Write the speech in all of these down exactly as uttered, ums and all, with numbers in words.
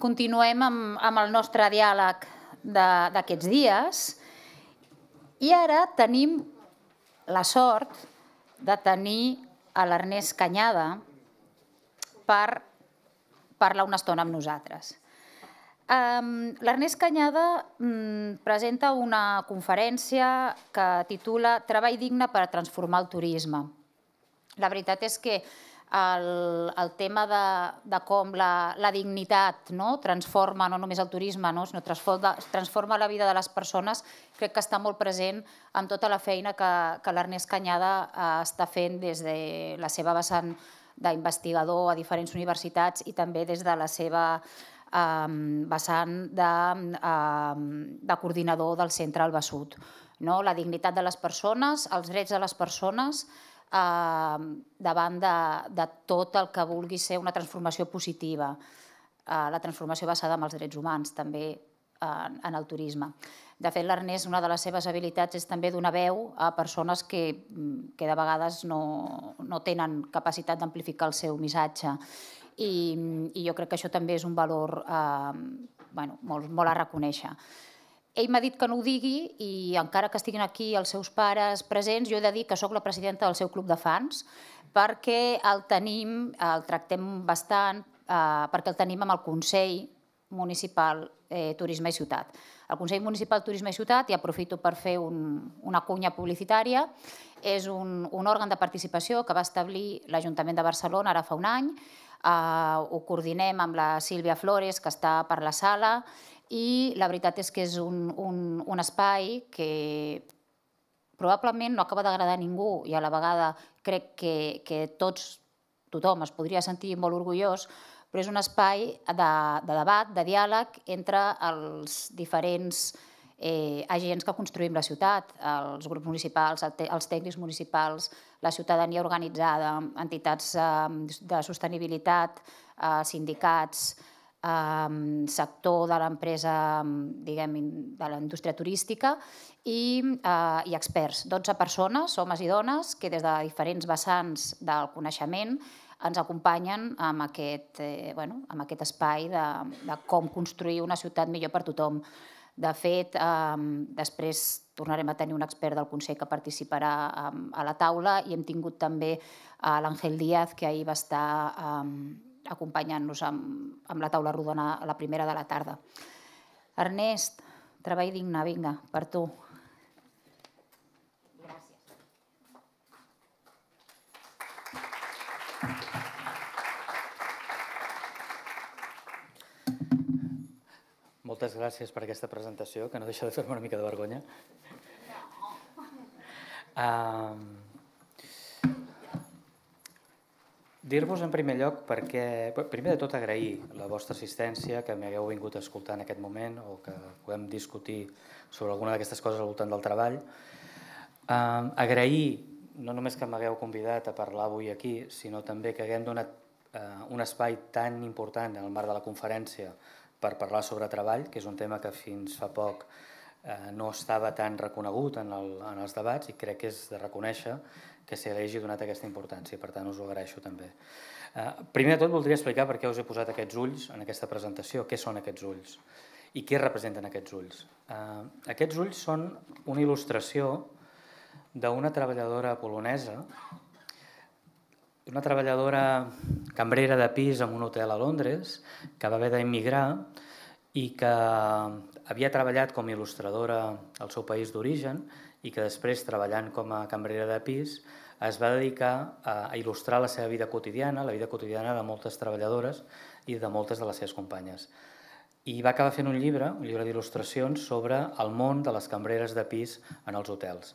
Continuem amb el nostre diàleg d'aquests dies i ara tenim la sort de tenir a l'Ernest Canyada per parlar una estona amb nosaltres. L'Ernest Canyada presenta una conferència que titula Treball digne per transformar el turisme. La veritat és que el tema de com la dignitat transforma no només el turisme, transforma la vida de les persones, crec que està molt present en tota la feina que l'Ernest Canyada està fent des de la seva vessant d'investigador a diferents universitats i també des de la seva vessant de coordinador del centre Albasut. La dignitat de les persones, els drets de les persones, davant de tot el que vulgui ser una transformació positiva, la transformació basada en els drets humans, també en el turisme. De fet, l'Ernest, una de les seves habilitats és també donar veu a persones que de vegades no tenen capacitat d'amplificar el seu missatge. I jo crec que això també és un valor molt a reconèixer. Ell m'ha dit que no ho digui i encara que estiguin aquí els seus pares presents, jo he de dir que soc la presidenta del seu club de fans perquè el tenim, el tractem bastant, perquè el tenim amb el Consell Municipal Turisme i Ciutat. El Consell Municipal Turisme i Ciutat, i aprofito per fer una cunya publicitària, és un òrgan de participació que va establir l'Ajuntament de Barcelona ara fa un any. Ho coordinem amb la Sílvia Flores, que està per la sala, i la veritat és que és un espai que probablement no acaba d'agradar a ningú i a la vegada crec que tots, tothom es podria sentir molt orgullós, però és un espai de debat, de diàleg entre els diferents agents que construïm la ciutat, els grups municipals, els tècnics municipals, la ciutadania organitzada, entitats de sostenibilitat, sindicats, sector de l'empresa, diguem, de la indústria turística i experts. dotze persones, homes i dones, que des de diferents vessants del coneixement ens acompanyen en aquest espai de com construir una ciutat millor per tothom. De fet, després tornarem a tenir un expert del Consell que participarà a la taula i hem tingut també l'Àngel Díaz, que ahir va estar acompanyant-nos amb la taula rodona a la primera de la tarda. Ernest, treball digne, vinga, per tu. Moltes gràcies per aquesta presentació, que no deixa de fer-me una mica de vergonya. Dir-vos en primer lloc perquè... Primer de tot agrair la vostra assistència, que m'hagueu vingut a escoltar en aquest moment o que puguem discutir sobre alguna d'aquestes coses al voltant del treball. Agrair no només que m'hagueu convidat a parlar avui aquí, sinó també que haguem donat un espai tan important en el marc de la conferència per parlar sobre treball, que és un tema que fins fa poc no estava tan reconegut en els debats i crec que és de reconèixer que se l'hagi donat aquesta importància, per tant us ho agraeixo també. Primer de tot voldria explicar per què us he posat aquests ulls en aquesta presentació, què són aquests ulls i què representen aquests ulls. Aquests ulls són una il·lustració d'una treballadora polonesa, una treballadora cambrera de pis en un hotel a Londres que va haver d'emigrar i que havia treballat com a il·lustradora al seu país d'origen i que després, treballant com a cambrera de pis, es va dedicar a il·lustrar la seva vida quotidiana, la vida quotidiana de moltes treballadores i de moltes de les seves companyes. I va acabar fent un llibre, un llibre d'il·lustracions, sobre el món de les cambreres de pis en els hotels.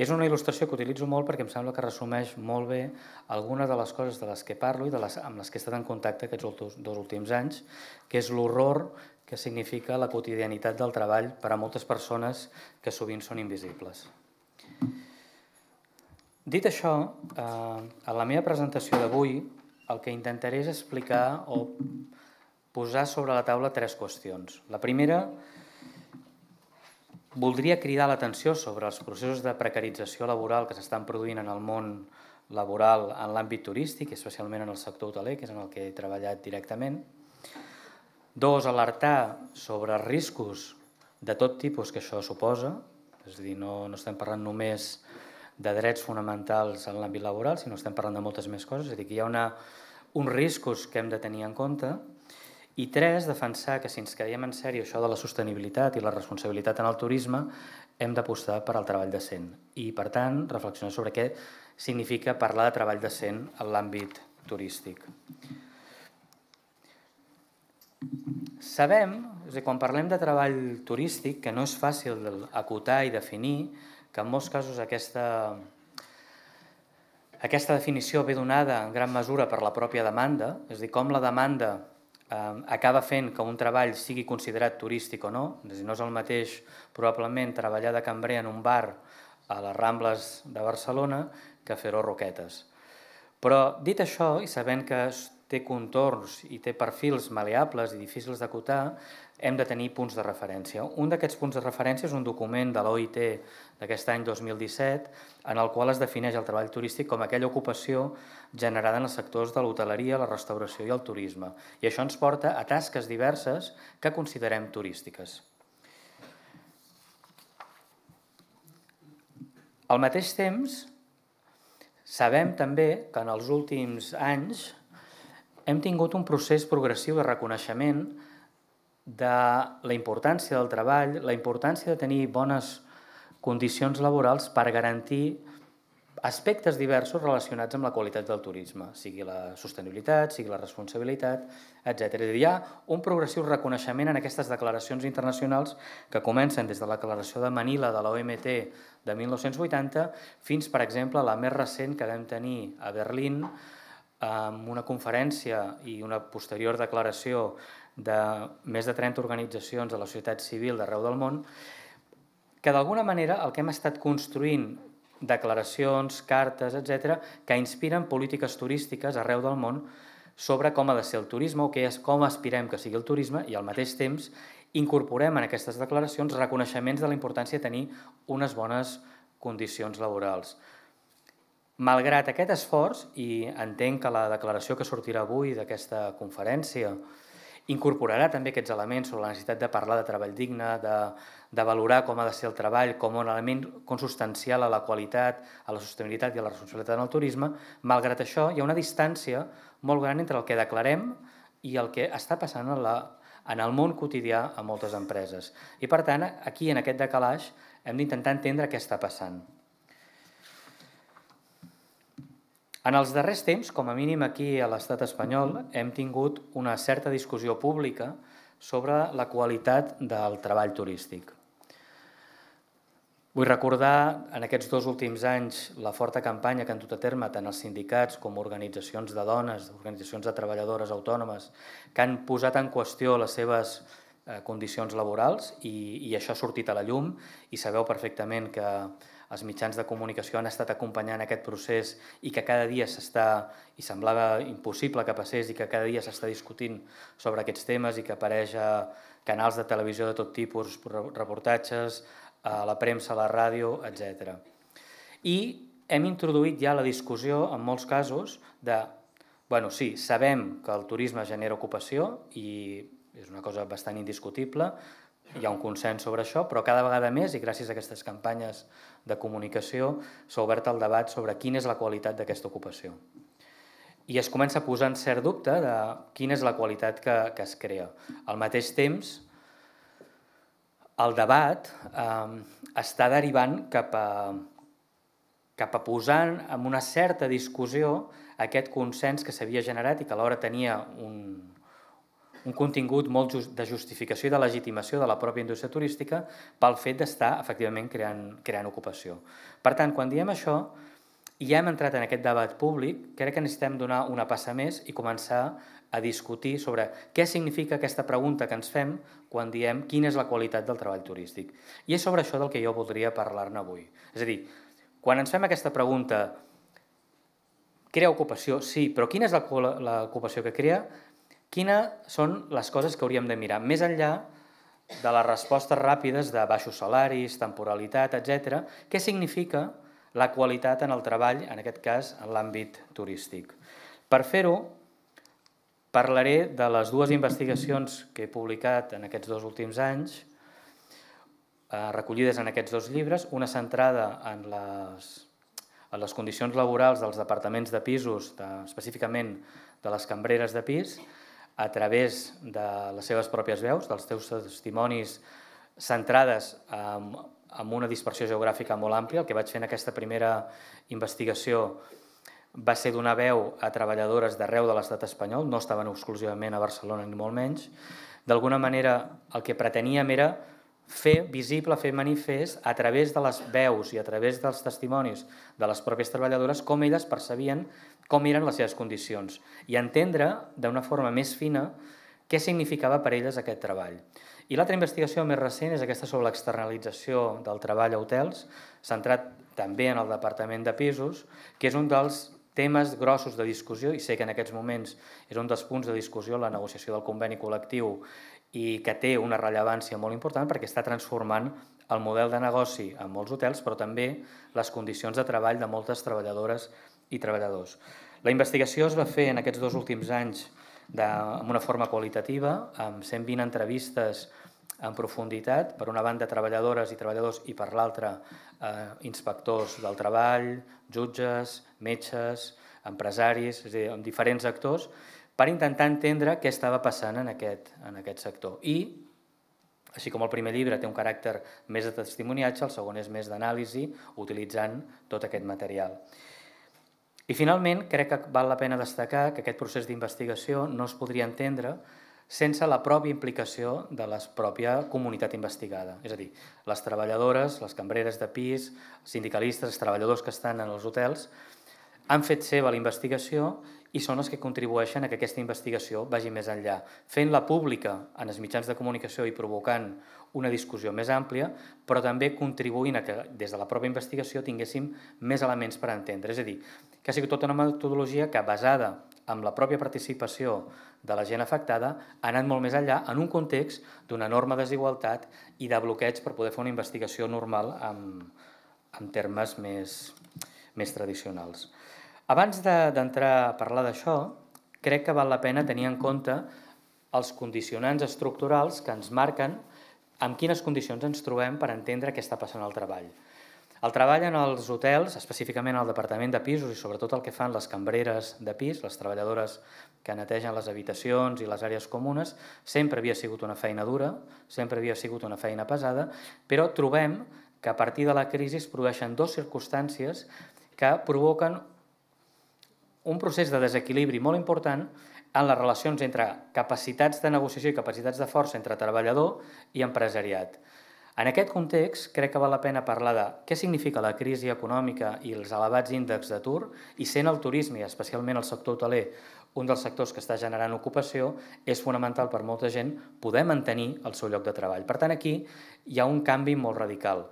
És una il·lustració que utilitzo molt perquè em sembla que resumeix molt bé algunes de les coses de les que parlo i amb les que he estat en contacte aquests dos últims anys, que és l'horror que significa la quotidianitat del treball per a moltes persones que sovint són invisibles. Dit això, a la meva presentació d'avui el que intentaré és explicar o posar sobre la taula tres qüestions. La primera, voldria cridar l'atenció sobre els processos de precarització laboral que s'estan produint en el món laboral en l'àmbit turístic, especialment en el sector hoteler, que és en el que he treballat directament. Dos, alertar sobre riscos de tot tipus que això suposa, és a dir, no, no estem parlant només de drets fonamentals en l'àmbit laboral, sinó estem parlant de moltes més coses, és a dir, que hi ha una, uns riscos que hem de tenir en compte. I tres, defensar que si ens creiem en sèrio això de la sostenibilitat i la responsabilitat en el turisme, hem d'apostar per al treball decent i, per tant, reflexionar sobre què significa parlar de treball decent en l'àmbit turístic. Sabem, és a dir, quan parlem de treball turístic, que no és fàcil acotar i definir, que en molts casos aquesta... Aquesta definició ve donada en gran mesura per la pròpia demanda, és a dir, com la demanda acaba fent que un treball sigui considerat turístic o no. És a dir, no és el mateix probablement treballar de cambrer en un bar a les Rambles de Barcelona que fer-ho a Roquetes. Però dit això, i sabent que té contorns i té perfils maleables i difícils d'acotar, hem de tenir punts de referència. Un d'aquests punts de referència és un document de l'O I T d'aquest any dos mil disset, en el qual es defineix el treball turístic com aquella ocupació generada en els sectors de l'hoteleria, la restauració i el turisme. I això ens porta a tasques diverses que considerem turístiques. Al mateix temps, sabem també que en els últims anys hem tingut un procés progressiu de reconeixement de la importància del treball, la importància de tenir bones condicions laborals per garantir aspectes diversos relacionats amb la qualitat del turisme, sigui la sostenibilitat, sigui la responsabilitat, etcètera. Hi ha un progressiu reconeixement en aquestes declaracions internacionals que comencen des de la declaració de Manila de l'O M T de mil nou-cents vuitanta fins, per exemple, la més recent que vam tenir a Berlín, amb una conferència i una posterior declaració de més de trenta organitzacions de la societat civil d'arreu del món, que d'alguna manera el que hem estat construint, declaracions, cartes, etcètera, que inspiren polítiques turístiques arreu del món sobre com ha de ser el turisme o què és, com aspirem que sigui el turisme, i al mateix temps incorporem en aquestes declaracions reconeixements de la importància de tenir unes bones condicions laborals. Malgrat aquest esforç, i entenc que la declaració que sortirà avui d'aquesta conferència incorporarà també aquests elements sobre la necessitat de parlar de treball digne, de, de valorar com ha de ser el treball com un element consustancial a la qualitat, a la sostenibilitat i a la responsabilitat en el turisme, malgrat això hi ha una distància molt gran entre el que declarem i el que està passant en, la, en el món quotidià a moltes empreses. I per tant, aquí en aquest decalatge hem d'intentar entendre què està passant. En els darrers temps, com a mínim aquí a l'estat espanyol, hem tingut una certa discussió pública sobre la qualitat del treball turístic. Vull recordar en aquests dos últims anys la forta campanya que han dut a terme tant els sindicats com organitzacions de dones, organitzacions de treballadores autònomes, que han posat en qüestió les seves condicions laborals i, i això ha sortit a la llum i sabeu perfectament que els mitjans de comunicació han estat acompanyant aquest procés i que cada dia s'està, i semblava impossible que passés, i que cada dia s'està discutint sobre aquests temes i que apareix a canals de televisió de tot tipus, reportatges, a la premsa, a la ràdio, etcètera. I hem introduït ja la discussió, en molts casos, de, bueno, sí, sabem que el turisme genera ocupació i és una cosa bastant indiscutible, hi ha un consens sobre això, però cada vegada més, i gràcies a aquestes campanyes de comunicació, s'ha obert el debat sobre quina és la qualitat d'aquesta ocupació. I es comença a posar en cert dubte de quina és la qualitat que, que es crea. Al mateix temps, el debat eh, està derivant cap a, cap a posar en una certa discussió aquest consens que s'havia generat i que alhora tenia un... un contingut molt de justificació i de legitimació de la pròpia indústria turística pel fet d'estar, efectivament, creant, creant ocupació. Per tant, quan diem això, ja hem entrat en aquest debat públic, crec que necessitem donar una passa més i començar a discutir sobre què significa aquesta pregunta que ens fem quan diem quina és la qualitat del treball turístic. I és sobre això del que jo voldria parlar-ne avui. És a dir, quan ens fem aquesta pregunta, crea ocupació? Sí, però quina és l'ocupació que crea? Quines són les coses que hauríem de mirar? Més enllà de les respostes ràpides de baixos salaris, temporalitat, etcètera, què significa la qualitat en el treball, en aquest cas, en l'àmbit turístic. Per fer-ho, parlaré de les dues investigacions que he publicat en aquests dos últims anys, recollides en aquests dos llibres, una centrada en les, en les condicions laborals dels departaments de pisos, de, específicament de les cambreres de pis, a través de les seves pròpies veus, dels teus testimonis, centrades en, en una dispersió geogràfica molt àmplia. El que vaig fer en aquesta primera investigació va ser donar veu a treballadores d'arreu de l'estat espanyol, no estaven exclusivament a Barcelona ni molt menys. D'alguna manera el que preteníem era fer visible, fer manifest a través de les veus i a través dels testimonis de les pròpies treballadores com elles percebien com eren les seves condicions i entendre d'una forma més fina què significava per elles aquest treball. I l'altra investigació més recent és aquesta sobre l'externalització del treball a hotels, centrat també en el departament de pisos, que és un dels temes grossos de discussió, i sé que en aquests moments és un dels punts de discussió la negociació del conveni col·lectiu i que té una rellevància molt important perquè està transformant el model de negoci en molts hotels, però també les condicions de treball de moltes treballadores i treballadors. La investigació es va fer en aquests dos últims anys amb una forma qualitativa, amb cent vint entrevistes en profunditat, per una banda treballadores i treballadors i per l'altra inspectors del treball, jutges, metges, empresaris, és a dir, amb diferents actors, per intentar entendre què estava passant en aquest, en aquest sector. I, així com el primer llibre té un caràcter més de testimoniatge, el segon és més d'anàlisi, utilitzant tot aquest material. I finalment, crec que val la pena destacar que aquest procés d'investigació no es podria entendre sense la pròpia implicació de la pròpia comunitat investigada. És a dir, les treballadores, les cambreres de pis, sindicalistes, els treballadors que estan en els hotels, han fet seva la investigació i són els que contribueixen a que aquesta investigació vagi més enllà, fent-la pública en els mitjans de comunicació i provocant una discussió més àmplia, però també contribuint a que des de la pròpia investigació tinguéssim més elements per entendre. És a dir, que ha sigut tota una metodologia que, basada en la pròpia participació de la gent afectada, ha anat molt més enllà en un context d'una enorme desigualtat i de bloqueig per poder fer una investigació normal en termes més, més tradicionals. Abans d'entrar a parlar d'això, crec que val la pena tenir en compte els condicionants estructurals que ens marquen amb quines condicions ens trobem per entendre què està passant al treball. El treball en els hotels, específicament al departament de pisos i sobretot el que fan les cambreres de pis, les treballadores que netegen les habitacions i les àrees comunes, sempre havia sigut una feina dura, sempre havia sigut una feina pesada, però trobem que a partir de la crisi es produeixen dues circumstàncies que provoquen un procés de desequilibri molt important en les relacions entre capacitats de negociació i capacitats de força entre treballador i empresariat. En aquest context, crec que val la pena parlar de què significa la crisi econòmica i els elevats índexs d'atur, i sent el turisme, especialment el sector hoteler, un dels sectors que està generant ocupació, és fonamental per molta gent poder mantenir el seu lloc de treball. Per tant, aquí hi ha un canvi molt radical.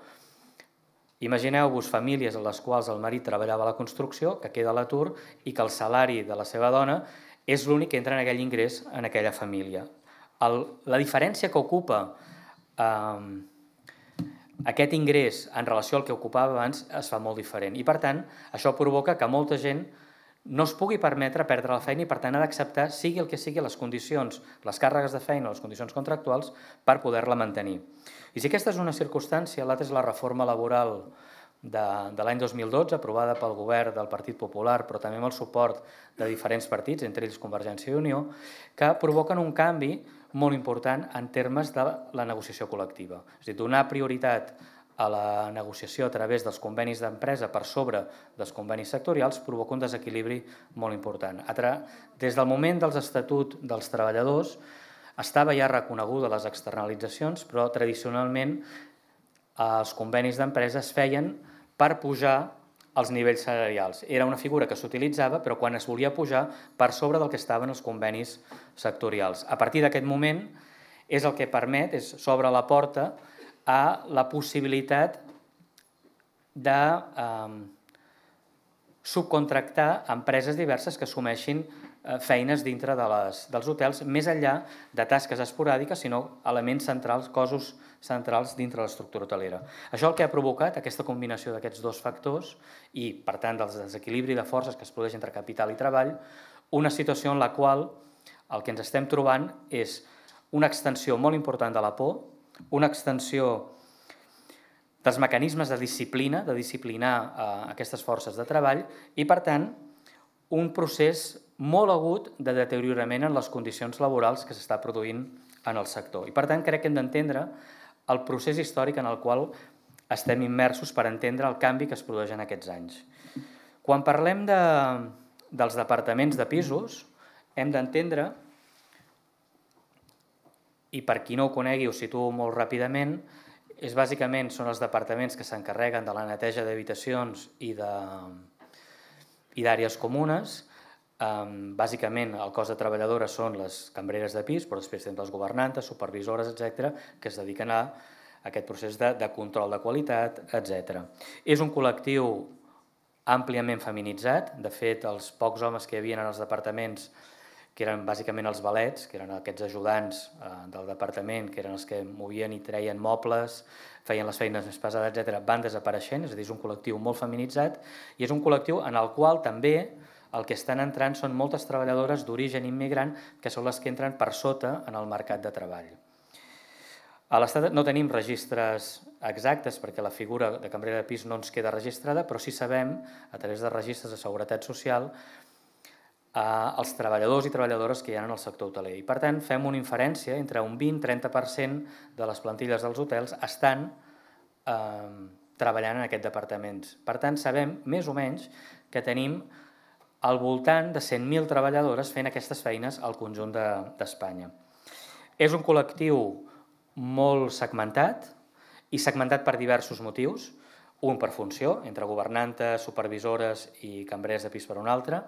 Imagineu-vos famílies en les quals el marit treballava a la construcció, que queda a l'atur i que el salari de la seva dona és l'únic que entra en aquell ingrés en aquella família. El, la diferència que ocupa eh, aquest ingrés en relació al que ocupava abans es fa molt diferent i, per tant, això provoca que molta gent no es pugui permetre perdre la feina i, per tant, ha d'acceptar, sigui el que sigui, les condicions, les càrregues de feina, les condicions contractuals, per poder-la mantenir. I si aquesta és una circumstància, l'altra és la reforma laboral de, de l'any dos mil dotze, aprovada pel govern del Partit Popular, però també amb el suport de diferents partits, entre ells Convergència i Unió, que provoquen un canvi molt important en termes de la negociació col·lectiva. És a dir, donar prioritat a la negociació a través dels convenis d'empresa per sobre dels convenis sectorials provoca un desequilibri molt important. Des del moment dels estatuts dels treballadors, estava ja reconeguda les externalitzacions, però tradicionalment els convenis d'empresa es feien per pujar els nivells salarials. Era una figura que s'utilitzava, però quan es volia pujar per sobre del que estaven els convenis sectorials. A partir d'aquest moment és el que permet, és s'obre la porta a la possibilitat de eh, subcontractar empreses diverses que assumeixin feines dintre dels hotels, més enllà de tasques esporàdiques, sinó elements centrals, cossos centrals dintre l'estructura hotelera. Això el que ha provocat, aquesta combinació d'aquests dos factors i, per tant, del desequilibri de forces que es produeix entre capital i treball, una situació en la qual el que ens estem trobant és una extensió molt important de la por, una extensió dels mecanismes de disciplina, de disciplinar aquestes forces de treball i, per tant, un procés molt agut de deteriorament en les condicions laborals que s'està produint en el sector. I, per tant, crec que hem d'entendre el procés històric en el qual estem immersos per entendre el canvi que es produeix en aquests anys. Quan parlem de, dels departaments de pisos, hem d'entendre, i per qui no ho conegui ho situo molt ràpidament, és bàsicament són els departaments que s'encarreguen de la neteja d'habitacions i d'àrees comunes. Bàsicament, el cos de treballadores són les cambreres de pis, però després tenen les governantes, supervisores, etcètera, que es dediquen a aquest procés de control de qualitat, etcètera. És un col·lectiu àmpliament feminitzat. De fet, els pocs homes que hi havia en els departaments, que eren bàsicament els valets, que eren aquests ajudants del departament, que eren els que movien i treien mobles, feien les feines més pesades, etcètera, van desapareixent. És a dir, és un col·lectiu molt feminitzat i és un col·lectiu en el qual també el que estan entrant són moltes treballadores d'origen immigrant que són les que entren per sota en el mercat de treball. A l'Estat no tenim registres exactes perquè la figura de cambrera de pis no ens queda registrada, però sí sabem, a través de registres de Seguretat Social, els treballadors i treballadores que hi ha en el sector hoteler. I, per tant, fem una inferència entre un vint a trenta per cent de les plantilles dels hotels estan treballant en aquests departaments. Per tant, sabem més o menys que tenim al voltant de cent mil treballadores fent aquestes feines al conjunt d'Espanya. És un col·lectiu molt segmentat i segmentat per diversos motius, un per funció, entre governantes, supervisores i cambrers de pis per un altre,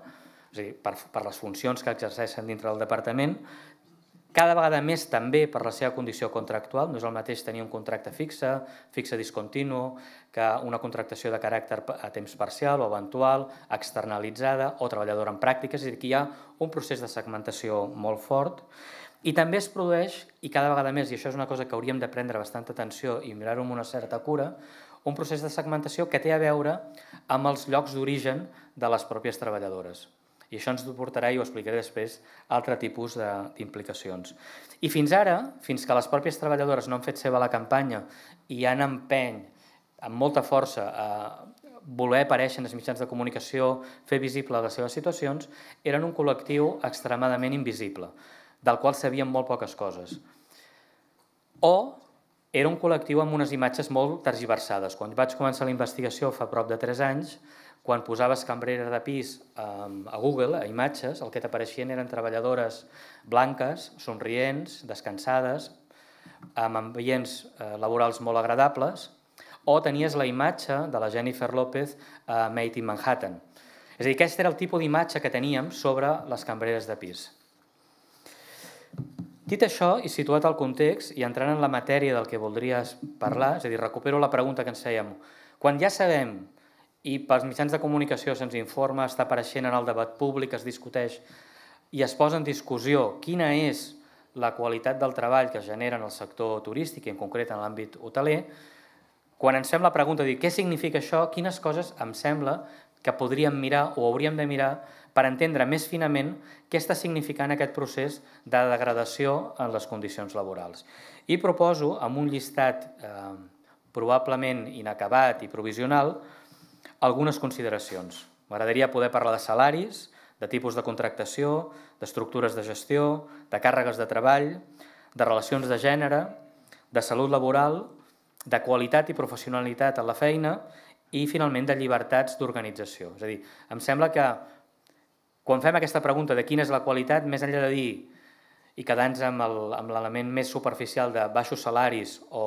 és a dir, per les funcions que exerceixen dintre del departament, cada vegada més també per la seva condició contractual. No és el mateix tenir un contracte fixe, fixe discontinu, que una contractació de caràcter a temps parcial o eventual, externalitzada o treballadora en pràctiques. És a dir, que hi ha un procés de segmentació molt fort i també es produeix, i cada vegada més, i això és una cosa que hauríem de prendre bastanta atenció i mirar-ho amb una certa cura, un procés de segmentació que té a veure amb els llocs d'origen de les pròpies treballadores. I això ens portarà, i ho explicaré després, altre tipus d'implicacions. I fins ara, fins que les pròpies treballadores no han fet seva la campanya i han empeny amb molta força a voler aparèixer en els mitjans de comunicació, fer visible les seves situacions, eren un col·lectiu extremadament invisible, del qual sabien molt poques coses. O era un col·lectiu amb unes imatges molt tergiversades. Quan vaig començar la investigació fa prop de tres anys, quan posaves cambrera de pis a Google, a imatges, el que t'apareixien eren treballadores blanques, somrients, descansades, amb ambients laborals molt agradables, o tenies la imatge de la Jennifer López a Made in Manhattan. És a dir, aquest era el tipus d'imatge que teníem sobre les cambreres de pis. Dit això, i situat al context, i entrant en la matèria del que voldries parlar, és a dir, recupero la pregunta que ens fèiem. Quan ja sabem i pels mitjans de comunicació se'ns informa, està apareixent en el debat públic, es discuteix i es posa en discussió quina és la qualitat del treball que es genera en el sector turístic i en concret en l'àmbit hoteler, quan ens fem la pregunta de què significa això, quines coses em sembla que podríem mirar o hauríem de mirar per entendre més finament què està significant aquest procés de degradació en les condicions laborals. I proposo, amb un llistat probablement inacabat i provisional, algunes consideracions. M'agradaria poder parlar de salaris, de tipus de contractació, d'estructures de gestió, de càrregues de treball, de relacions de gènere, de salut laboral, de qualitat i professionalitat en la feina i, finalment, de llibertats d'organització. És a dir, em sembla que quan fem aquesta pregunta de quina és la qualitat, més enllà de dir i quedant-nos amb l'element més superficial de baixos salaris o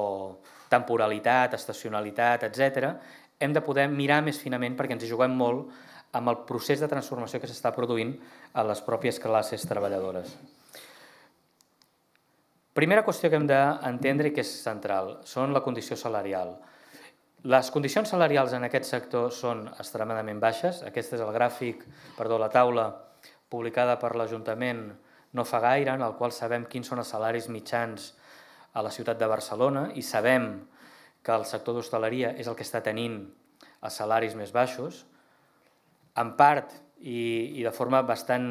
temporalitat, estacionalitat, etcètera, hem de poder mirar més finament perquè ens hi juguem molt amb el procés de transformació que s'està produint a les pròpies classes treballadores. Primera qüestió que hem d'entendre i que és central són la condició salarial. Les condicions salarials en aquest sector són extremadament baixes. Aquesta és el gràfic, perdó, la taula publicada per l'Ajuntament no fa gaire, en el qual sabem quins són els salaris mitjans a la ciutat de Barcelona i sabem que el sector d'hostaleria és el que està tenint els salaris més baixos. En part, i de forma bastant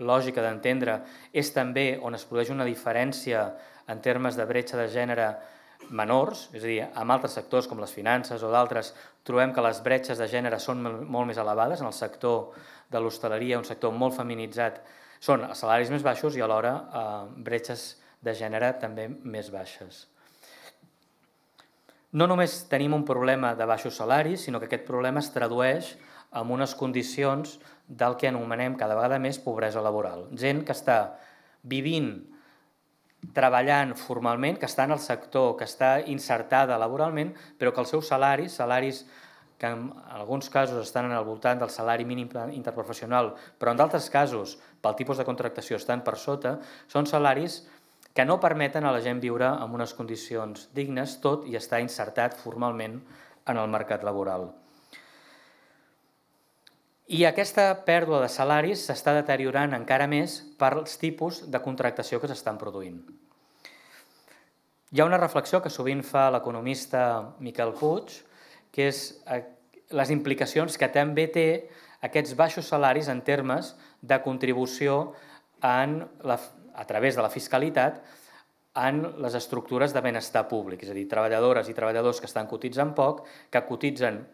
lògica d'entendre, és també on es produeix una diferència en termes de bretxa de gènere menors, és a dir, en altres sectors com les finances o d'altres trobem que les bretxes de gènere són molt més elevades. En el sector de l'hostaleria, un sector molt feminitzat, són els salaris més baixos i alhora bretxes de gènere també més baixes. No només tenim un problema de baixos salaris, sinó que aquest problema es tradueix en unes condicions del que anomenem cada vegada més pobresa laboral. Gent que està vivint, treballant formalment, que està en el sector, que està insertada laboralment, però que els seus salaris, salaris que en alguns casos estan al voltant del salari mínim interprofessional, però en d'altres casos, pel tipus de contractació, estan per sota, són salaris que no permeten a la gent viure en unes condicions dignes, tot i estar insertat formalment en el mercat laboral. I aquesta pèrdua de salaris s'està deteriorant encara més pels tipus de contractació que s'estan produint. Hi ha una reflexió que sovint fa l'economista Miquel Puig, que és les implicacions que també té aquests baixos salaris en termes de contribució a través de la fiscalitat en les estructures de benestar públic, és a dir, treballadores i treballadors que estan cotitzant poc, que cotitzen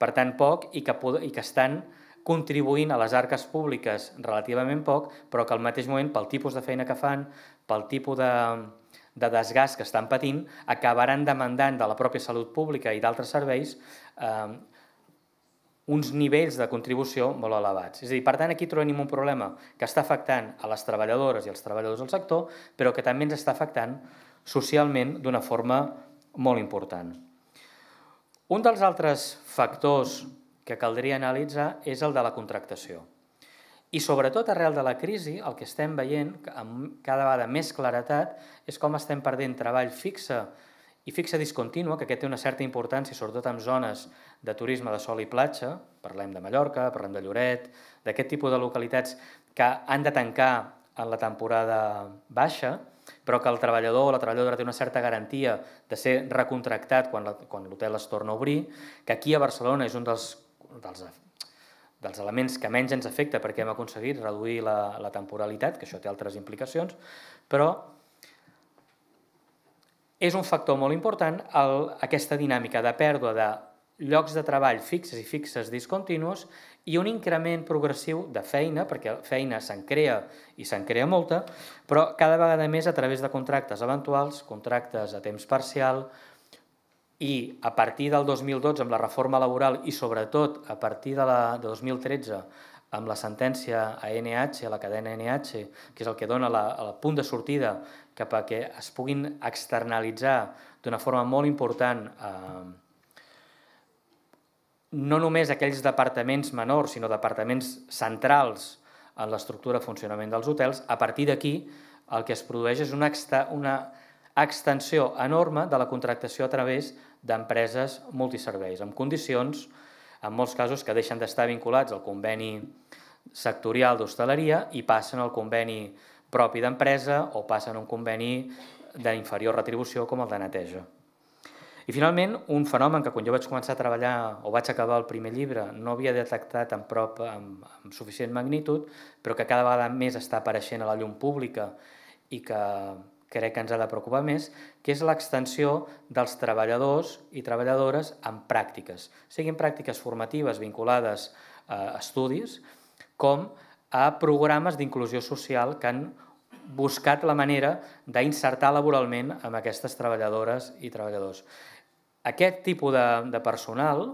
per tant poc i que estan contribuint a les arques públiques relativament poc, però que al mateix moment, pel tipus de feina que fan, pel tipus de desgast que estan patint, acabaran demandant de la pròpia salut pública i d'altres serveis uns nivells de contribució molt elevats. És a dir, per tant, aquí trobem un problema que està afectant a les treballadores i els treballadors del sector, però que també ens està afectant socialment d'una forma molt important. Un dels altres factors que caldria analitzar és el de la contractació. I sobretot arrel de la crisi el que estem veient amb cada vegada més claretat és com estem perdent treball fixe i fixe discontínua, que aquest té una certa importància sobretot en zones de turisme de sol i platja, parlem de Mallorca, parlem de Lloret, d'aquest tipus de localitats que han de tancar en la temporada baixa, però que el treballador o la treballadora té una certa garantia de ser recontractat quan l'hotel es torna a obrir, que aquí a Barcelona és un dels elements que menys ens afecta perquè hem aconseguit reduir la temporalitat, que això té altres implicacions, però és un factor molt important aquesta dinàmica de pèrdua de llocs de treball fixes i fixes discontinus i un increment progressiu de feina, perquè feina se'n crea i se'n crea molta, però cada vegada més a través de contractes eventuals, contractes a temps parcial, i a partir del dos mil dotze amb la reforma laboral i sobretot a partir de dos mil tretze amb la sentència A N H, la cadena A N H, que és el que dona el punt de sortida cap a que es puguin externalitzar d'una forma molt important no només aquells departaments menors, sinó departaments centrals en l'estructura de funcionament dels hotels. A partir d'aquí el que es produeix és una extensió enorme de la contractació a través d'empreses multiserveis, amb condicions, en molts casos, que deixen d'estar vinculats al conveni sectorial d'hostaleria i passen al conveni propi d'empresa o passen a un conveni d'inferior retribució com el de neteja. I finalment, un fenomen que quan jo vaig començar a treballar o vaig acabar el primer llibre no havia detectat en prop amb suficient magnitud, però que cada vegada més està apareixent a la llum pública i que crec que ens ha de preocupar més, que és l'extensió dels treballadors i treballadores en pràctiques, siguin pràctiques formatives vinculades a estudis, com a programes d'inclusió social que han buscat la manera d'insertar laboralment amb aquestes treballadores i treballadors. Aquest tipus de personal,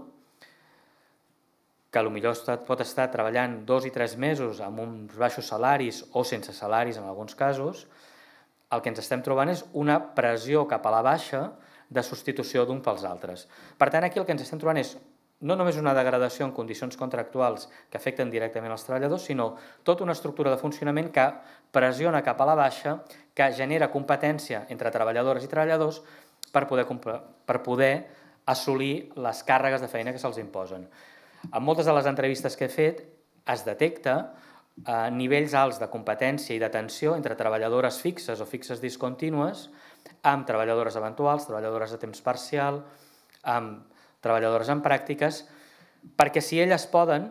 que potser pot estar treballant dos i tres mesos amb uns baixos salaris o sense salaris en alguns casos, el que ens estem trobant és una pressió cap a la baixa de substitució d'un pels altres. Per tant, aquí el que ens estem trobant és no només una degradació en condicions contractuals que afecten directament els treballadors, sinó tota una estructura de funcionament que pressiona cap a la baixa, que genera competència entre treballadores i treballadors per poder, per poder assolir les càrregues de feina que se'ls imposen. En moltes de les entrevistes que he fet es detecta nivells alts de competència i de tensió entre treballadores fixes o fixes discontínues amb treballadores eventuals, treballadores a temps parcial, amb treballadores en pràctiques, perquè si elles poden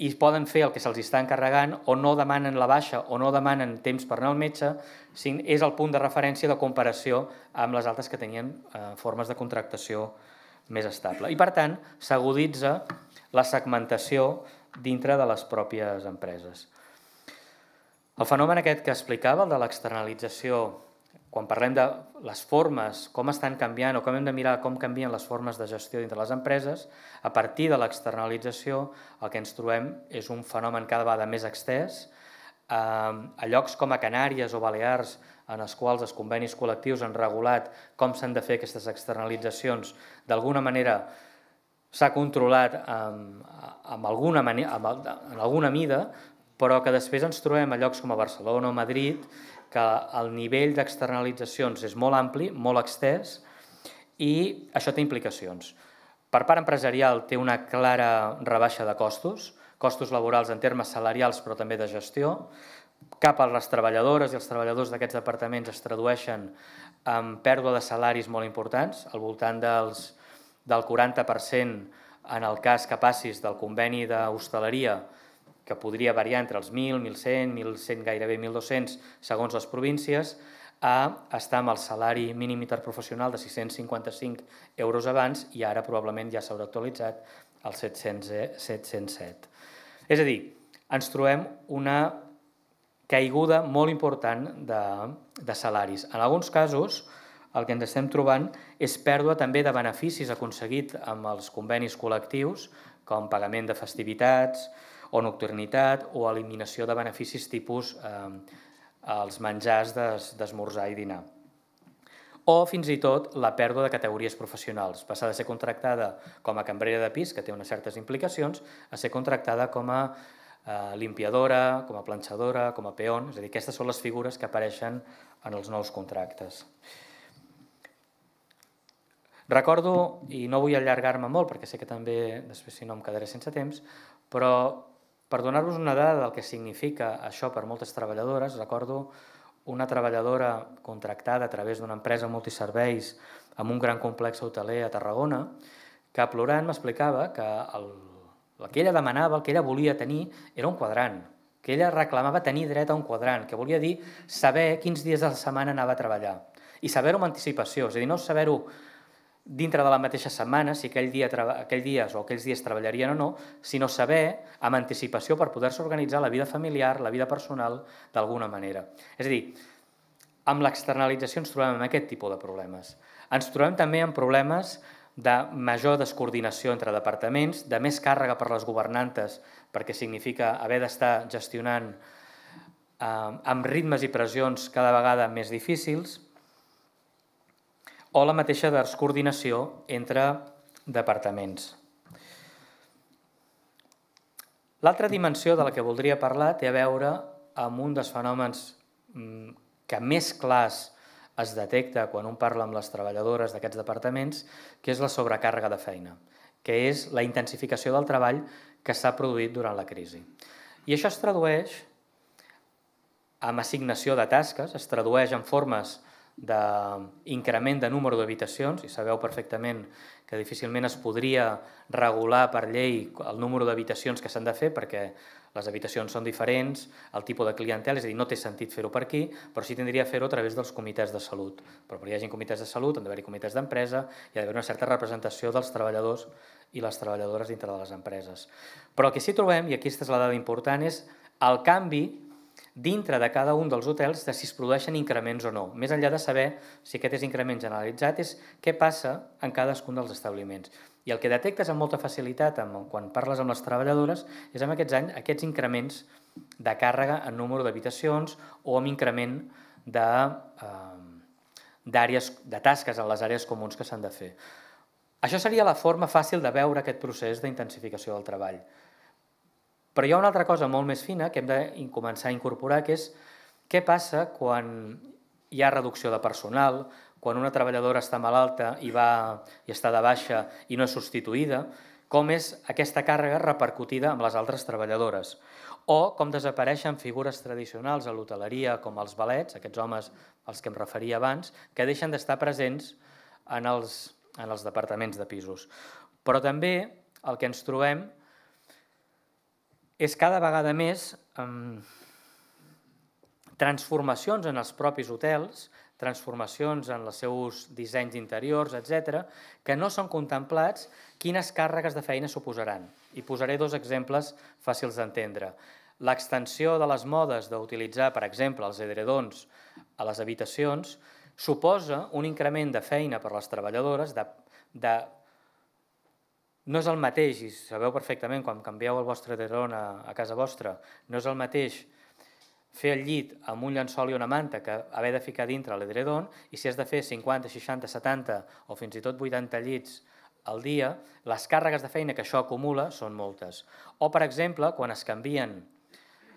i poden fer el que se'ls està encarregant o no demanen la baixa o no demanen temps per anar al metge, és el punt de referència de comparació amb les altres que tenien formes de contractació més estable. I, per tant, s'aguditza la segmentació dintre de les pròpies empreses. El fenomen aquest que explicava, el de l'externalització, quan parlem de les formes, com estan canviant o com hem de mirar com canvien les formes de gestió dintre les empreses, a partir de l'externalització el que ens trobem és un fenomen cada vegada més extès. A llocs com a Canàries o Balears, en els quals els convenis col·lectius han regulat com s'han de fer aquestes externalitzacions, d'alguna manera s'ha controlat en alguna mida, però que després ens trobem a llocs com a Barcelona o Madrid que el nivell d'externalitzacions és molt ampli, molt extès, i això té implicacions. Per part empresarial té una clara rebaixa de costos, costos laborals en termes salarials però també de gestió, cap a les treballadores i els treballadors d'aquests departaments es tradueixen en pèrdua de salaris molt importants, al voltant dels del quaranta per cent en el cas que passis del conveni d'hostaleria, que podria variar entre els mil, mil cent, mil cent, gairebé mil dos-cents, segons les províncies, a estar amb el salari mínim interprofessional de sis-cents cinquanta-cinc euros abans i ara probablement ja s'haurà actualitzat als set-cents set. És a dir, ens trobem una caiguda molt important de salaris. En alguns casos, el que ens estem trobant és pèrdua també de beneficis aconseguit amb els convenis col·lectius, com pagament de festivitats o nocturnitat o eliminació de beneficis tipus els menjars d'esmorzar i dinar. O, fins i tot, la pèrdua de categories professionals. Passar de ser contractada com a cambrera de pis, que té unes certes implicacions, a ser contractada com a limpiadora, com a planxadora, com a peon. És a dir, aquestes són les figures que apareixen en els nous contractes. Recordo, i no vull allargar-me molt, perquè sé que també després si no em quedaré sense temps, però per donar-vos una dada del que significa això per moltes treballadores, recordo una treballadora contractada a través d'una empresa multiserveis amb un gran complex hoteler a Tarragona, que plorant m'explicava que el, el que ella demanava, el que ella volia tenir, era un quadrant, que ella reclamava tenir dret a un quadrant, que volia dir saber quins dies de la setmana anava a treballar, i saber-ho amb anticipació, és a dir, no saber-ho dintre de la mateixa setmana, si aquell dia o aquells dies treballarien o no, sinó saber amb anticipació per poder-se organitzar la vida familiar, la vida personal, d'alguna manera. És a dir, amb l'externalització ens trobem amb aquest tipus de problemes. Ens trobem també amb problemes de major descoordinació entre departaments, de més càrrega per les governantes, perquè significa haver d'estar gestionant amb ritmes i pressions cada vegada més difícils, o la mateixa descoordinació entre departaments. L'altra dimensió de la que voldria parlar té a veure amb un dels fenòmens que més clars es detecta quan un parla amb les treballadores d'aquests departaments, que és la sobrecàrrega de feina, que és la intensificació del treball que s'ha produït durant la crisi. I això es tradueix amb assignació de tasques, es tradueix en formes d'increment de número d'habitacions, i sabeu perfectament que difícilment es podria regular per llei el número d'habitacions que s'han de fer perquè les habitacions són diferents, el tipus de clientela, és a dir, no té sentit fer-ho per aquí, però sí tindria fer-ho a través dels comitès de salut. Però perquè hi hagi comitès de salut han d'haver-hi comitès d'empresa, hi ha d'haver una certa representació dels treballadors i les treballadores dintre de les empreses. Però el que sí que trobem, i aquesta és la dada important, és el canvi dintre de cada un dels hotels de si es produeixen increments o no. Més enllà de saber si aquest és increment generalitzat, és què passa en cadascun dels establiments. I el que detectes amb molta facilitat quan parles amb les treballadores és amb aquests anys aquests increments de càrrega en número d'habitacions o amb increment de tasques en les àrees comuns que s'han de fer. Això seria la forma fàcil de veure aquest procés d'intensificació del treball. Però hi ha una altra cosa molt més fina que hem de començar a incorporar, que és què passa quan hi ha reducció de personal, quan una treballadora està malalta i està de baixa i no és substituïda, com és aquesta càrrega repercutida amb les altres treballadores, o com desapareixen figures tradicionals a l'hoteleria com els valets, aquests homes als que em referia abans, que deixen d'estar presents en els, en els departaments de pisos. Però també el que ens trobem és cada vegada més eh, transformacions en els propis hotels, transformacions en els seus dissenys interiors, etcètera, que no són contemplats quines càrregues de feina suposaran. I posaré dos exemples fàcils d'entendre. L'extensió de les modes d'utilitzar, per exemple, els edredons a les habitacions suposa un increment de feina per a les treballadores de... de No és el mateix, i sabeu perfectament quan canvieu el vostre edredon a, a casa vostra, no és el mateix fer el llit amb un llençol i una manta que haver de ficar dintre l'edredon, i si has de fer cinquanta, seixanta, setanta o fins i tot vuitanta llits al dia, les càrregues de feina que això acumula són moltes. O, per exemple, quan es canvien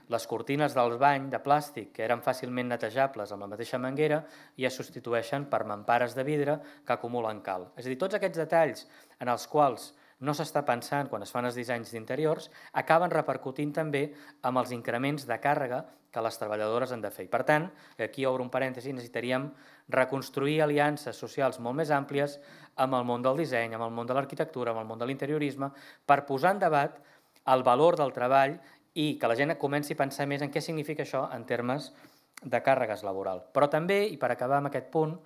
les cortines del bany de plàstic, que eren fàcilment netejables amb la mateixa manguera, i es substitueixen per mampares de vidre que acumulen cal. És a dir, tots aquests detalls en els quals no s'està pensant quan es fan els dissenys d'interiors, acaben repercutint també amb els increments de càrrega que les treballadores han de fer. I per tant, aquí obro un parèntesi, necessitaríem reconstruir aliances socials molt més àmplies amb el món del disseny, amb el món de l'arquitectura, amb el món de l'interiorisme, per posar en debat el valor del treball i que la gent comenci a pensar més en què significa això en termes de càrregues laborals. Però també, i per acabar amb aquest punt,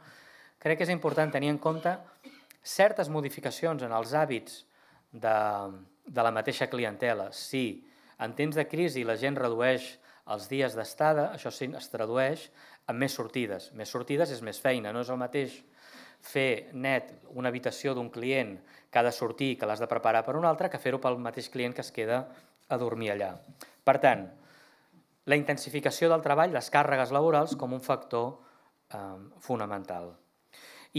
crec que és important tenir en compte certes modificacions en els hàbits De, de la mateixa clientela. Si en temps de crisi la gent redueix els dies d'estada, això sí, es tradueix en més sortides. Més sortides és més feina, no és el mateix fer net una habitació d'un client que ha de sortir, que l'has de preparar per un altre, que fer-ho pel mateix client que es queda a dormir allà. Per tant, la intensificació del treball, les càrregues laborals, com un factor eh, fonamental.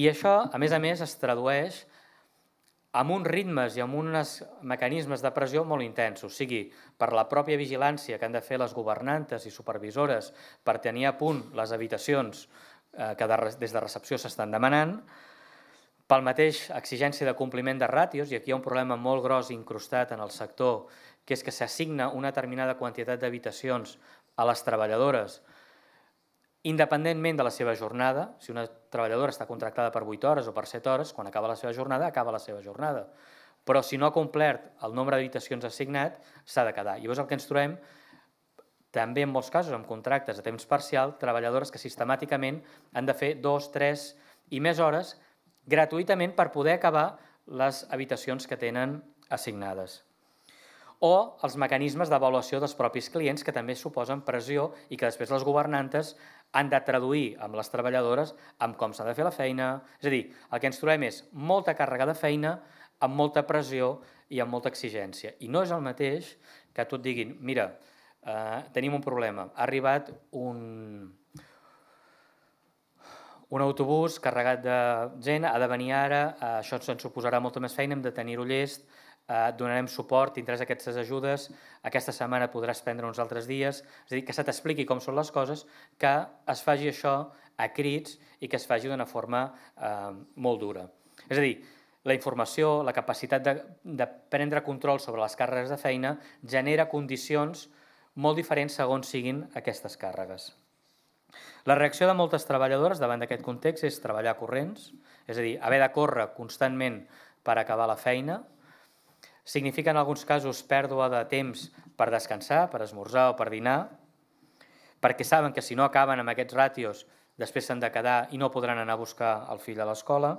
I això, a més a més, es tradueix amb uns ritmes i amb uns mecanismes de pressió molt intensos, sigui per la pròpia vigilància que han de fer les governantes i supervisores per tenir a punt les habitacions que des de recepció s'estan demanant, pel mateix exigència de compliment de ràtios, i aquí hi ha un problema molt gros incrustat en el sector, que és que s'assigna una determinada quantitat d'habitacions a les treballadores independentment de la seva jornada. Si una treballadora està contractada per vuit hores o per set hores, quan acaba la seva jornada, acaba la seva jornada. Però si no ha complert el nombre d'habitacions assignat, s'ha de quedar. I llavors el que ens trobem, també en molts casos, amb contractes a temps parcial, treballadores que sistemàticament han de fer dos, tres i més hores gratuïtament per poder acabar les habitacions que tenen assignades. O els mecanismes d'avaluació dels propis clients, que també suposen pressió i que després les governantes han de traduir amb les treballadores amb com s'ha de fer la feina. És a dir, el que ens trobem és molta càrrega de feina, amb molta pressió i amb molta exigència. I no és el mateix que tu et diguin, mira, eh, tenim un problema, ha arribat un... un autobús carregat de gent, ha de venir ara, eh, això ens suposarà molta més feina, hem de tenir-ho llest, et donarem suport, tindràs aquestes ajudes, aquesta setmana podràs prendre uns altres dies, és a dir, que se t'expliqui com són les coses, que es faci això a crits i que es faci d'una forma eh, molt dura. És a dir, la informació, la capacitat de, de prendre control sobre les càrregues de feina genera condicions molt diferents segons siguin aquestes càrregues. La reacció de moltes treballadores davant d'aquest context és treballar corrents, és a dir, haver de córrer constantment per acabar la feina. Significa en alguns casos pèrdua de temps per descansar, per esmorzar o per dinar, perquè saben que si no acaben amb aquests ràtios després s'han de quedar i no podran anar a buscar el fill a l'escola,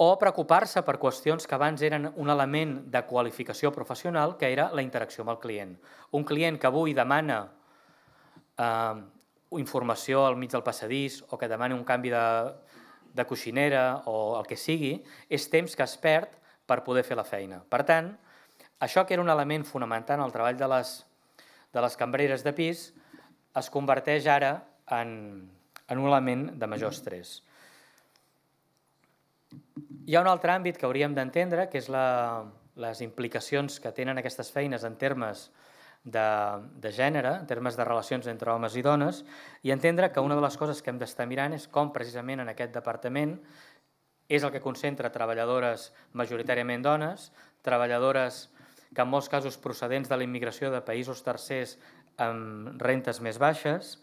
o preocupar-se per qüestions que abans eren un element de qualificació professional, que era la interacció amb el client. Un client que avui demana eh, informació al mig del passadís o que demana un canvi de, de coixinera o el que sigui, és temps que es perd per poder fer la feina. Per tant, això que era un element fonamental en el treball de les, de les cambreres de pis es converteix ara en, en un element de major estrès. Hi ha un altre àmbit que hauríem d'entendre, que és la, les implicacions que tenen aquestes feines en termes de, de gènere, en termes de relacions entre homes i dones, i entendre que una de les coses que hem d'estar mirant és com precisament en aquest departament és el que concentra treballadores majoritàriament dones, treballadores que en molts casos procedents de la immigració de països tercers amb rentes més baixes,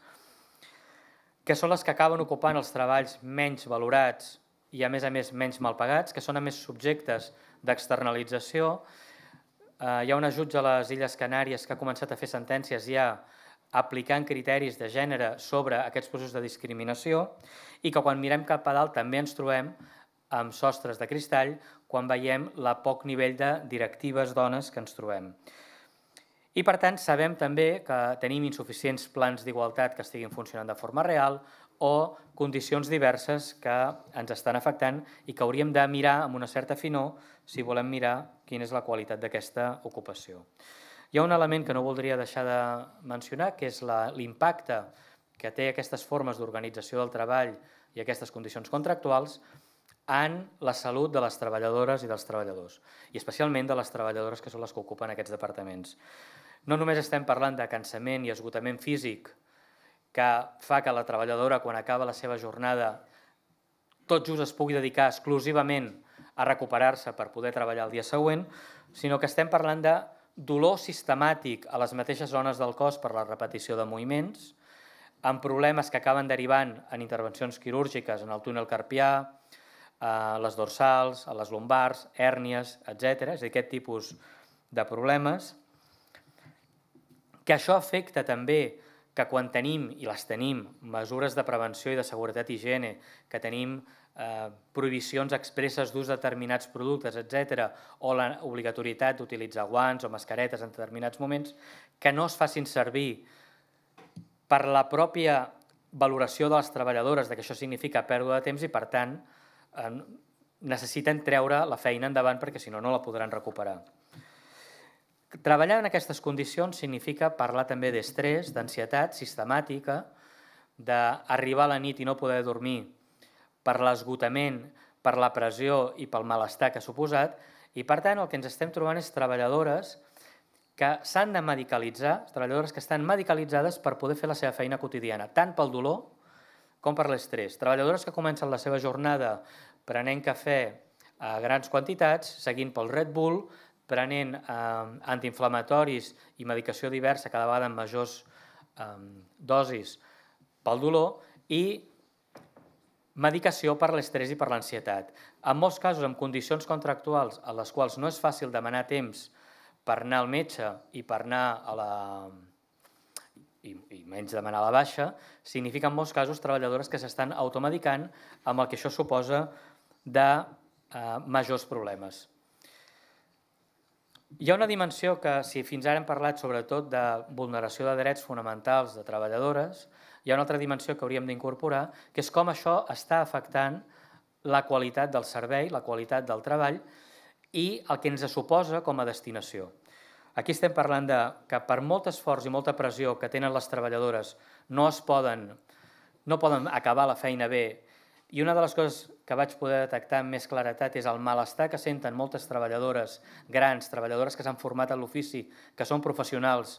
que són les que acaben ocupant els treballs menys valorats i, a més a més, menys mal pagats, que són a més subjectes d'externalització. Hi ha un ajut a les Illes Canàries que ha començat a fer sentències ja aplicant criteris de gènere sobre aquests processos de discriminació i que quan mirem cap a dalt també ens trobem amb sostres de cristall quan veiem el poc nivell de directives dones que ens trobem. I, per tant, sabem també que tenim insuficients plans d'igualtat que estiguin funcionant de forma real o condicions diverses que ens estan afectant i que hauríem de mirar amb una certa finor si volem mirar quina és la qualitat d'aquesta ocupació. Hi ha un element que no voldria deixar de mencionar, que és l'impacte que té aquestes formes d'organització del treball i aquestes condicions contractuals en la salut de les treballadores i dels treballadors, i especialment de les treballadores que són les que ocupen aquests departaments. No només estem parlant de cansament i esgotament físic que fa que la treballadora, quan acaba la seva jornada, tot just es pugui dedicar exclusivament a recuperar-se per poder treballar el dia següent, sinó que estem parlant de dolor sistemàtic a les mateixes zones del cos per la repetició de moviments, amb problemes que acaben derivant en intervencions quirúrgiques en el túnel carpià, a les dorsals, a les lombars, hèrnies, etcètera. És a dir, aquest tipus de problemes. Que això afecta també que quan tenim, i les tenim, mesures de prevenció i de seguretat i higiene, que tenim prohibicions expresses d'ús de determinats productes, etcètera, o l'obligatorietat d'utilitzar guants o mascaretes en determinats moments, que no es facin servir per la pròpia valoració de les treballadores, que això significa pèrdua de temps i, per tant, necessiten treure la feina endavant perquè, si no, no la podran recuperar. Treballar en aquestes condicions significa parlar també d'estrès, d'ansietat sistemàtica, d'arribar a la nit i no poder dormir per l'esgotament, per la pressió i pel malestar que ha suposat, i, per tant, el que ens estem trobant és treballadores que s'han de medicalitzar, treballadores que estan medicalitzades per poder fer la seva feina quotidiana, tant pel dolor com per l'estrès. Treballadores que comencen la seva jornada prenent cafè a grans quantitats, seguint pel Red Bull, prenent antiinflamatoris i medicació diversa cada vegada en majors dosis pel dolor i medicació per l'estrès i per l'ansietat. En molts casos, en condicions contractuals a les quals no és fàcil demanar temps per anar al metge i per anar a la... i menys demanar la baixa, significa en molts casos treballadores que s'estan automedicant amb el que això suposa de majors problemes. Hi ha una dimensió que, si fins ara hem parlat sobretot de vulneració de drets fonamentals de treballadores, hi ha una altra dimensió que hauríem d'incorporar, que és com això està afectant la qualitat del servei, la qualitat del treball i el que ens suposa com a destinació. Aquí estem parlant que per molt esforç i molta pressió que tenen les treballadores no es poden, no poden acabar la feina bé, i una de les coses que vaig poder detectar amb més claretat és el malestar que senten moltes treballadores grans, treballadores que s'han format a l'ofici, que són professionals,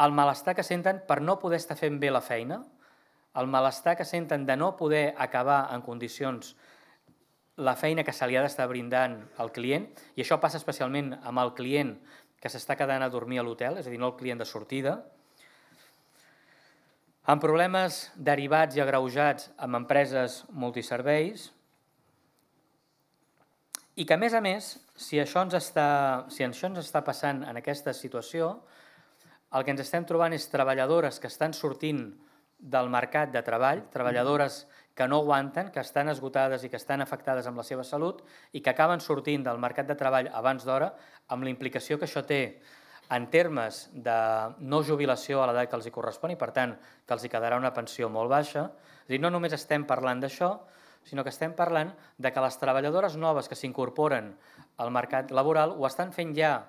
el malestar que senten per no poder estar fent bé la feina, el malestar que senten de no poder acabar en condicions la feina que se li ha d'estar brindant al client, i això passa especialment amb el client que s'està quedant a dormir a l'hotel, és a dir, no el client de sortida, amb problemes derivats i agreujats amb empreses multiserveis, i que, a més a més, si això ens està passant en aquesta situació, el que ens estem trobant és treballadores que estan sortint del mercat de treball, treballadores que no aguanten, que estan esgotades i que estan afectades amb la seva salut i que acaben sortint del mercat de treball abans d'hora, amb la implicació que això té en termes de no jubilació a l'edat que els correspon i, per tant, que els quedarà una pensió molt baixa. És a dir, no només estem parlant d'això, sinó que estem parlant que les treballadores noves que s'incorporen al mercat laboral ho estan fent ja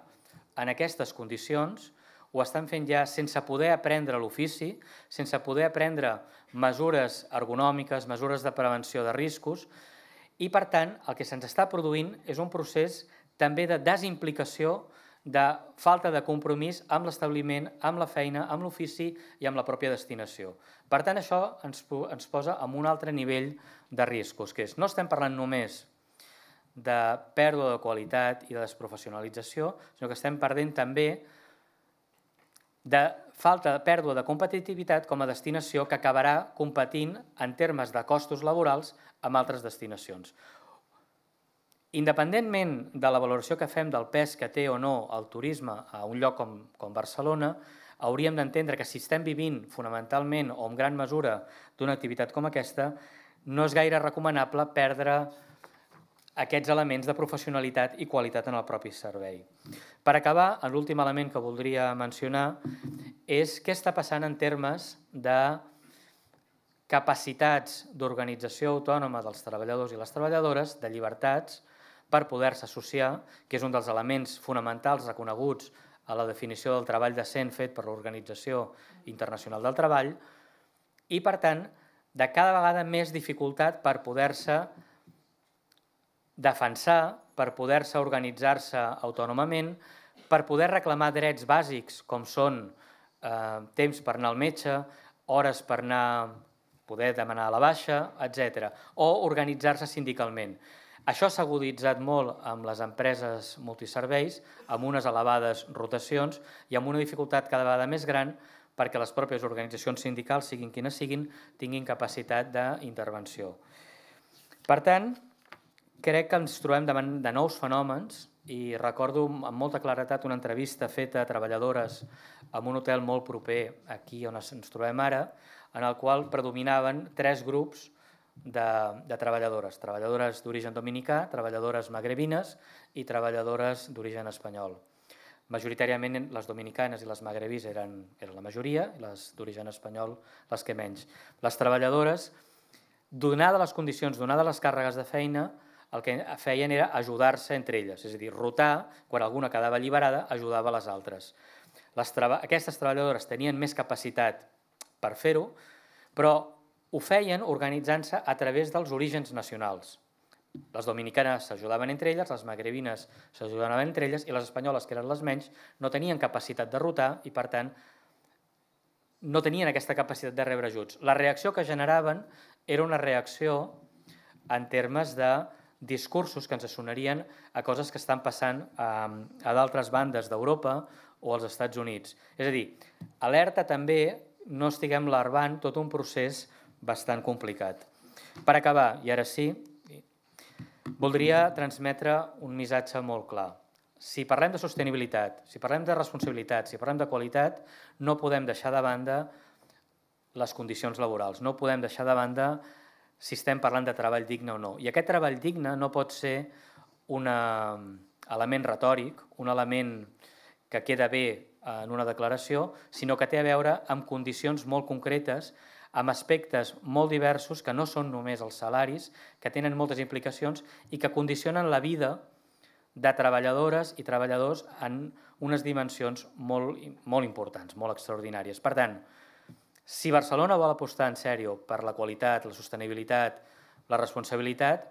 en aquestes condicions, ho estan fent ja sense poder aprendre l'ofici, sense poder aprendre mesures ergonòmiques, mesures de prevenció de riscos, i, per tant, el que se'ns està produint és un procés també de desimplicació, de falta de compromís amb l'establiment, amb la feina, amb l'ofici i amb la pròpia destinació. Per tant, això ens posa en un altre nivell de riscos, que és no estem parlant només de pèrdua de qualitat i de desprofessionalització, sinó que estem perdent també de falta de pèrdua de competitivitat com a destinació que acabarà competint en termes de costos laborals amb altres destinacions. Independentment de la valoració que fem del pes que té o no el turisme a un lloc com, com Barcelona, hauríem d'entendre que si estem vivint fonamentalment o en gran mesura d'una activitat com aquesta, no és gaire recomanable perdre aquests elements de professionalitat i qualitat en el propi servei. Per acabar, l'últim element que voldria mencionar és què està passant en termes de capacitats d'organització autònoma dels treballadors i les treballadores, de llibertats, per poder-se associar, que és un dels elements fonamentals reconeguts a la definició del treball decent fet per l'Organització Internacional del Treball, i, per tant, de cada vegada més dificultat per poder-se defensar, per poder-se organitzar-se autònomament, per poder reclamar drets bàsics com són temps per anar al metge, hores per anar, poder demanar a la baixa, etcètera, o organitzar-se sindicalment. Això s'ha aguditzat molt amb les empreses multiserveis, amb unes elevades rotacions i amb una dificultat cada vegada més gran perquè les pròpies organitzacions sindicals, siguin quines siguin, tinguin capacitat d'intervenció. Per tant, crec que ens trobem davant de nous fenòmens i recordo amb molta claretat una entrevista feta a treballadores en un hotel molt proper aquí on ens trobem ara, en el qual predominaven tres grups de, de treballadores, treballadores d'origen dominicà, treballadores magrebines i treballadores d'origen espanyol. Majoritàriament les dominicanes i les magrebis eren, eren la majoria, les d'origen espanyol les que menys. Les treballadores, donades les condicions, donades les càrregues de feina, el que feien era ajudar-se entre elles, és a dir, rotar, quan alguna quedava alliberada, ajudava les altres. Les treba- aquestes treballadores tenien més capacitat per fer-ho, però ho feien organitzant-se a través dels orígens nacionals. Les dominicanes s'ajudaven entre elles, les magrebines s'ajudaven entre elles i les espanyoles, que eren les menys, no tenien capacitat de rotar i, per tant, no tenien aquesta capacitat de rebre ajuts. La reacció que generaven era una reacció en termes de discursos que ens sonarien a coses que estan passant a, a d'altres bandes d'Europa o als Estats Units. És a dir, alerta també no estiguem larvant tot un procés bastant complicat. Per acabar, i ara sí, voldria transmetre un missatge molt clar. Si parlem de sostenibilitat, si parlem de responsabilitat, si parlem de qualitat, no podem deixar de banda les condicions laborals, no podem deixar de banda si estem parlant de treball digne o no. I aquest treball digne no pot ser un element retòric, un element que queda bé en una declaració, sinó que té a veure amb condicions molt concretes, amb aspectes molt diversos que no són només els salaris, que tenen moltes implicacions i que condicionen la vida de treballadores i treballadors en unes dimensions molt, molt importants, molt extraordinàries. Per tant, si Barcelona vol apostar en sèrio per la qualitat, la sostenibilitat, la responsabilitat,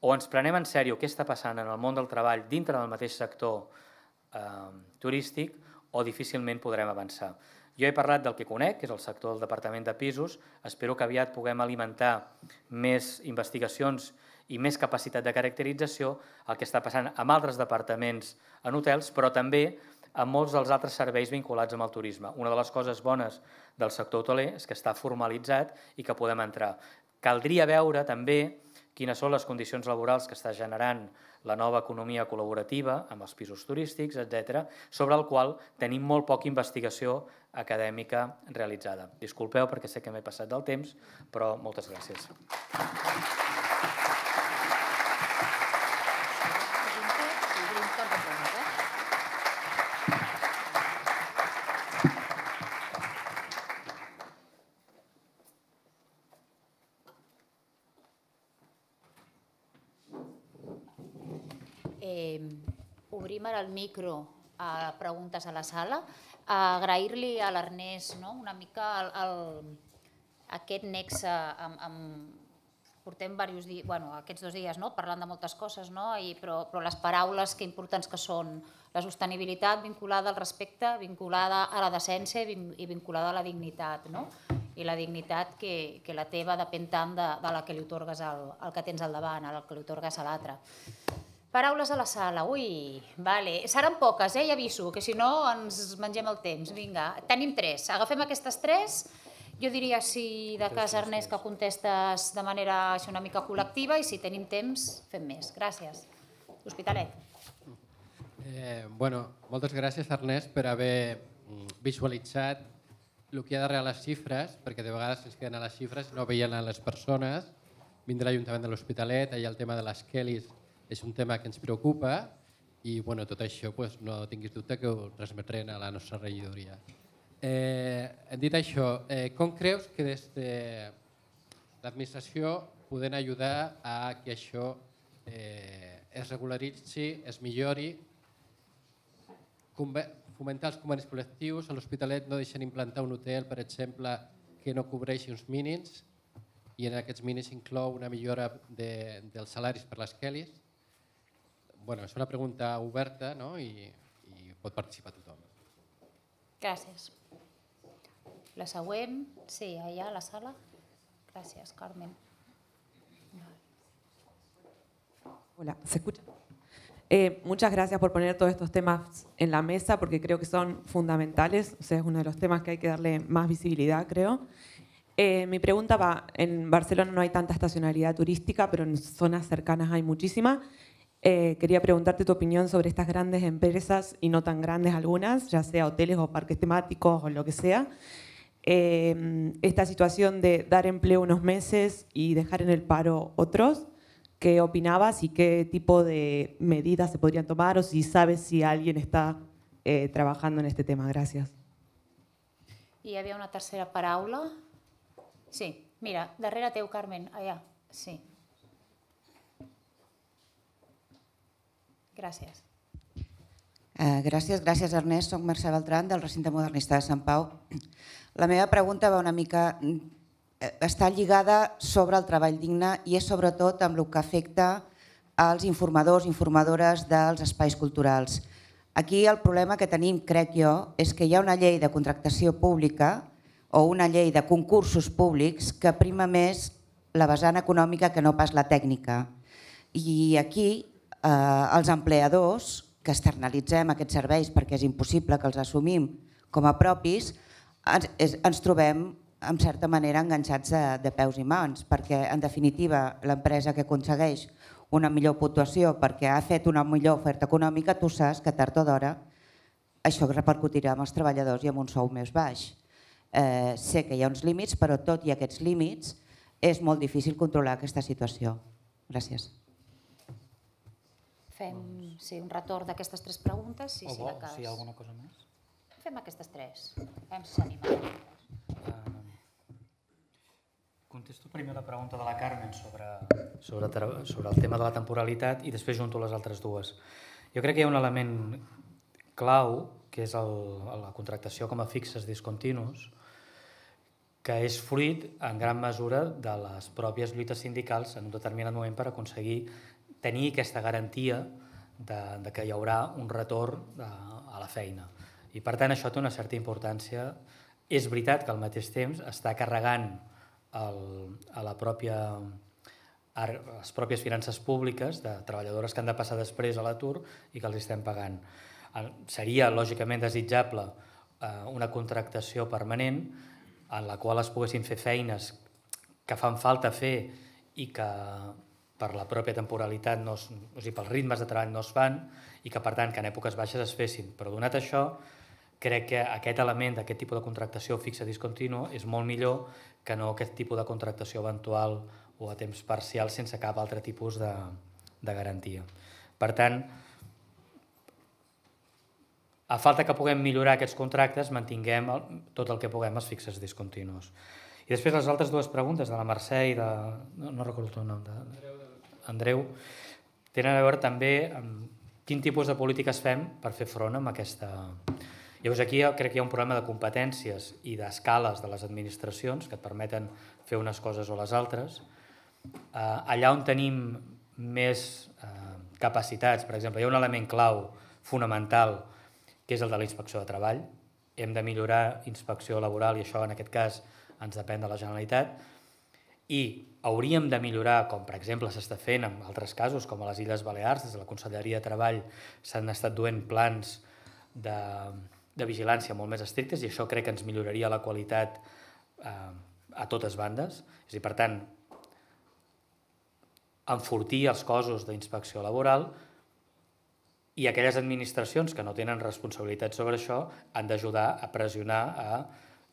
o ens prenem en sèrio què està passant en el món del treball dintre del mateix sector eh, turístic, o difícilment podrem avançar. Jo he parlat del que conec, que és el sector del departament de pisos, espero que aviat puguem alimentar més investigacions i més capacitat de caracterització el que està passant amb altres departaments en hotels, però també amb molts dels altres serveis vinculats amb el turisme. Una de les coses bones del sector hoteler és que està formalitzat i que podem entrar. Caldria veure també quines són les condicions laborals que està generant la nova economia col·laborativa amb els pisos turístics, etcètera, sobre el qual tenim molt poca investigació acadèmica realitzada. Disculpeu perquè sé que m'he passat del temps, però moltes gràcies. Ara el micro a preguntes a la sala, a agrair-li a l'Ernest no? una mica el, el, aquest nexe, amb, amb, portem diversos dies, bueno, aquests dos dies no? parlant de moltes coses, no? I, però, però les paraules que importants que són la sostenibilitat vinculada al respecte, vinculada a la decència i vinculada a la dignitat, no? I la dignitat que, que la teva depèn tant de, de la que li otorgues al, al que tens al davant, al que li otorgues a l'altre. Paraules a la sala, ui, vale. Seran poques, eh? Ja aviso, que si no ens mengem el temps. Vinga, tenim tres. Agafem aquestes tres. Jo diria, si de cas, Ernest, que contestes de manera una mica col·lectiva i si tenim temps, fem més. Gràcies. Hospitalet. Moltes gràcies, Ernest, per haver visualitzat el que hi ha darrere les xifres, perquè de vegades ens queden a les xifres i no veiem a les persones. Vindrà l'Ajuntament de l'Hospitalet, allà el tema de les Kellys és un tema que ens preocupa i tot això no tinguis dubte que ho transmetrem a la nostra regidoria. Dit això, com creus que des de l'administració podem ajudar que això es regularitzi, es millori, fomentar els convenis col·lectius, a l'Hospitalet no deixen implantar un hotel, per exemple, que no cobreixi uns mínims i en aquests mínims inclou una millora dels salaris per les Kellys. És una pregunta oberta i pot participar tothom. Gràcies. La següent, sí, allà a la sala. Gràcies, Carmen. Hola, ¿se escucha? Eh, muchas gracias por poner todos estos temas en la mesa porque creo que son fundamentales, o sea, es uno de los temas que hay que darle más visibilidad, creo. Eh, mi pregunta va, en Barcelona no hay tanta estacionalidad turística, pero en zonas cercanas hay muchísima. Eh, quería preguntarte tu opinión sobre estas grandes empresas y no tan grandes algunas, ya sea hoteles o parques temáticos o lo que sea. Eh, esta situación de dar empleo unos meses y dejar en el paro otros, ¿qué opinabas y qué tipo de medidas se podrían tomar o si sabes si alguien está eh, trabajando en este tema? Gracias. Y había una tercera paraula. Sí, mira, darrere teu, Carmen, allà, sí. Gràcies. Gràcies, gràcies Ernest. Soc Mercè Beltran del Recinte Modernista de Sant Pau. La meva pregunta va una mica... està lligada sobre el treball digne i és sobretot amb el que afecta als informadors i informadores dels espais culturals. Aquí el problema que tenim, crec jo, és que hi ha una llei de contractació pública o una llei de concursos públics que prima més la vessant econòmica que no pas la tècnica. I aquí... els empleadors que externalitzem aquests serveis perquè és impossible que els assumim com a propis, ens trobem en certa manera enganxats de peus i mans perquè en definitiva l'empresa que aconsegueix una millor puntuació perquè ha fet una millor oferta econòmica, tu saps que tard o d'hora això repercutirà en els treballadors i en un sou més baix. Sé que hi ha uns límits però tot i aquests límits és molt difícil controlar aquesta situació. Gràcies. Fem un retorn d'aquestes tres preguntes. O bo, si hi ha alguna cosa més. Fem aquestes tres. Hem s'animat. Contesto primer la pregunta de la Carmen sobre el tema de la temporalitat i després junto les altres dues. Jo crec que hi ha un element clau, que és la contractació com a fixes discontinus, que és fruit en gran mesura de les pròpies lluites sindicals en un determinat moment per aconseguir tenir aquesta garantia que hi haurà un retorn a la feina. I per tant això té una certa importància. És veritat que al mateix temps està carregant a les pròpies finances públiques de treballadores que han de passar després a l'atur i que els estem pagant. Seria lògicament desitjable una contractació permanent en la qual es poguessin fer feines que fan falta fer i que per la pròpia temporalitat, o sigui, pels ritmes de treball no es fan i que, per tant, que en èpoques baixes es fessin. Però donat això, crec que aquest element d'aquest tipus de contractació fixa discontínua és molt millor que no aquest tipus de contractació eventual o a temps parcial sense cap altre tipus de garantia. Per tant, a falta que puguem millorar aquests contractes, mantinguem tot el que puguem els fixes discontinus. I després les altres dues preguntes, de la Mercè i de... no recordo el teu nom, de... Andreu, tenen a veure també amb quin tipus de polítiques fem per fer front amb aquesta... Llavors aquí crec que hi ha un problema de competències i d'escales de les administracions que et permeten fer unes coses o les altres. Allà on tenim més capacitats, per exemple, hi ha un element clau fonamental que és el de la inspecció de treball. Hem de millorar inspecció laboral i això en aquest cas ens depèn de la Generalitat. i hauríem de millorar, com per exemple s'està fent en altres casos, com a les Illes Balears, des de la Conselleria de Treball s'han estat duent plans de, de vigilància molt més estrictes, i això crec que ens milloraria la qualitat eh, a totes bandes. És a dir, per tant, enfortir els cossos d'inspecció laboral, i aquelles administracions que no tenen responsabilitat sobre això han d'ajudar a pressionar a,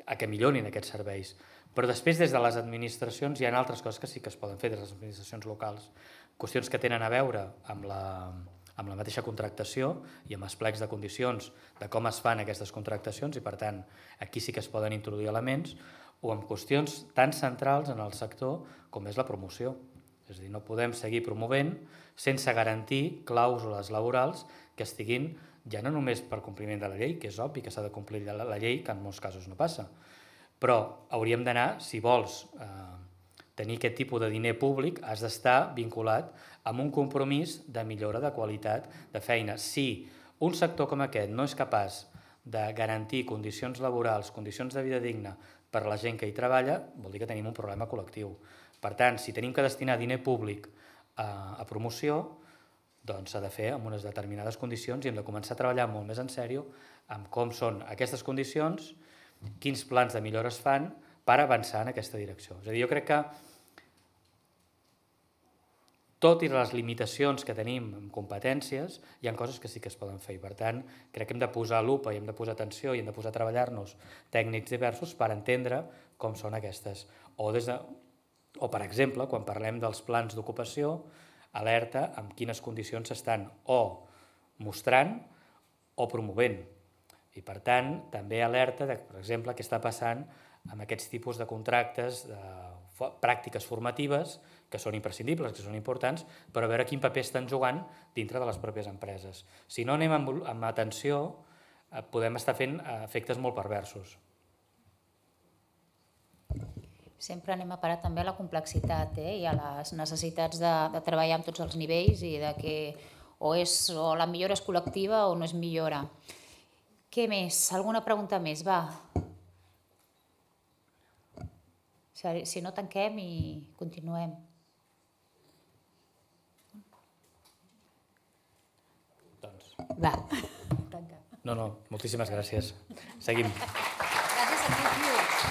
a que millorin aquests serveis. Però després, des de les administracions, hi ha altres coses que sí que es poden fer des de les administracions locals. Qüestions que tenen a veure amb la, amb la mateixa contractació i amb els plecs de condicions de com es fan aquestes contractacions, i per tant aquí sí que es poden introduir elements, o amb qüestions tan centrals en el sector com és la promoció. És a dir, no podem seguir promovent sense garantir clàusules laborals que estiguin ja no només per compliment de la llei, que és obvi que s'ha de complir la llei, que en molts casos no passa, però hauríem d'anar, si vols eh, tenir aquest tipus de diner públic, has d'estar vinculat amb un compromís de millora de qualitat de feina. Si un sector com aquest no és capaç de garantir condicions laborals, condicions de vida digna per a la gent que hi treballa, vol dir que tenim un problema col·lectiu. Per tant, si tenim que destinar diner públic eh, a promoció, doncs s'ha de fer amb unes determinades condicions, i hem de començar a treballar molt més en sèrio amb com són aquestes condicions, quins plans de millora es fan per avançar en aquesta direcció. És a dir, jo crec que, tot i les limitacions que tenim en competències, hi ha coses que sí que es poden fer. I per tant, crec que hem de posar lupa, i hem de posar atenció, i hem de posar a treballar-nos tècnics diversos per entendre com són aquestes. O, des de, o per exemple, quan parlem dels plans d'ocupació, alerta amb quines condicions s'estan o mostrant o promovent. I, per tant, també alerta de, per exemple, què està passant amb aquests tipus de contractes, de pràctiques formatives, que són imprescindibles, que són importants, però a veure quin paper estan jugant dintre de les pròpies empreses. Si no anem amb, amb atenció, eh, podem estar fent efectes molt perversos. Sempre anem a parar també a la complexitat eh, i a les necessitats de, de treballar amb tots els nivells, i de que o, és, o la millora és col·lectiva o no és millora. Què més? Alguna pregunta més? Va. Si no, tanquem i continuem. Doncs. Va. No, no, moltíssimes gràcies. Seguim. Gràcies a tots.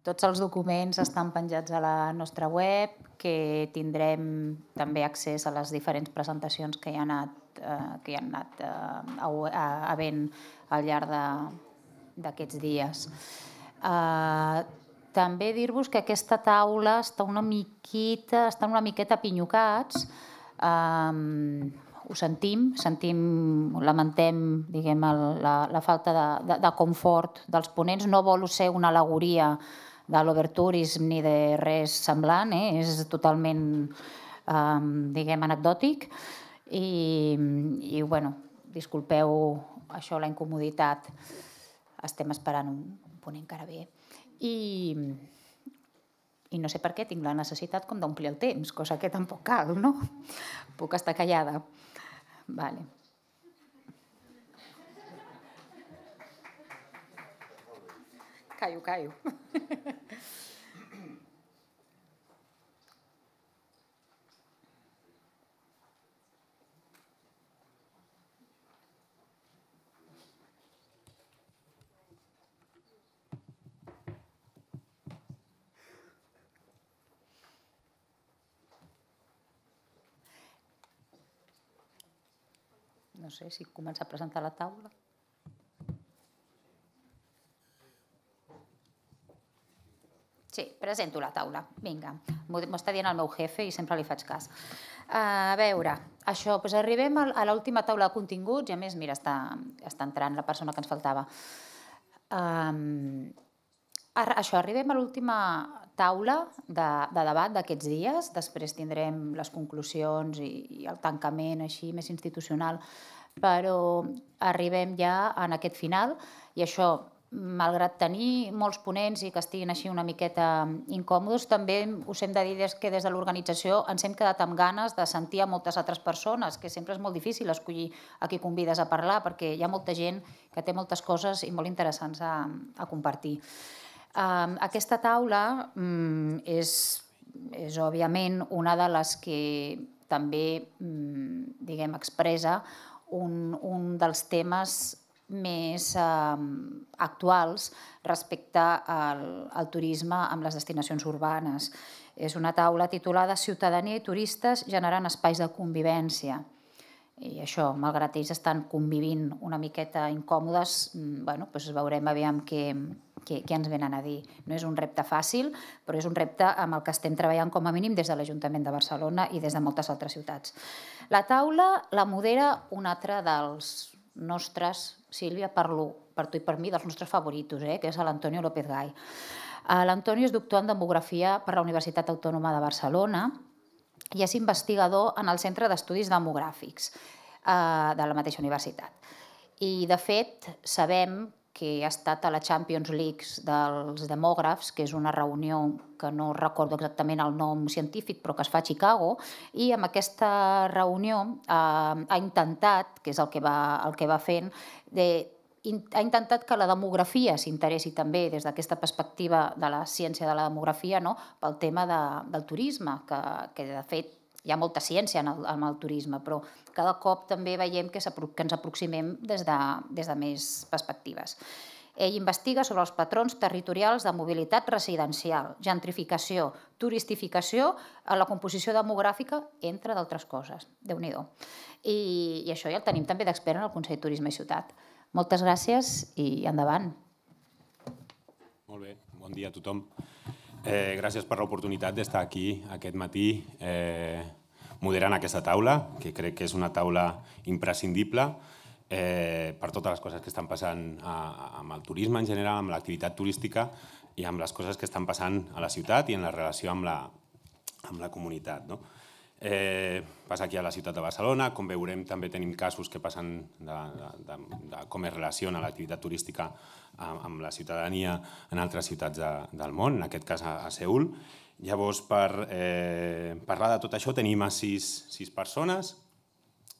Tots els documents estan penjats a la nostra web, que tindrem també accés a les diferents presentacions que hi han anat havent al llarg d'aquests dies. També dir-vos que aquesta taula està una miqueta pinyocats. Ho sentim, lamentem la falta de confort dels ponents. No vol ser una al·legoria de l'overtourisme ni de res semblant, és totalment anecdòtic i disculpeu això, la incomoditat. Estem esperant un ponent que ara ve i no sé per què tinc la necessitat com d'omplir el temps, cosa que tampoc cal, no? Puc estar callada. Vale. Callo, callo. No sé si comença a presentar la taula. Sí, presento la taula. Vinga, m'ho està dient el meu jefe i sempre li faig cas. A veure, això, doncs arribem a l'última taula de continguts i a més, mira, està entrant la persona que ens faltava. Això, arribem a l'última taula de debat d'aquests dies, després tindrem les conclusions i el tancament així més institucional, però arribem ja en aquest final i això, malgrat tenir molts ponents i que estiguin així una miqueta incòmodes, també us hem de dir que des de l'organització ens hem quedat amb ganes de sentir a moltes altres persones, que sempre és molt difícil escollir a qui convides a parlar perquè hi ha molta gent que té moltes coses i molt interessants a compartir. Aquesta taula és òbviament una de les que també expressa un dels temes més actuals respecte al turisme amb les destinacions urbanes. És una taula titulada Ciutadania i turistes generant espais de convivència. I això, malgrat ells estan convivint una miqueta incòmodes, veurem aviam què què ens venen a dir. No és un repte fàcil, però és un repte amb el que estem treballant com a mínim des de l'Ajuntament de Barcelona i des de moltes altres ciutats. La taula la modera un altre dels nostres, Sílvia, parlo per tu i per mi, dels nostres favoritos, que és l'Antonio López Gay. L'Antonio és doctor en demografia per la Universitat Autònoma de Barcelona i és investigador en el Centre d'Estudis Demogràfics de la mateixa universitat. I, de fet, sabem que ha estat a la Champions League dels demògrafs, que és una reunió que no recordo exactament el nom científic, però que es fa a Chicago, i amb aquesta reunió ha intentat, que és el que va fent, ha intentat que la demografia s'interessi també des d'aquesta perspectiva de la ciència de la demografia pel tema del turisme, que de fet hi ha molta ciència en el turisme, però cada cop també veiem que ens aproximem des de més perspectives. Ell investiga sobre els patrons territorials de mobilitat residencial, gentrificació, turistificació, la composició demogràfica, entre d'altres coses. Déu-n'hi-do. I això ja el tenim també d'expert en el Consell de Turisme i Ciutat. Moltes gràcies i endavant. Molt bé, bon dia a tothom. Gràcies per l'oportunitat d'estar aquí aquest matí moderant aquesta taula, que crec que és una taula imprescindible per totes les coses que estan passant amb el turisme en general, amb l'activitat turística i amb les coses que estan passant a la ciutat i en la relació amb la comunitat. Passa aquí a la ciutat de Barcelona, com veurem també tenim casos que passen de com es relaciona l'activitat turística amb la ciutadania en altres ciutats del món, en aquest cas a Seül. Llavors, per parlar de tot això tenim a sis persones,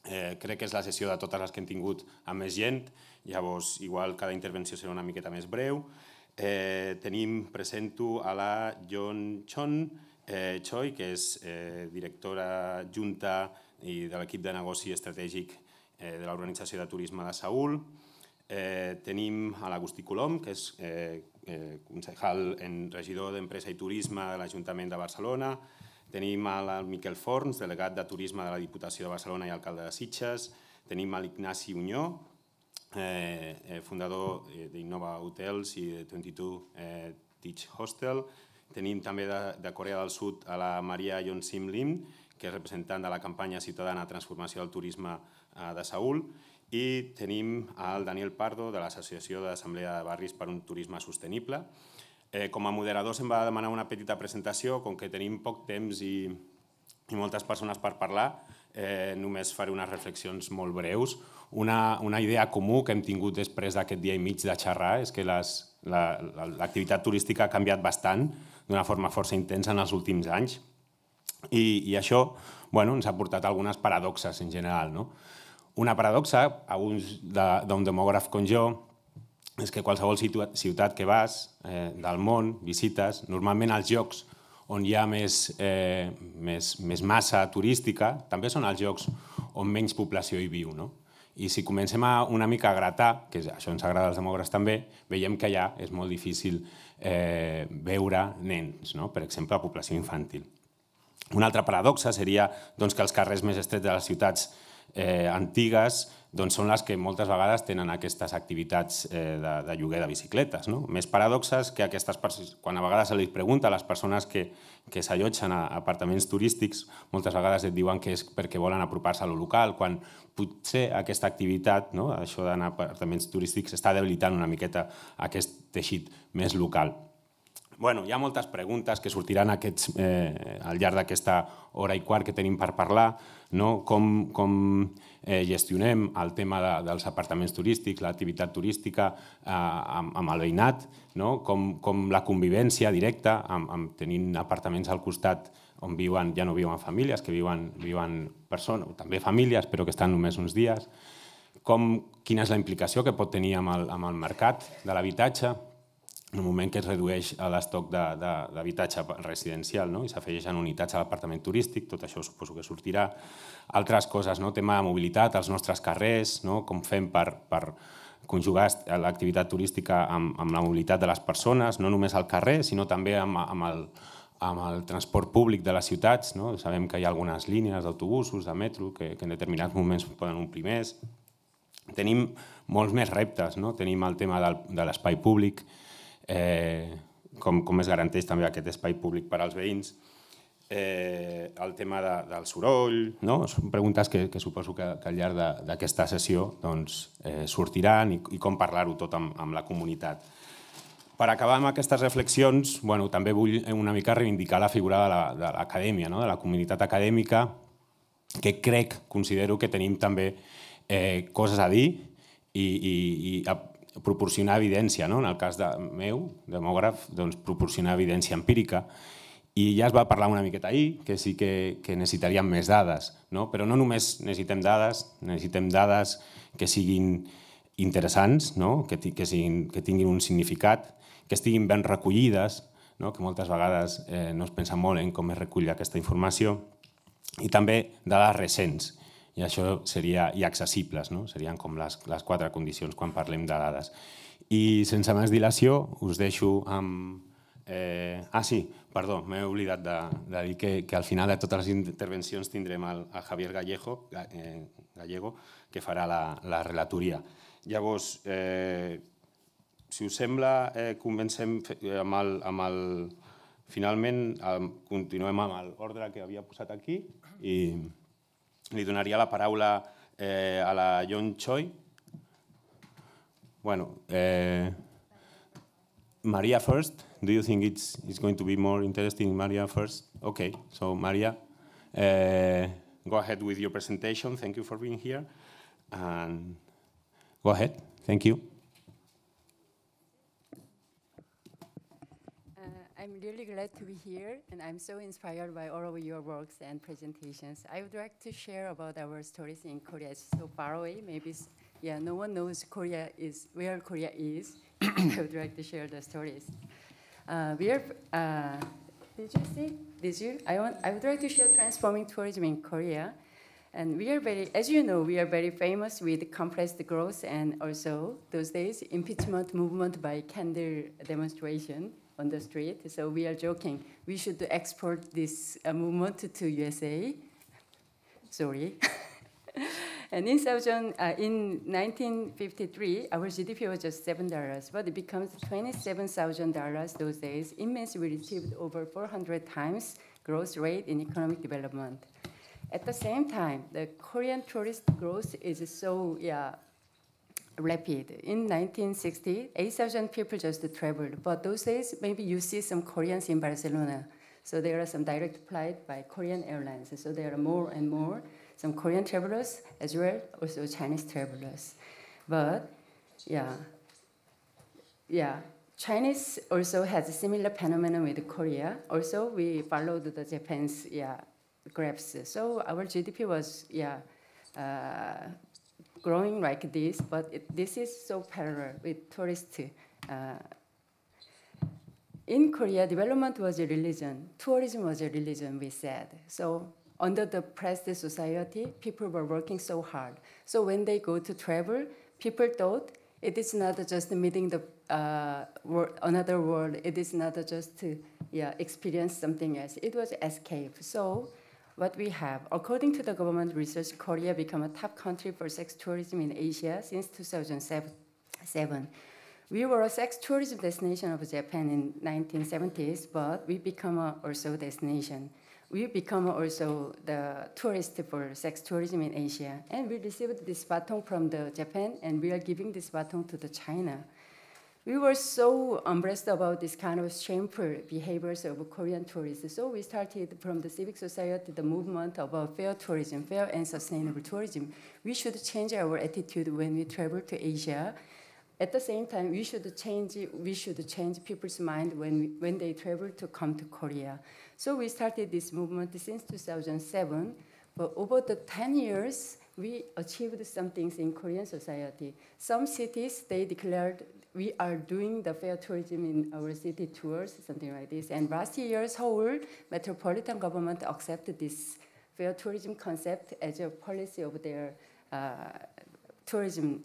crec que és la sessió de totes les que hem tingut amb més gent, llavors igual cada intervenció serà una miqueta més breu. Tenim, presento a la John Chon, Choi, que és directora adjunta de l'equip de negoci estratègic de l'organització de turisme de Seül. Tenim a l'Agustí Colom, que és eh, concejal en regidor d'Empresa i Turisme de l'Ajuntament de Barcelona. Tenim el Miquel Forns, delegat de Turisme de la Diputació de Barcelona i alcalde de Sitges. Tenim l'Ignasi Uñó, eh, fundador d'Innova Hotels i de vint-i-dos Teach Hostel. Tenim també de, de Corea del Sud a la Maria Yonsim Lim, que és representant de la campanya ciutadana Transformació del Turisme de Seül. I tenim el Daniel Pardo, de l'Associació d'Assemblea de Barris per un Turisme Sostenible. Com a moderador se'm va demanar una petita presentació, com que tenim poc temps i moltes persones per parlar, només faré unes reflexions molt breus. Una idea comú que hem tingut després d'aquest dia i mig de xerrar és que l'activitat turística ha canviat bastant, d'una forma força intensa en els últims anys, i això ens ha portat algunes paradoxes en general. Una paradoxa, a uns d'un demògraf com jo, és que qualsevol ciutat que vas del món, visites, normalment els llocs on hi ha més massa turística també són els llocs on menys població hi viu. I si comencem una mica a gratar, que això ens agrada als demògrafs també, veiem que allà és molt difícil veure nens, per exemple, a població infantil. Una altra paradoxa seria que els carrers més estrets de les ciutats antigues són les que moltes vegades tenen aquestes activitats de lloguer de bicicletes. Més paradoxes que quan a vegades se li pregunta a les persones que s'allotgen a apartaments turístics, moltes vegades et diuen que és perquè volen apropar-se a lo local, quan potser aquesta activitat, això d'anar a apartaments turístics, està debilitant una miqueta aquest teixit més local. Hi ha moltes preguntes que sortiran al llarg d'aquesta hora i quart que tenim per parlar. Com gestionem el tema dels apartaments turístics, l'activitat turística amb el veïnat, com la convivència directa, tenint apartaments al costat on ja no viuen famílies, que viuen persones, també famílies, però que estan només uns dies. Quina és la implicació que pot tenir amb el mercat de l'habitatge, en el moment que es redueix l'estoc d'habitatge residencial i s'afegeixen unitats a l'apartament turístic, tot això suposo que sortirà. Altres coses, tema de mobilitat, els nostres carrers, com fem per conjugar l'activitat turística amb la mobilitat de les persones, no només al carrer, sinó també amb el transport públic de les ciutats. Sabem que hi ha algunes línies d'autobusos, de metro, que en determinats moments poden omplir més. Tenim molts més reptes, tenim el tema de l'espai públic, com es garanteix també aquest espai públic per als veïns, el tema del soroll. Són preguntes que suposo que al llarg d'aquesta sessió sortiran i com parlar-ho tot amb la comunitat. Per acabar amb aquestes reflexions, també vull una mica reivindicar la figura de l'acadèmia, de la comunitat acadèmica, que crec, considero que tenim també coses a dir i a proporcionar evidència, en el cas meu, demògraf, proporcionar evidència empírica. I ja es va parlar una miqueta ahir que sí que necessitaríem més dades, però no només necessitem dades, necessitem dades que siguin interessants, que tinguin un significat, que estiguin ben recollides, que moltes vegades no es pensa molt en com es recull aquesta informació, i també dades recents. I això seria inaccessibles, serien com les quatre condicions quan parlem de dades. I sense més dilació us deixo amb... Ah, sí, perdó, m'he oblidat de dir que al final de totes les intervencions tindrem el Javier Gallego, que farà la relatoria. Llavors, si us sembla, comencem amb el... Finalment, continuem amb l'ordre que havia posat aquí i... Li donaria la paraula a la Yon Choi. Maria first. Do you think it's going to be more interesting, Maria first? Okay, so Maria, go ahead with your presentation. Thank you for being here. And go ahead. Thank you. I'm really glad to be here, and I'm so inspired by all of your works and presentations. I would like to share about our stories in Korea. It's so far away, maybe, yeah, no one knows Korea is where Korea is. I would like to share the stories. Uh, we are, uh, did you see? Did you? I want. I would like to share transforming tourism in Korea. And we are very, as you know, we are very famous with compressed growth and also those days impeachment movement by candle demonstration on the street. So we are joking. We should export this uh, movement to U S A. Sorry. And in Southern, uh, in nineteen fifty-three, our G D P was just seven dollars, but it becomes twenty-seven thousand dollars those days. Immense, we achieved over four hundred times growth rate in economic development. At the same time, the Korean tourist growth is so yeah, rapid. In nineteen sixty, eight thousand people just traveled, but those days maybe you see some Koreans in Barcelona. So there are some direct flights by Korean airlines. So there are more and more some Korean travelers as well, also Chinese travelers. But yeah, yeah. Chinese also has a similar phenomenon with Korea. Also, we followed the Japan's yeah. Graphs. So our G D P was yeah uh, growing like this, but it, this is so parallel with tourists. Uh, in Korea, development was a religion. Tourism was a religion, we said. So under the oppressed society, people were working so hard. So when they go to travel, people thought it is not just meeting the uh, world, another world. It is not just to yeah, experience something else. It was escape. So what we have, according to the government research, Korea became a top country for sex tourism in Asia since two thousand seven. We were a sex tourism destination of Japan in nineteen seventies, but we become a also destination. We become also the tourist for sex tourism in Asia. And we received this baton from the Japan, and we are giving this baton to the China. We were so embarrassed about this kind of shameful behaviors of Korean tourists. So we started from the civic society, the movement about fair tourism, fair and sustainable tourism. We should change our attitude when we travel to Asia. At the same time, we should change, we should change people's mind when, we, when they travel to come to Korea. So we started this movement since two thousand seven, but over the ten years, we achieved some things in Korean society. Some cities, they declared, we are doing the fair tourism in our city tours, something like this. And last year, Seoul Metropolitan Government accepted this fair tourism concept as a policy of their uh, tourism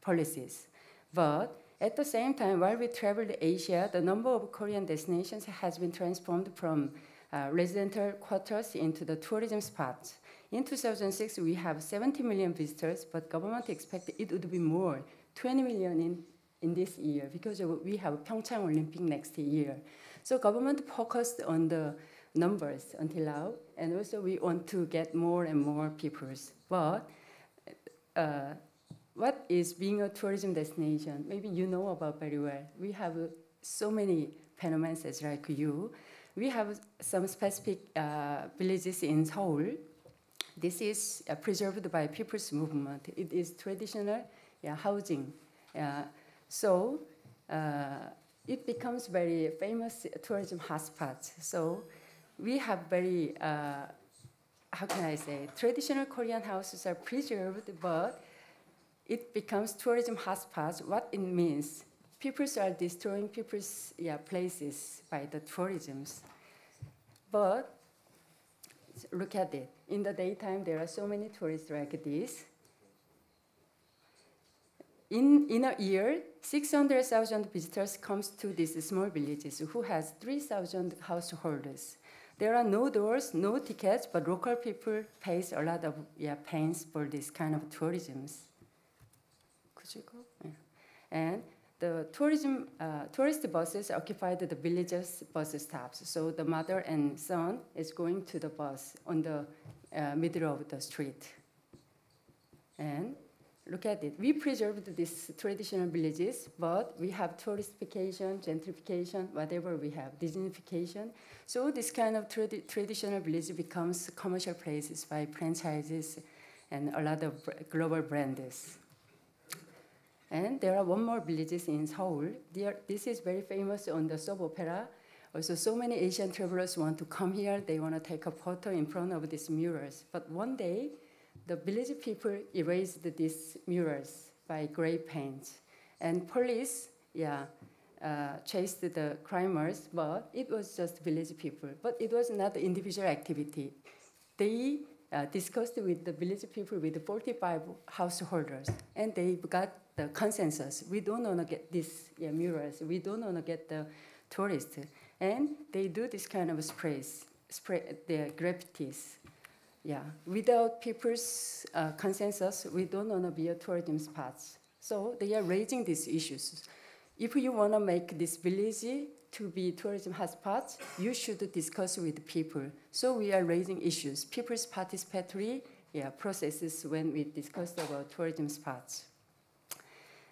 policies. But at the same time, while we traveled Asia, the number of Korean destinations has been transformed from uh, residential quarters into the tourism spots. In two thousand six, we have seventy million visitors, but government expected it would be more, twenty million in in this year, because we have Pyeongchang Olympic next year. So government focused on the numbers until now, and also we want to get more and more people. But uh, what is being a tourism destination? Maybe you know about very well. We have so many phenomena like you. We have some specific uh, villages in Seoul. This is uh, preserved by people's movement. It is traditional yeah, housing. Uh, So uh, it becomes very famous tourism hotspot. So we have very, uh, how can I say, traditional Korean houses are preserved, but it becomes tourism hotspots. What it means, people are destroying people's yeah, places by the tourism. But look at it. In the daytime, there are so many tourists like this. In, in a year, six hundred thousand visitors comes to these small villages who has three thousand householders. There are no doors, no tickets, but local people pays a lot of yeah, pains for this kind of tourism. Could you go? Yeah. And the tourism, uh, tourist buses occupied the villages bus stops. So the mother and son is going to the bus on the uh, middle of the street. And look at it. We preserved these traditional villages, but we have touristification, gentrification, whatever we have, Disneyfication. So this kind of tra traditional village becomes commercial places by franchises and a lot of global brands. And there are one more villages in Seoul. There, this is very famous on the soap opera. Also, so many Asian travelers want to come here. They want to take a photo in front of these mirrors. But one day, the village people erased these murals by gray paint. And police yeah, uh, chased the criminals, but it was just village people. But it was not individual activity. They uh, discussed with the village people, with forty-five householders, and they got the consensus. We don't want to get these yeah, murals. We don't want to get the tourists. And they do this kind of sprays, spray their graffitis. Yeah, without people's uh, consensus, we don't want to be a tourism spot. So they are raising these issues. If you want to make this village to be tourism hotspot, you should discuss with people. So we are raising issues. People's participatory yeah, processes when we discuss about tourism spots.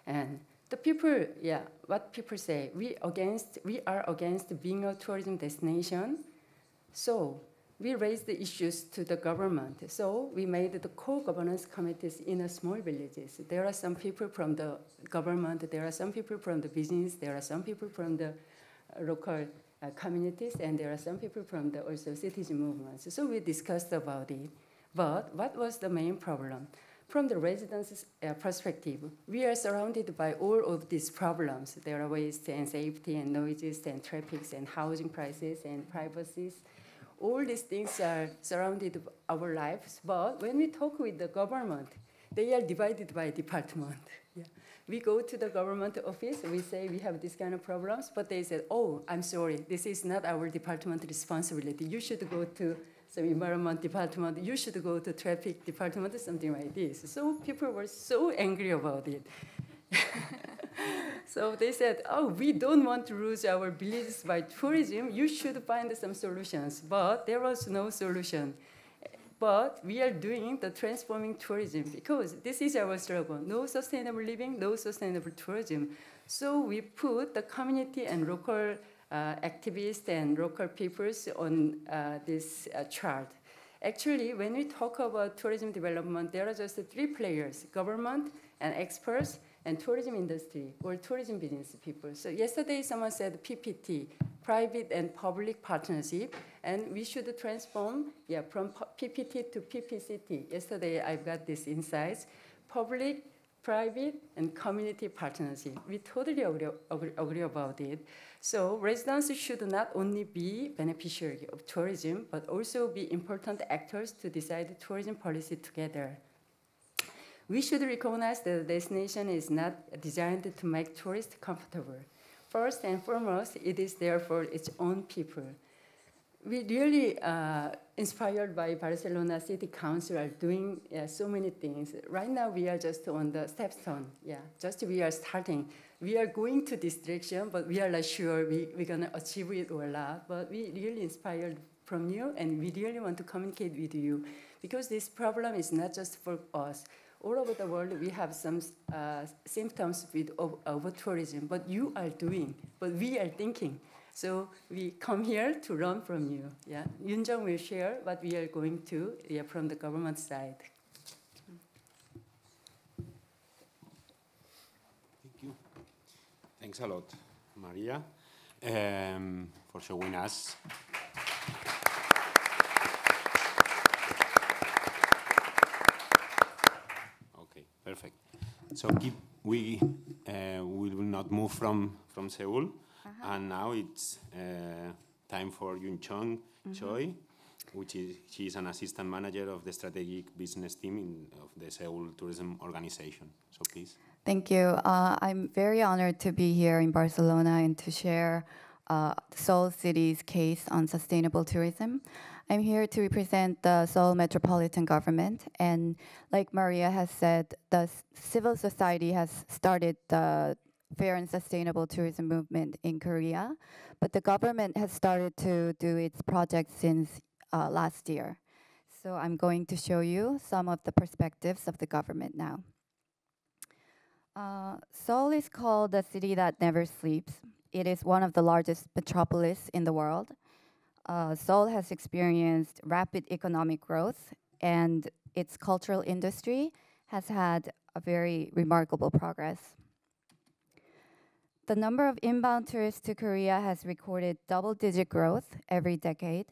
And the people, yeah, what people say, we against, we are against being a tourism destination. So we raised the issues to the government. So we made the co-governance committees in the small villages. There are some people from the government, there are some people from the business, there are some people from the local uh, communities, and there are some people from the also citizen movements. So we discussed about it. But what was the main problem? From the residents' uh, perspective, we are surrounded by all of these problems. There are waste and safety and noises and traffics and housing prices and privacies. All these things are surrounded our lives, but when we talk with the government, they are divided by department. Yeah. We go to the government office, we say we have this kind of problems, but they said, oh, I'm sorry, this is not our department responsibility. You should go to some environment department, you should go to traffic department, something like this. So people were so angry about it. So they said, oh, we don't want to lose our villages by tourism. You should find some solutions. But there was no solution. But we are doing the transforming tourism because this is our slogan, no sustainable living, no sustainable tourism. So we put the community and local uh, activists and local peoples on uh, this uh, chart. Actually, when we talk about tourism development, there are just three players, government and experts, and tourism industry or tourism business people. So yesterday someone said P P T, private and public partnership, and we should transform yeah, from P P T to P P C T. Yesterday I got these insights, public, private, and community partnership. We totally agree, agree, agree about it. So residents should not only be beneficiaries of tourism, but also be important actors to decide tourism policy together. We should recognize that the destination is not designed to make tourists comfortable. First and foremost, it is there for its own people. We really uh, inspired by Barcelona City Council are doing yeah, so many things. Right now, we are just on the stepstone. Yeah, just we are starting. We are going to this direction, but we are not sure we, we're gonna achieve it or not. But we really inspired from you, and we really want to communicate with you because this problem is not just for us. All over the world, we have some uh, symptoms with over-tourism, but you are doing, but we are thinking. So we come here to learn from you. Yeah, Yunjung will share what we are going to yeah, from the government side. Thank you. Thanks a lot, Maria, um, for showing us. Perfect. So keep, we uh, we will not move from from Seoul, uh-huh. And now it's uh, time for Yun Chong mm-hmm. Choi, which is she is an assistant manager of the strategic business team in, of the Seoul Tourism Organization. So please. Thank you. Uh, I'm very honored to be here in Barcelona and to share uh, Seoul City's case on sustainable tourism. I'm here to represent the Seoul Metropolitan Government, and like Maria has said, the civil society has started the fair and sustainable tourism movement in Korea, but the government has started to do its project since uh, last year. So I'm going to show you some of the perspectives of the government now. Uh, Seoul is called the city that never sleeps. It is one of the largest metropolis in the world. Uh, Seoul has experienced rapid economic growth, and its cultural industry has had a very remarkable progress. The number of inbound tourists to Korea has recorded double-digit growth every decade.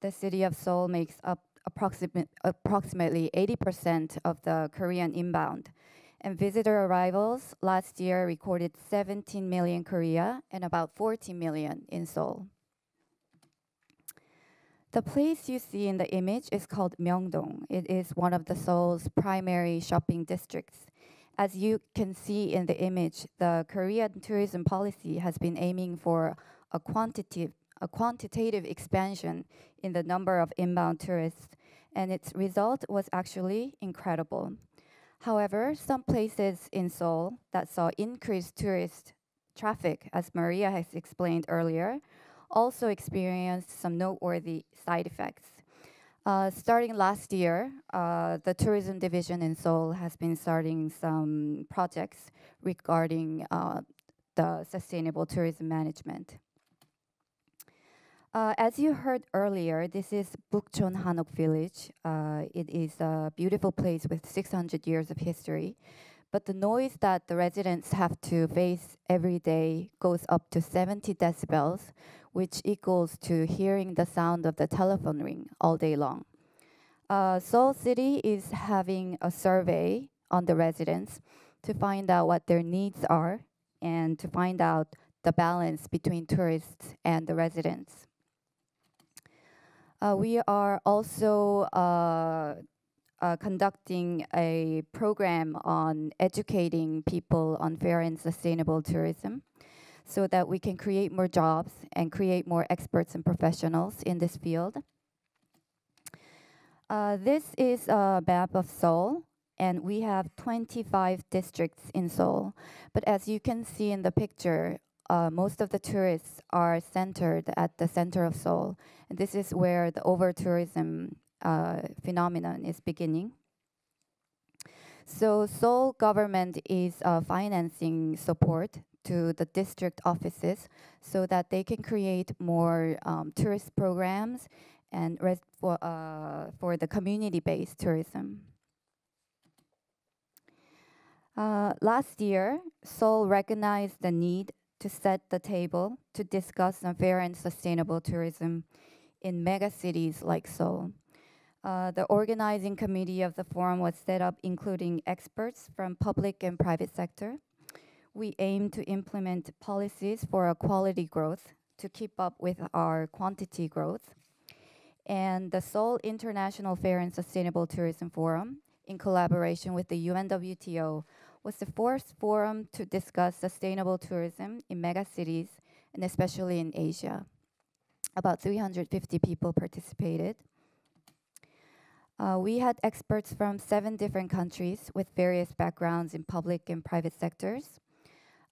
The city of Seoul makes up approximate, approximately eighty percent of the Korean inbound, and visitor arrivals last year recorded seventeen million in Korea and about fourteen million in Seoul. The place you see in the image is called Myeongdong. It is one of the Seoul's primary shopping districts. As you can see in the image, the Korean tourism policy has been aiming for a quantitative, a quantitative expansion in the number of inbound tourists, and its result was actually incredible. However, some places in Seoul that saw increased tourist traffic, as Maria has explained earlier, also experienced some noteworthy side effects. Uh, starting last year, uh, the tourism division in Seoul has been starting some projects regarding uh, the sustainable tourism management. Uh, as you heard earlier, this is Bukchon Hanok Village. Uh, it is a beautiful place with six hundred years of history. But the noise that the residents have to face every day goes up to seventy decibels, which equals to hearing the sound of the telephone ring all day long. Uh, Seoul City is having a survey on the residents to find out what their needs are and to find out the balance between tourists and the residents. Uh, we are also uh, Uh, conducting a program on educating people on fair and sustainable tourism so that we can create more jobs and create more experts and professionals in this field. Uh, this is a map of Seoul, and we have twenty-five districts in Seoul. But as you can see in the picture, uh, most of the tourists are centered at the center of Seoul. And this is where the over-tourism Uh, phenomenon is beginning. So Seoul government is uh, financing support to the district offices so that they can create more um, tourist programs and res for, uh, for the community-based tourism. Uh, last year, Seoul recognized the need to set the table to discuss fair and sustainable tourism in megacities like Seoul. Uh, the organizing committee of the forum was set up, including experts from public and private sector. We aim to implement policies for a quality growth to keep up with our quantity growth. And the Seoul International Fair and Sustainable Tourism Forum, in collaboration with the U N W T O, was the first forum to discuss sustainable tourism in megacities, and especially in Asia. About three hundred fifty people participated. Uh, we had experts from seven different countries with various backgrounds in public and private sectors.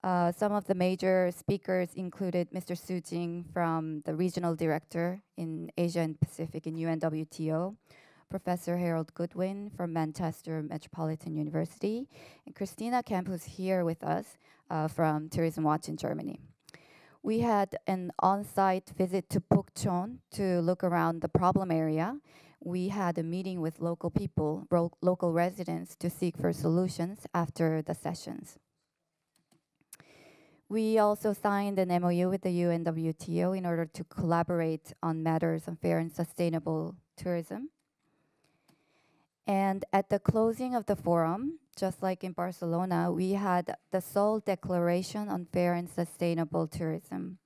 Uh, some of the major speakers included Mister Su Jing from the regional director in Asia and Pacific in U N W T O, Professor Harold Goodwin from Manchester Metropolitan University, and Christina Kemp, who's here with us uh, from Tourism Watch in Germany. We had an on-site visit to Bukchon to look around the problem area. We had a meeting with local people, ro local residents, to seek for solutions after the sessions. We also signed an M O U with the U N W T O in order to collaborate on matters of fair and sustainable tourism. And at the closing of the forum, just like in Barcelona, we had the Seoul Declaration on Fair and Sustainable Tourism.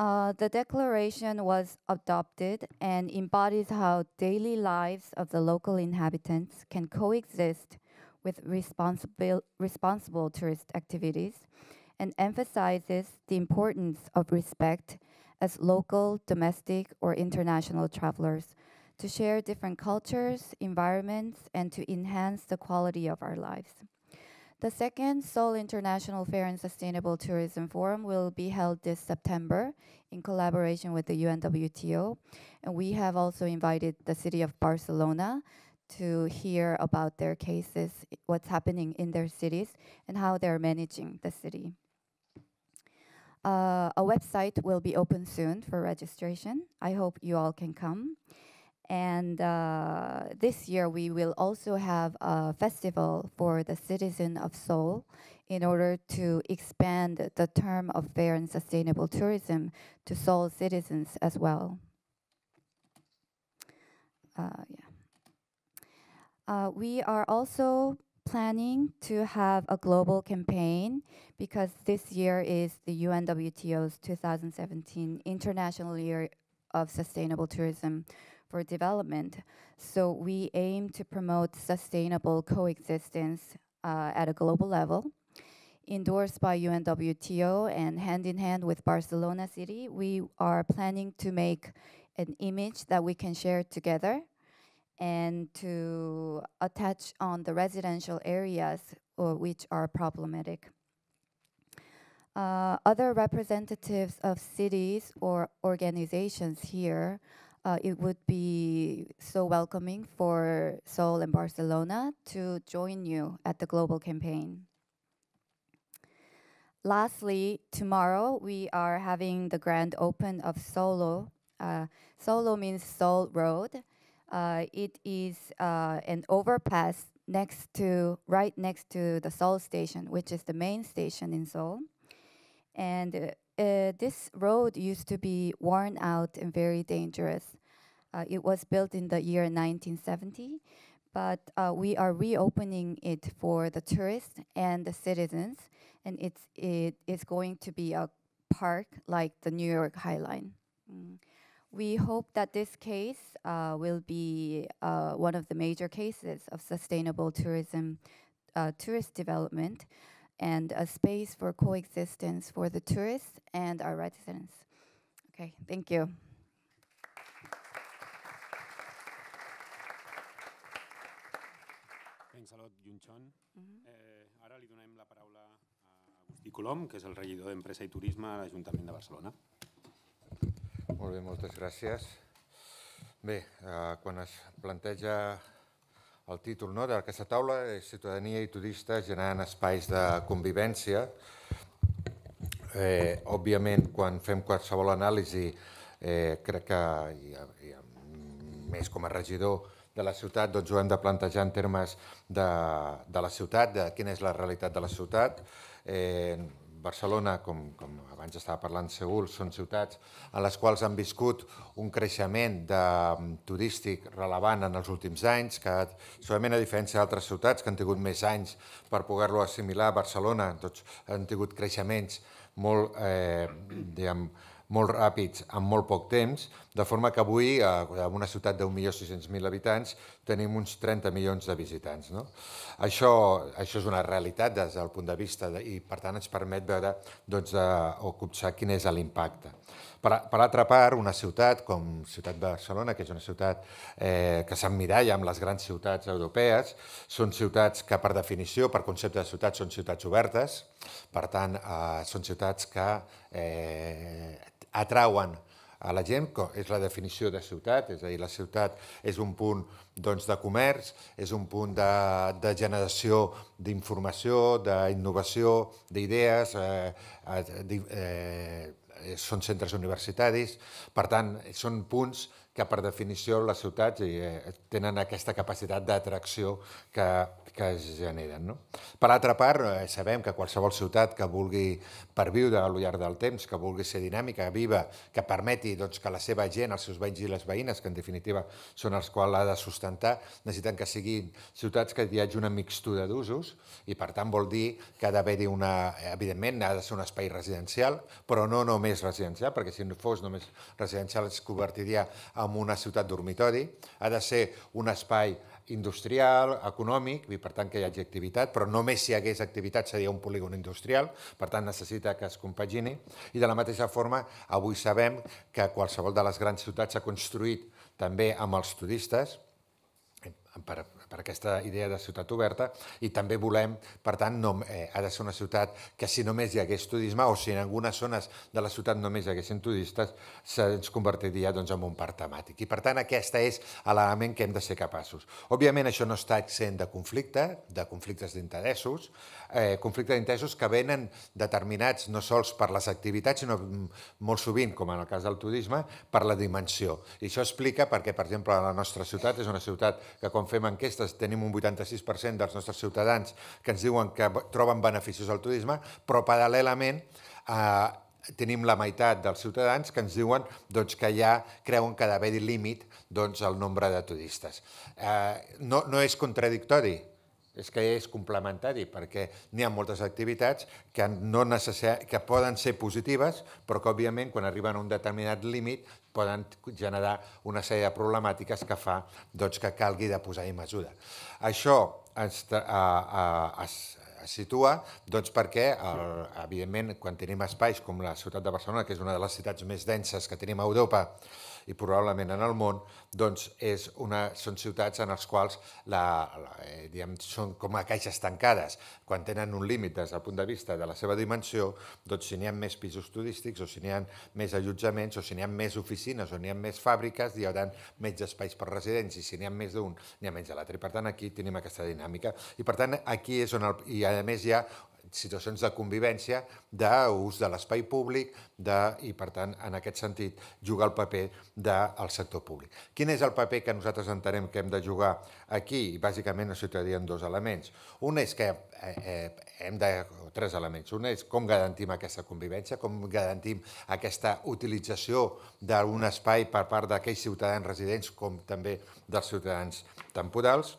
Uh, the declaration was adopted and embodies how daily lives of the local inhabitants can coexist with responsible, responsible tourist activities, and emphasizes the importance of respect as local, domestic, or international travelers to share different cultures, environments, and to enhance the quality of our lives. The second Seoul International Fair and Sustainable Tourism Forum will be held this September in collaboration with the U N W T O. And we have also invited the city of Barcelona to hear about their cases, what's happening in their cities, and how they're managing the city. Uh, a website will be open soon for registration. I hope you all can come. And uh, this year, we will also have a festival for the citizen of Seoul in order to expand the term of fair and sustainable tourism to Seoul citizens as well. Uh, yeah. Uh, we are also planning to have a global campaign because this year is the U N W T O's two thousand seventeen International Year of Sustainable Tourism for Development. So we aim to promote sustainable coexistence uh, at a global level. Endorsed by U N W T O and hand in hand with Barcelona City, we are planning to make an image that we can share together and to attach on the residential areas uh, which are problematic. Uh, other representatives of cities or organizations here, uh, it would be so welcoming for Seoul and Barcelona to join you at the global campaign. Lastly, tomorrow we are having the grand open of Solo. Uh, Solo means Seoul Road. Uh, it is uh, an overpass next to, right next to the Seoul station, which is the main station in Seoul. And uh, uh, this road used to be worn out and very dangerous. Uh, it was built in the year nineteen seventy, but uh, we are reopening it for the tourists and the citizens. And it's, it is going to be a park like the New York High Line. Mm. We hope that this case uh, will be uh, one of the major cases of sustainable tourism, uh, tourist development, and a space for coexistence for the tourists and our residents. Okay, thank you. Thanks a lot, Yunchon. Mm-hmm. eh, ara li donem la paraula a Agustí Colom, que és el regidor d'Empresa i Turisme a l'Ajuntament de Barcelona. Molt bé, moltes gràcies. Bé, eh, quan es planteja el títol, no, d'aquesta taula és Ciutadania i Turistes generant espais de convivència. Eh, òbviament, quan fem qualsevol anàlisi, eh, crec que, i, i, més com a regidor de la ciutat, doncs ho hem de plantejar en termes de, de la ciutat, de quina és la realitat de la ciutat. Eh, Barcelona, com, com abans estava parlant Seül, són ciutats en les quals han viscut un creixement de, turístic relevant en els últims anys, que segurament a diferència d'altres ciutats que han tingut més anys per poder-lo assimilar, Barcelona doncs, han tingut creixements molt, eh, diguem, molt ràpids en molt poc temps, de forma que avui, en una ciutat de un milió sis-cents mil habitants, tenim uns trenta milions de visitants. No? Això, això és una realitat des del punt de vista de, i, per tant, ens permet veure doncs, de, o copsar quin és l'impacte. Per, per altra part, una ciutat com Ciutat de Barcelona, que és una ciutat eh, que s'emmiralla amb les grans ciutats europees, són ciutats que, per definició, per concepte de ciutat, són ciutats obertes, per tant, eh, són ciutats que eh, atrauen a la gent, que és la definició de ciutat, és a dir, la ciutat és un punt doncs, de comerç, és un punt de, de generació d'informació, d'innovació, d'idees, eh, eh, són centres universitaris, per tant, són punts que per definició les ciutats eh, tenen aquesta capacitat d'atracció que, que es generen. No? Per altra part, eh, sabem que qualsevol ciutat que vulgui perviure al llarg del temps, que vulgui ser dinàmica, viva, que permeti doncs, que la seva gent, els seus veïns i les veïnes, que en definitiva són els quals l'ha de sustentar, necessiten que siguin ciutats que hi hagi una mixtura d'usos i per tant vol dir que ha d'haver-hi una... Evidentment ha de ser un espai residencial, però no només residencial, perquè si no fos només residencial es convertiria en una ciutat dormitori, ha de ser un espai industrial, econòmic, i per tant que hi hagi activitat, però només si hi hagués activitat seria un polígon industrial, per tant necessita que es compagini, i de la mateixa forma avui sabem que qualsevol de les grans ciutats s'ha construït també amb els turistes, per, per aquesta idea de ciutat oberta, i també volem, per tant, no, eh, ha de ser una ciutat que si només hi hagués turisme o si en algunes zones de la ciutat només hi haguessin turistes, se'ns convertiria doncs, en un parc temàtic. I per tant, aquesta és l'element que hem de ser capaços. Òbviament, això no està exempt de conflicte, de conflictes d'interessos, eh, conflictes d'interessos que venen determinats no sols per les activitats, sinó molt sovint, com en el cas del turisme, per la dimensió. I això explica perquè, per exemple, la nostra ciutat és una ciutat que, quan fem enquestes, tenim un vuitanta-sis per cent dels nostres ciutadans que ens diuen que troben beneficis al turisme, però paral·lelament eh, tenim la meitat dels ciutadans que ens diuen doncs, que ja creuen que ha d'haver-hi límit doncs, el nombre de turistes. Eh, no, no és contradictori, És que és complementari, perquè n'hi ha moltes activitats que poden ser positives, però que, òbviament, quan arriben a un determinat límit, poden generar una sèrie de problemàtiques que fa que calgui de posar-hi mesura. Això es situa perquè, evidentment, quan tenim espais com la ciutat de Barcelona, que és una de les ciutats més denses que tenim a Europa, i probablement en el món, són ciutats en les quals són com a caixes tancades. Quan tenen un límit des del punt de vista de la seva dimensió, si n'hi ha més pisos turístics, o si n'hi ha més allotjaments, o si n'hi ha més oficines, o n'hi ha més fàbriques, hi haurà menys espais per residents, i si n'hi ha més d'un, n'hi ha menys de l'altre. Per tant, aquí tenim aquesta dinàmica. I, per tant, aquí és on, a més, hi ha situacions de convivència, d'ús de l'espai públic i, per tant, en aquest sentit, jugar el paper del sector públic. Quin és el paper que nosaltres entenem que hem de jugar aquí? Bàsicament, ens situarien dos elements. Un és que hem de... tres elements. Un és com garantim aquesta convivència, com garantim aquesta utilització d'un espai per part d'aquells ciutadans residents com també dels ciutadans temporals,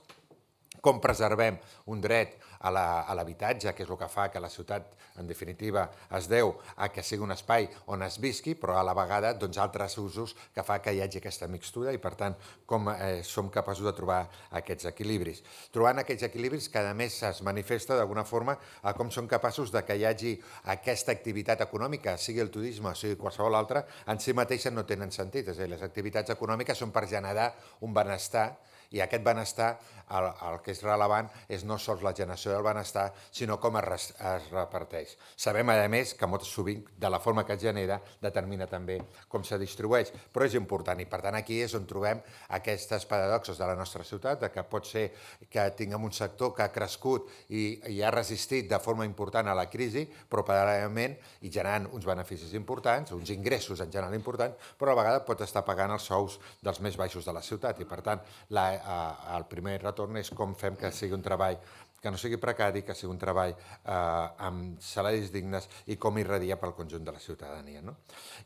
com preservem un dret a l'habitatge, que és el que fa que la ciutat, en definitiva, es deu a que sigui un espai on es visqui, però a la vegada altres usos que fa que hi hagi aquesta mixtura i, per tant, com som capaços de trobar aquests equilibris. Trobant aquests equilibris que, a més, es manifesta d'alguna forma a com som capaços que hi hagi aquesta activitat econòmica, sigui el turisme o sigui qualsevol altra, en si mateixa no tenen sentit. És a dir, les activitats econòmiques són per generar un benestar i aquest benestar, el que és relevant, és no sols la generació del benestar, sinó com es reparteix. Sabem, a més, que molt sovint, de la forma que es genera, determina també com se distribueix, però és important. I, per tant, aquí és on trobem aquestes paradoxes de la nostra ciutat, que pot ser que tinguem un sector que ha crescut i ha resistit de forma important a la crisi, però paral·lelament i generant uns beneficis importants, uns ingressos en general importants, però a la vegada pot estar pagant els sous dels més baixos de la ciutat. I, per tant, la el primer retorn és com fem que sigui un treball que no sigui precari, que sigui un treball amb salaris dignes i com irradia pel conjunt de la ciutadania.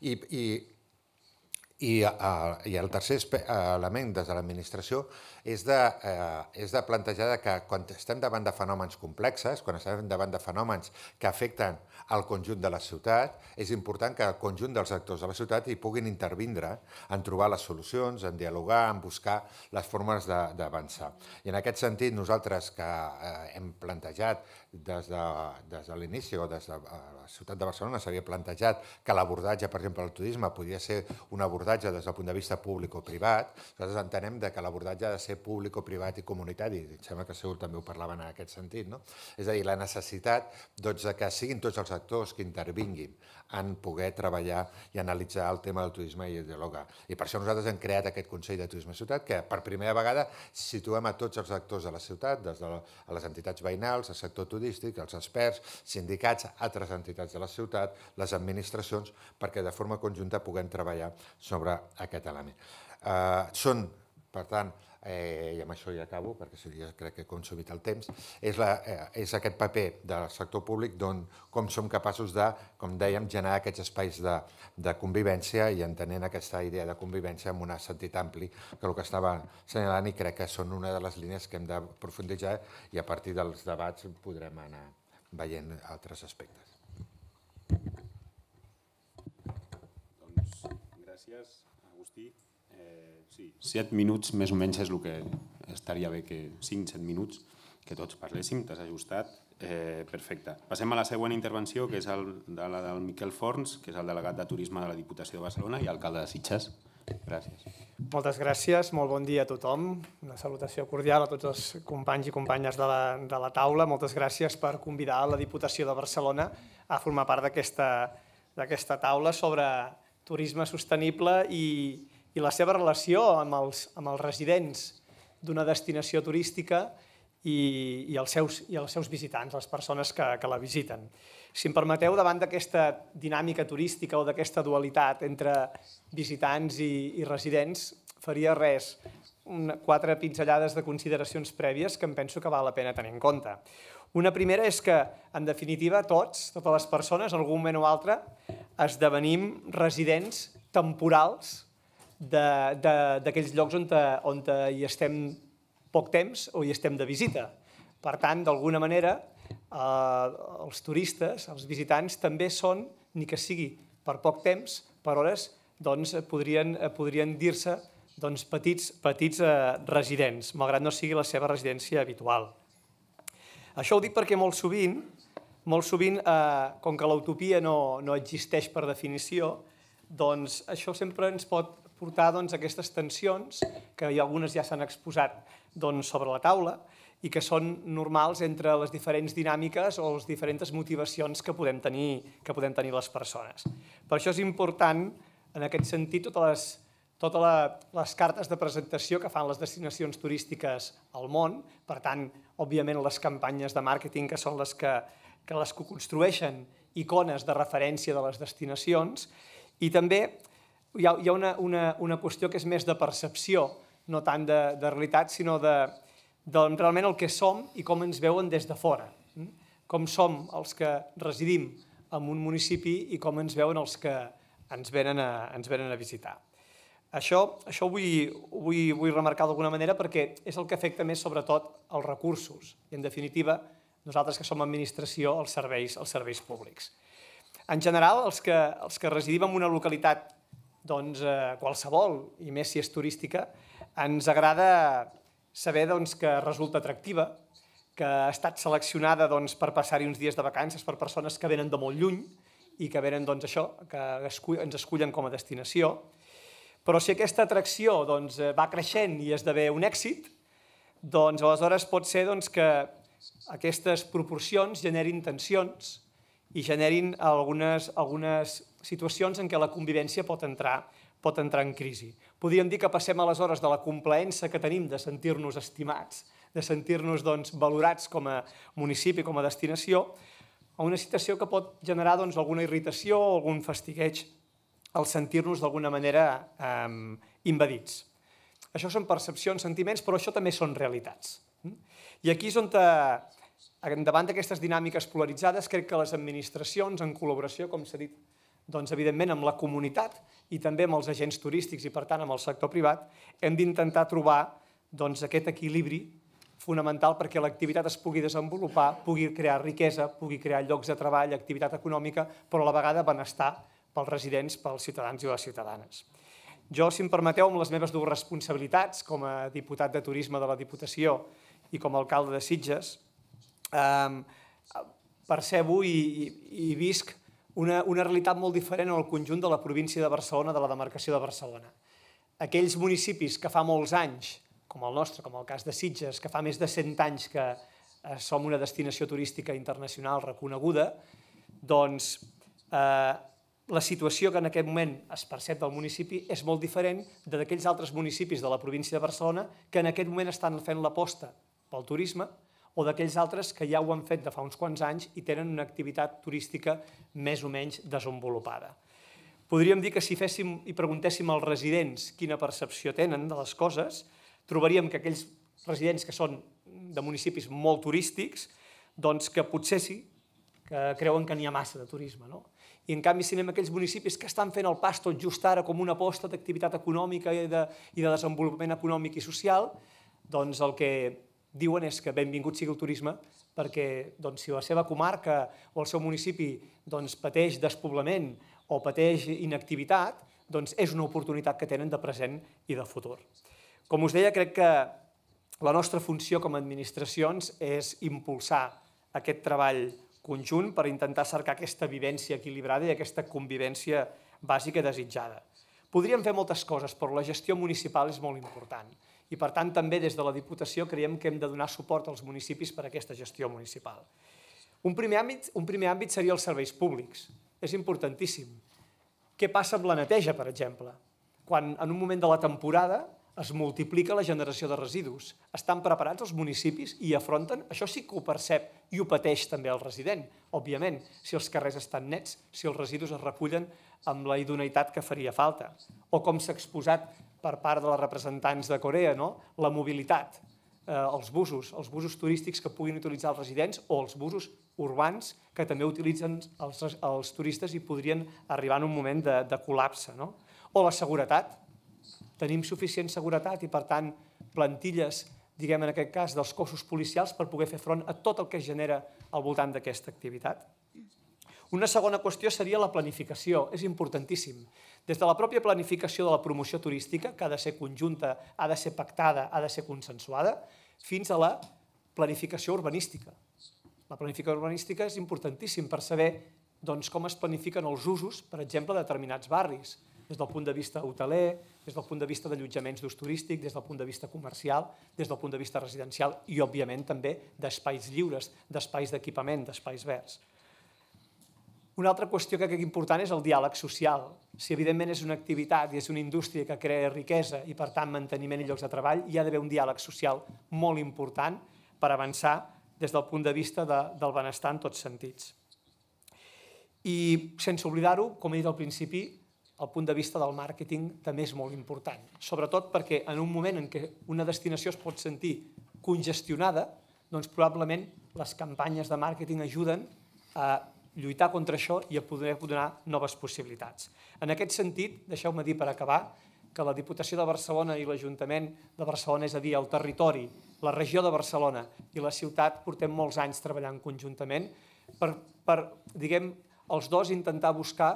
I el tercer element des de l'administració és de plantejar que quan estem davant de fenòmens complexes, quan estem davant de fenòmens que afecten al conjunt de la ciutat, és important que el conjunt dels actors de la ciutat hi puguin intervindre en trobar les solucions, en dialogar, en buscar les formes d'avançar. I en aquest sentit, nosaltres que hem plantejat des de l'inici, o des de la ciutat de Barcelona s'havia plantejat que l'abordatge, per exemple, del turisme podia ser un abordatge des del punt de vista públic o privat, nosaltres entenem que l'abordatge ha de ser públic o privat i comunitari, em sembla que Seül també ho parlaven en aquest sentit, és a dir, la necessitat que siguin tots els actors que intervinguin en poder treballar i analitzar el tema del turisme i dialogar. I per això nosaltres hem creat aquest Consell de Turisme i Ciutat, que per primera vegada situem a tots els actors de la ciutat, des de les entitats veïnals, el sector turístic, els experts, sindicats, altres entitats de la ciutat, les administracions, perquè de forma conjunta puguem treballar sobre aquest element. Són, per tant, i amb això ja acabo, perquè crec que he consumit el temps, és aquest paper del sector públic d'on com som capaços de, com dèiem, generar aquests espais de convivència i entenent aquesta idea de convivència en un sentit ampli, que el que estava assenyalant, i crec que són una de les línies que hem d'aprofundir i a partir dels debats podrem anar veient altres aspectes. Doncs, gràcies, Agustí. set minuts més o menys és el que estaria bé, que cinc set minuts que tots parléssim, t'has ajustat, perfecte. Passem a la següent intervenció, que és la del Miquel Forns, que és el delegat de Turisme de la Diputació de Barcelona i alcalde de Sitges. Gràcies. Moltes gràcies, molt bon dia a tothom. Una salutació cordial a tots els companys i companyes de la taula. Moltes gràcies per convidar la Diputació de Barcelona a formar part d'aquesta taula sobre turisme sostenible i i la seva relació amb els residents d'una destinació turística i els seus visitants, les persones que la visiten. Si em permeteu, davant d'aquesta dinàmica turística o d'aquesta dualitat entre visitants i residents, faria res, quatre pinzellades de consideracions prèvies que em penso que val la pena tenir en compte. Una primera és que, en definitiva, tots, totes les persones, en algun moment o altre, esdevenim residents temporals d'aquells llocs on hi estem poc temps o hi estem de visita. Per tant, d'alguna manera, els turistes, els visitants, també són, ni que sigui per poc temps, per hores, podrien dir-se petits residents, malgrat no sigui la seva residència habitual. Això ho dic perquè molt sovint, com que l'utopia no existeix per definició, doncs això sempre ens pot portar a aquestes tensions, que algunes ja s'han exposat sobre la taula, i que són normals entre les diferents dinàmiques o les diferents motivacions que podem tenir les persones. Per això és important, en aquest sentit, totes les cartes de presentació que fan les destinacions turístiques al món, per tant, òbviament, les campanyes de màrqueting, que són les que construeixen icones de referència de les destinacions, i també hi ha una qüestió que és més de percepció, no tant de realitat, sinó de realment el que som i com ens veuen des de fora. Com som els que residim en un municipi i com ens veuen els que ens venen a visitar. Això ho vull remarcar d'alguna manera perquè és el que afecta més, sobretot, els recursos. I, en definitiva, nosaltres que som administració, els serveis públics. En general, els que residim en una localitat qualsevol, i més si és turística, ens agrada saber que resulta atractiva, que ha estat seleccionada per passar-hi uns dies de vacances per persones que venen de molt lluny i que ens escullen com a destinació. Però si aquesta atracció va creixent i esdevé un èxit, doncs aleshores pot ser que aquestes proporcions generin tensions i generin algunes situacions en què la convivència pot entrar pot entrar en crisi. Podríem dir que passem aleshores de la complaença que tenim de sentir-nos estimats, de sentir-nos valorats com a municipi, com a destinació, a una situació que pot generar alguna irritació o algun fastigueig al sentir-nos d'alguna manera invadits. Això són percepcions, sentiments, però això també són realitats. I aquí és on, davant d'aquestes dinàmiques polaritzades, crec que les administracions, en col·laboració, com s'ha dit, doncs, evidentment, amb la comunitat i també amb els agents turístics i, per tant, amb el sector privat, hem d'intentar trobar aquest equilibri fonamental perquè l'activitat es pugui desenvolupar, pugui crear riquesa, pugui crear llocs de treball, activitat econòmica, però a la vegada benestar pels residents, pels ciutadans i les ciutadanes. Jo, si em permeteu, amb les meves dues responsabilitats, com a diputat de Turisme de la Diputació i com a alcalde de Sitges, percebo i visc una realitat molt diferent al conjunt de la província de Barcelona, de la demarcació de Barcelona. Aquells municipis que fa molts anys, com el nostre, com el cas de Sitges, que fa més de cent anys que som una destinació turística internacional reconeguda, doncs la situació que en aquest moment es percep del municipi és molt diferent d'aquells altres municipis de la província de Barcelona que en aquest moment estan fent l'aposta pel turisme, o d'aquells altres que ja ho han fet de fa uns quants anys i tenen una activitat turística més o menys desenvolupada. Podríem dir que si féssim i preguntéssim als residents quina percepció tenen de les coses, trobaríem que aquells residents que són de municipis molt turístics, doncs que potser sí que creuen que n'hi ha massa de turisme, no? I en canvi, si anem a aquells municipis que estan fent el pas tot just ara com una aposta d'activitat econòmica i de desenvolupament econòmic i social, doncs el que diuen és que benvingut sigui el turisme perquè si la seva comarca o el seu municipi pateix despoblament o pateix inactivitat, doncs és una oportunitat que tenen de present i de futur. Com us deia, crec que la nostra funció com a administracions és impulsar aquest treball conjunt per intentar cercar aquesta vivència equilibrada i aquesta convivència bàsica desitjada. Podríem fer moltes coses, però la gestió municipal és molt important. I, per tant, també des de la Diputació creiem que hem de donar suport als municipis per a aquesta gestió municipal. Un primer àmbit seria els serveis públics. És importantíssim. Què passa amb la neteja, per exemple? Quan en un moment de la temporada es multiplica la generació de residus. Estan preparats els municipis i afronten? Això sí que ho percep i ho pateix també el resident, òbviament, si els carrers estan nets, si els residus es recullen amb la idoneïtat que faria falta. O com s'ha exposat per part de les representants de Corea, la mobilitat, els busos, els busos turístics que puguin utilitzar els residents o els busos urbans que també utilitzen els turistes i podrien arribar en un moment de col·lapse. O la seguretat. Tenim suficient seguretat i, per tant, plantilles diguem en aquest cas, dels cossos policials per poder fer front a tot el que es genera al voltant d'aquesta activitat. Una segona qüestió seria la planificació. És importantíssim. Des de la pròpia planificació de la promoció turística, que ha de ser conjunta, ha de ser pactada, ha de ser consensuada, fins a la planificació urbanística. La planificació urbanística és importantíssim per saber com es planifiquen els usos, per exemple, de determinats barris, des del punt de vista hoteler, des del punt de vista d'allotjaments d'ús turístic, des del punt de vista comercial, des del punt de vista residencial i, òbviament, també d'espais lliures, d'espais d'equipament, d'espais verds. Una altra qüestió que crec important és el diàleg social. Si, evidentment, és una activitat i és una indústria que crea riquesa i, per tant, manteniment i llocs de treball, hi ha d'haver un diàleg social molt important per avançar des del punt de vista del benestar en tots sentits. I, sense oblidar-ho, com he dit al principi, el punt de vista del màrqueting també és molt important, sobretot perquè en un moment en què una destinació es pot sentir congestionada, doncs probablement les campanyes de màrqueting ajuden a lluitar contra això i a poder donar noves possibilitats. En aquest sentit, deixeu-me dir per acabar que la Diputació de Barcelona i l'Ajuntament de Barcelona, és a dir, el territori, la regió de Barcelona i la ciutat, portem molts anys treballant conjuntament per, per diguem, els dos intentar buscar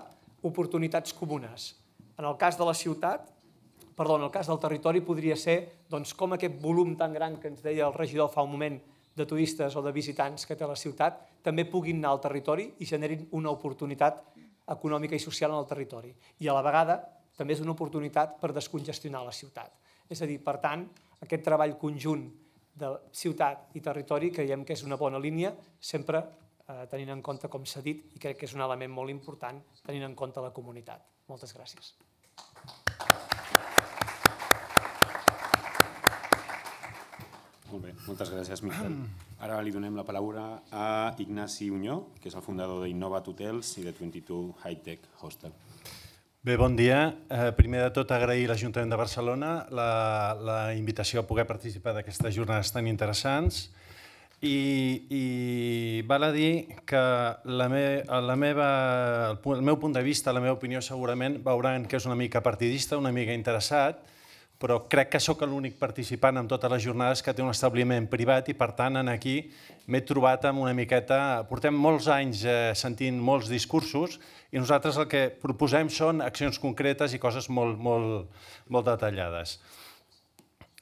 oportunitats comunes. En el cas de la ciutat, perdó, en el cas del territori podria ser doncs, com aquest volum tan gran que ens deia el regidor fa un moment de turistes o de visitants que té la ciutat, també puguin anar al territori i generin una oportunitat econòmica i social en el territori. I a la vegada també és una oportunitat per descongestionar la ciutat. És a dir, per tant, aquest treball conjunt de ciutat i territori creiem que és una bona línia, sempre tenint en compte, com s'ha dit, i crec que és un element molt important, tenint en compte la comunitat. Moltes gràcies. Molt bé, moltes gràcies, Miquel. Ara li donem la paraula a Ignasi Uñó, que és el fundador d'Innovat Hotels i de vint-i-dos High Tech Hostel. Bé, bon dia. Primer de tot, agrair a l'Ajuntament de Barcelona la invitació a poder participar d'aquestes jornades tan interessants. I val a dir que el meu punt de vista, la meva opinió, segurament veuran que és una mica partidista, una mica interessat, però crec que sóc l'únic participant en totes les jornades que té un establiment privat i, per tant, aquí m'he trobat amb una miqueta... Portem molts anys sentint molts discursos i nosaltres el que proposem són accions concretes i coses molt detallades.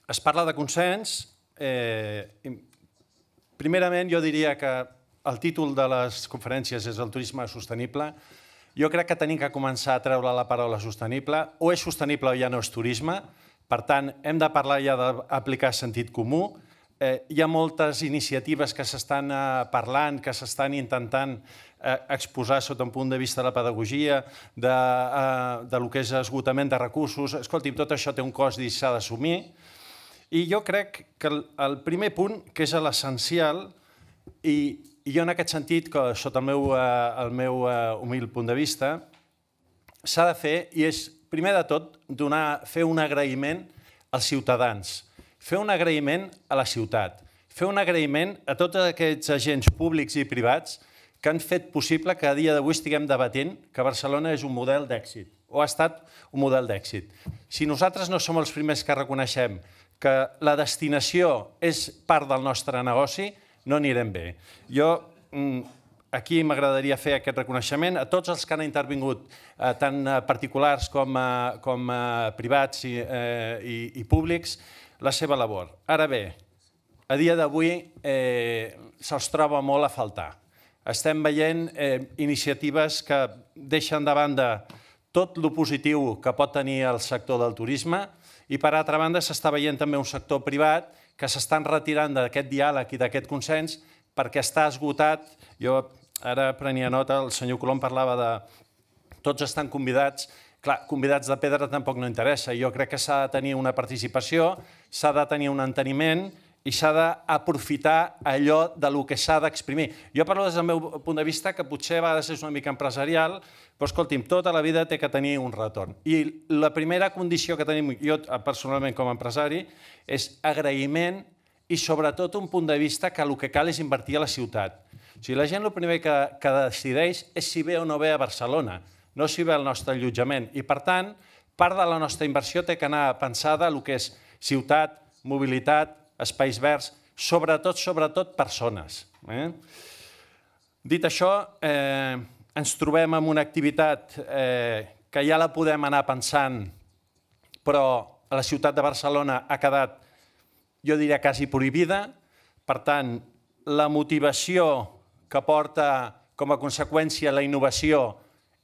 Es parla de consens... Primerament, jo diria que el títol de les conferències és el turisme sostenible. Jo crec que tenim que començar a treure la paraula sostenible. O és sostenible o ja no és turisme. Per tant, hem de parlar ja d'aplicar sentit comú. Hi ha moltes iniciatives que s'estan parlant, que s'estan intentant exposar sota un punt de vista de la pedagogia, del que és esgotament de recursos. Escolti, tot això té un cost i s'ha d'assumir. I jo crec que el primer punt, que és l'essencial, i jo en aquest sentit, sota el meu humil punt de vista, s'ha de fer, i és primer de tot, fer un agraïment als ciutadans, fer un agraïment a la ciutat, fer un agraïment a tots aquests agents públics i privats que han fet possible que a dia d'avui estiguem debatent que Barcelona és un model d'èxit, o ha estat un model d'èxit. Si nosaltres no som els primers que reconeixem que la destinació és part del nostre negoci, no anirem bé. Jo aquí m'agradaria fer aquest reconeixement a tots els que han intervingut, tant particulars com privats i públics, la seva labor. Ara bé, a dia d'avui se'ls troba molt a faltar. Estem veient iniciatives que deixen de banda tot el positiu que pot tenir el sector del turisme. I, per altra banda, s'està veient també un sector privat que s'estan retirant d'aquest diàleg i d'aquest consens perquè està esgotat. Jo ara prenia nota, el senyor Colom parlava de tots estan convidats. Clar, convidats de pedra tampoc no interessa. Jo crec que s'ha de tenir una participació, s'ha de tenir un enteniment i s'ha d'aprofitar allò del que s'ha d'exprimir. Jo parlo des del meu punt de vista, que potser a vegades és una mica empresarial, però escolti'm, tota la vida té que tenir un retorn. I la primera condició que tenim, jo personalment com a empresari, és agraïment i sobretot un punt de vista que el que cal és invertir a la ciutat. O sigui, la gent el primer que decideix és si ve o no ve a Barcelona, no si ve al nostre allotjament. I per tant, part de la nostra inversió té que anar pensada en el que és ciutat, mobilitat, espais verds, sobretot, sobretot, persones. Dit això, ens trobem amb una activitat que ja la podem anar pensant, però a la ciutat de Barcelona ha quedat, jo diria, quasi prohibida. Per tant, la motivació que porta com a conseqüència la innovació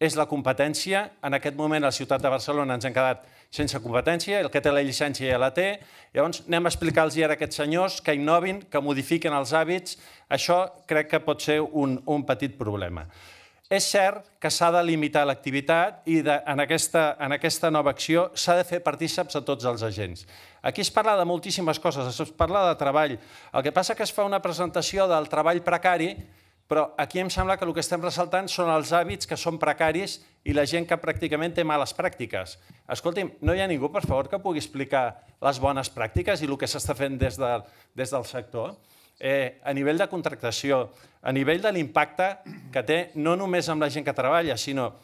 és la competència. En aquest moment a la ciutat de Barcelona ens hem quedat sense competència, el que té la llicència ja la té. Llavors anem a explicar-los ara a aquests senyors que innovin, que modifiquen els hàbits. Això crec que pot ser un petit problema. És cert que s'ha de limitar l'activitat i en aquesta nova acció s'ha de fer partícips a tots els agents. Aquí es parla de moltíssimes coses, es parla de treball. El que passa és que es fa una presentació del treball precari, però aquí em sembla que el que estem ressaltant són els hàbits que són precaris i la gent que pràcticament té males pràctiques. Escolti'm, no hi ha ningú, per favor, que pugui explicar les bones pràctiques i el que s'està fent des del sector? A nivell de contractació, a nivell de l'impacte que té no només amb la gent que treballa, sinó,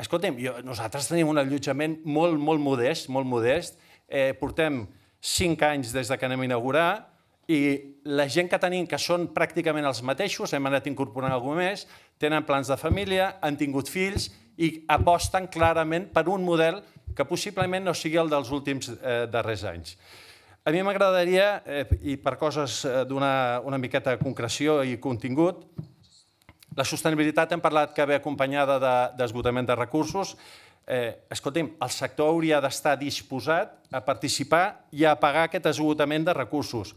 escolta'm, nosaltres tenim un allotjament molt, molt modest, molt modest. Portem cinc anys des que anem a inaugurar i la gent que tenim, que són pràcticament els mateixos, hem anat incorporant alguna cosa més, tenen plans de família, han tingut fills i aposten clarament per un model que possiblement no sigui el dels últims darrers anys. A mi m'agradaria, i per coses d'una una miqueta de concreció i contingut, la sostenibilitat hem parlat que ve acompanyada d'esgotament de recursos. Escolti'm, el sector hauria d'estar disposat a participar i a pagar aquest esgotament de recursos.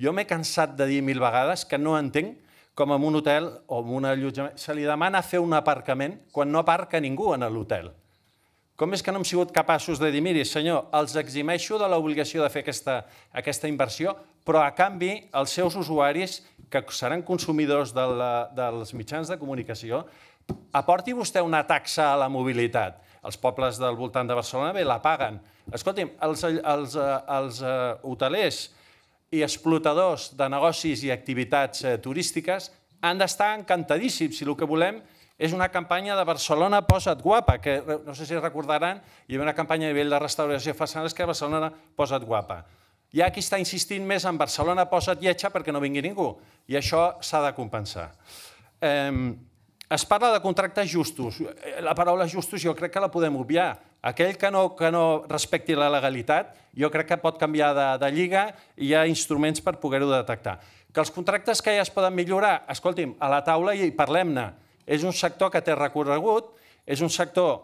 Jo m'he cansat de dir mil vegades que no entenc com en un hotel o en un allotjament se li demana fer un aparcament quan no aparca ningú en l'hotel. Com és que no hem sigut capaços de dir, miri, senyor, els eximeixo de l'obligació de fer aquesta inversió, però a canvi els seus usuaris, que seran consumidors dels mitjans de comunicació, aporti vostè una taxa a la mobilitat. Els pobles del voltant de Barcelona bé, la paguen. Escolti'm, els hotelers i explotadors de negocis i activitats turístiques han d'estar encantadíssims si el que volem és una campanya de Barcelona Posa't Guapa, que no sé si recordaran, hi havia una campanya a nivell de restauració de façanes que era Barcelona Posa't Guapa. Hi ha qui està insistint més en Barcelona Posa't Lletja perquè no vingui ningú, i això s'ha de compensar. Es parla de contractes justos. La paraula justos jo crec que la podem obviar. Aquell que no respecti la legalitat jo crec que pot canviar de lliga i hi ha instruments per poder-ho detectar. Que els contractes que ja es poden millorar, escolti'm, a la taula i parlem-ne. És un sector que té recorregut, és un sector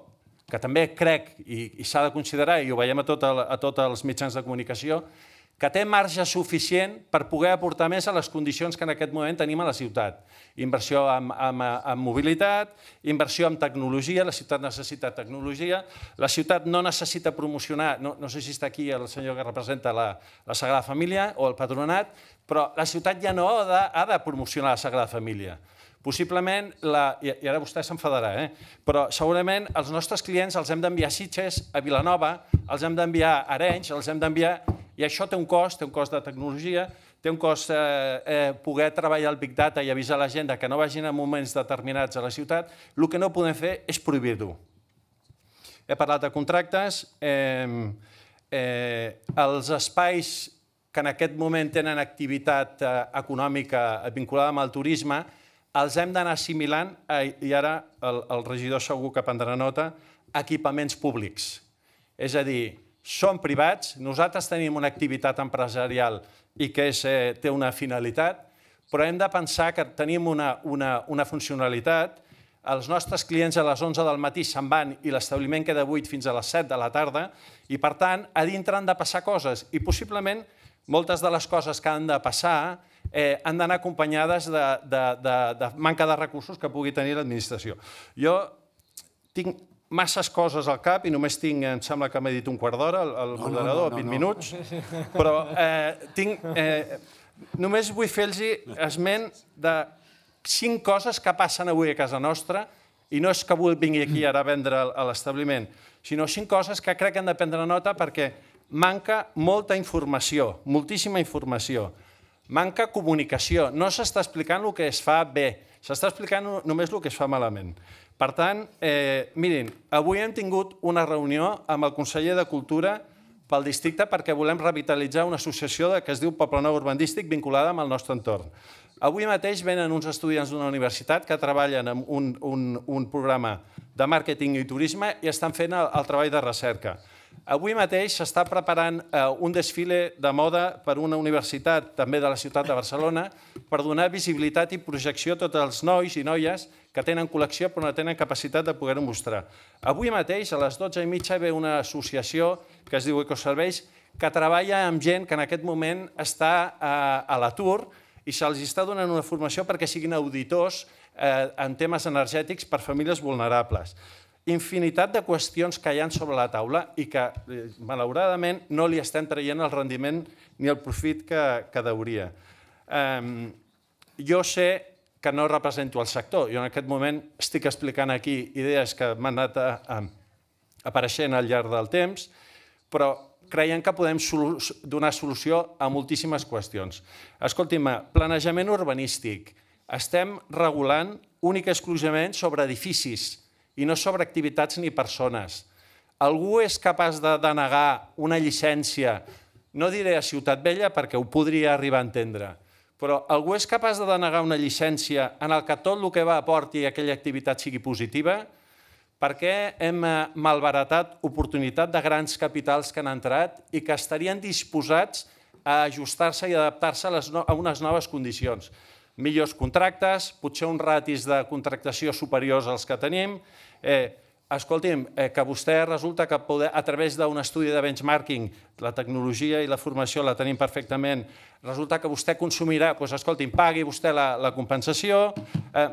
que també crec i s'ha de considerar, i ho veiem a tots els mitjans de comunicació, que té marge suficient per poder aportar més a les condicions que en aquest moment tenim a la ciutat. Inversió en mobilitat, inversió en tecnologia, la ciutat necessita tecnologia, la ciutat no necessita promocionar, no sé si està aquí el senyor que representa la Sagrada Família o el Patronat, però la ciutat ja no ha de promocionar la Sagrada Família. Possiblement, i ara vostè s'enfadarà, però segurament els nostres clients els hem d'enviar a Sitges, a Vilanova, els hem d'enviar a Arenys, els hem d'enviar... I això té un cost, té un cost de tecnologia, té un cost poder treballar el Big Data i avisar la gent que no vagin en moments determinats a la ciutat. El que no podem fer és prohibir-ho. He parlat de contractes. Els espais que en aquest moment tenen activitat econòmica vinculada amb el turisme els hem d'anar assimilant, i ara el regidor segur que prendrà nota, equipaments públics. És a dir, són privats, nosaltres tenim una activitat empresarial i que té una finalitat, però hem de pensar que tenim una funcionalitat, els nostres clients a les onze del matí se'n van i l'establiment queda buit fins a les set de la tarda, i per tant, a dintre han de passar coses, i possiblement moltes de les coses que han de passar han d'anar acompanyades de manca de recursos que pugui tenir l'administració. Jo tinc masses coses al cap i només tinc, em sembla que m'he dit un quart d'hora, el moderador, vint minuts, però tinc... Només vull fer-los esment de cinc coses que passen avui a casa nostra i no és que vingui aquí ara a vendre a l'establiment, sinó cinc coses que crec que hem de prendre nota perquè manca molta informació, moltíssima informació. Manca comunicació, no s'està explicant el que es fa bé, s'està explicant només el que es fa malament. Per tant, mirin, avui hem tingut una reunió amb el conseller de Cultura pel districte perquè volem revitalitzar una associació que es diu Poblenou Urbanístic vinculada amb el nostre entorn. Avui mateix venen uns estudiants d'una universitat que treballen en un programa de màrqueting i turisme i estan fent el treball de recerca. Avui mateix s'està preparant un desfile de moda per una universitat, també de la ciutat de Barcelona, per donar visibilitat i projecció a tots els nois i noies que tenen col·lecció però no tenen capacitat de poder-ho mostrar. Avui mateix, a les dotze i mitja, ve una associació que es diu Ecoserveis que treballa amb gent que en aquest moment està a l'atur i se'ls està donant una formació perquè siguin auditors en temes energètics per famílies vulnerables. Infinitat de qüestions que hi ha sobre la taula i que, malauradament, no li estem traient el rendiment ni el profit que deuria. Jo sé que no represento el sector. Jo en aquest moment estic explicant aquí idees que m'han anat apareixent al llarg del temps, però creiem que podem donar solució a moltíssimes qüestions. Escolti-me, planejament urbanístic. Estem regulant únic i exclusivament sobre edificis i no sobre activitats ni persones. Algú és capaç de denegar una llicència, no diré a Ciutat Vella perquè ho podria arribar a entendre, però algú és capaç de denegar una llicència en què tot el que va aporti aquella activitat sigui positiva? Per què hem malbaratat oportunitat de grans capitals que han entrat i que estarien disposats a ajustar-se i adaptar-se a unes noves condicions? Millors contractes, potser uns ratis de contractació superiors als que tenim. Escolti'm, que vostè resulta que a través d'un estudi de benchmarking, la tecnologia i la formació la tenim perfectament, resulta que vostè consumirà, doncs escolti'm, pagui vostè la compensació,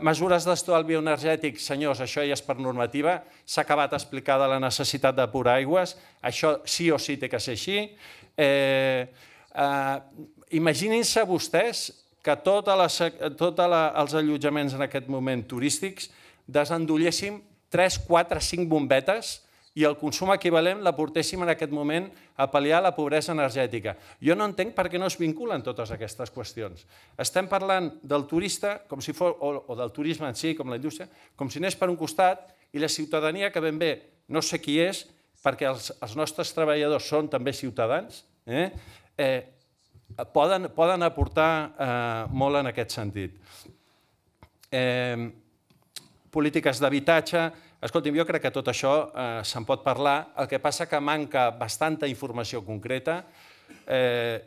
mesures d'estalvi energètic, senyors, això ja és per normativa, s'ha acabat explicada la necessitat d'apurar aigües, això sí o sí té que ser així. Imaginin-se vostès que tots els allotjaments en aquest moment turístics desendolléssim tres, quatre, cinc bombetes i el consum equivalent la portéssim en aquest moment a pal·liar la pobresa energètica. Jo no entenc per què no es vinculen totes aquestes qüestions. Estem parlant del turista, o del turisme en si, com la indústria, com si anés per un costat i la ciutadania, que ben bé no sé qui és, perquè els nostres treballadors són també ciutadans, poden aportar molt en aquest sentit. Polítiques d'habitatge. Escolti'm, jo crec que tot això se'n pot parlar, el que passa que manca bastanta informació concreta.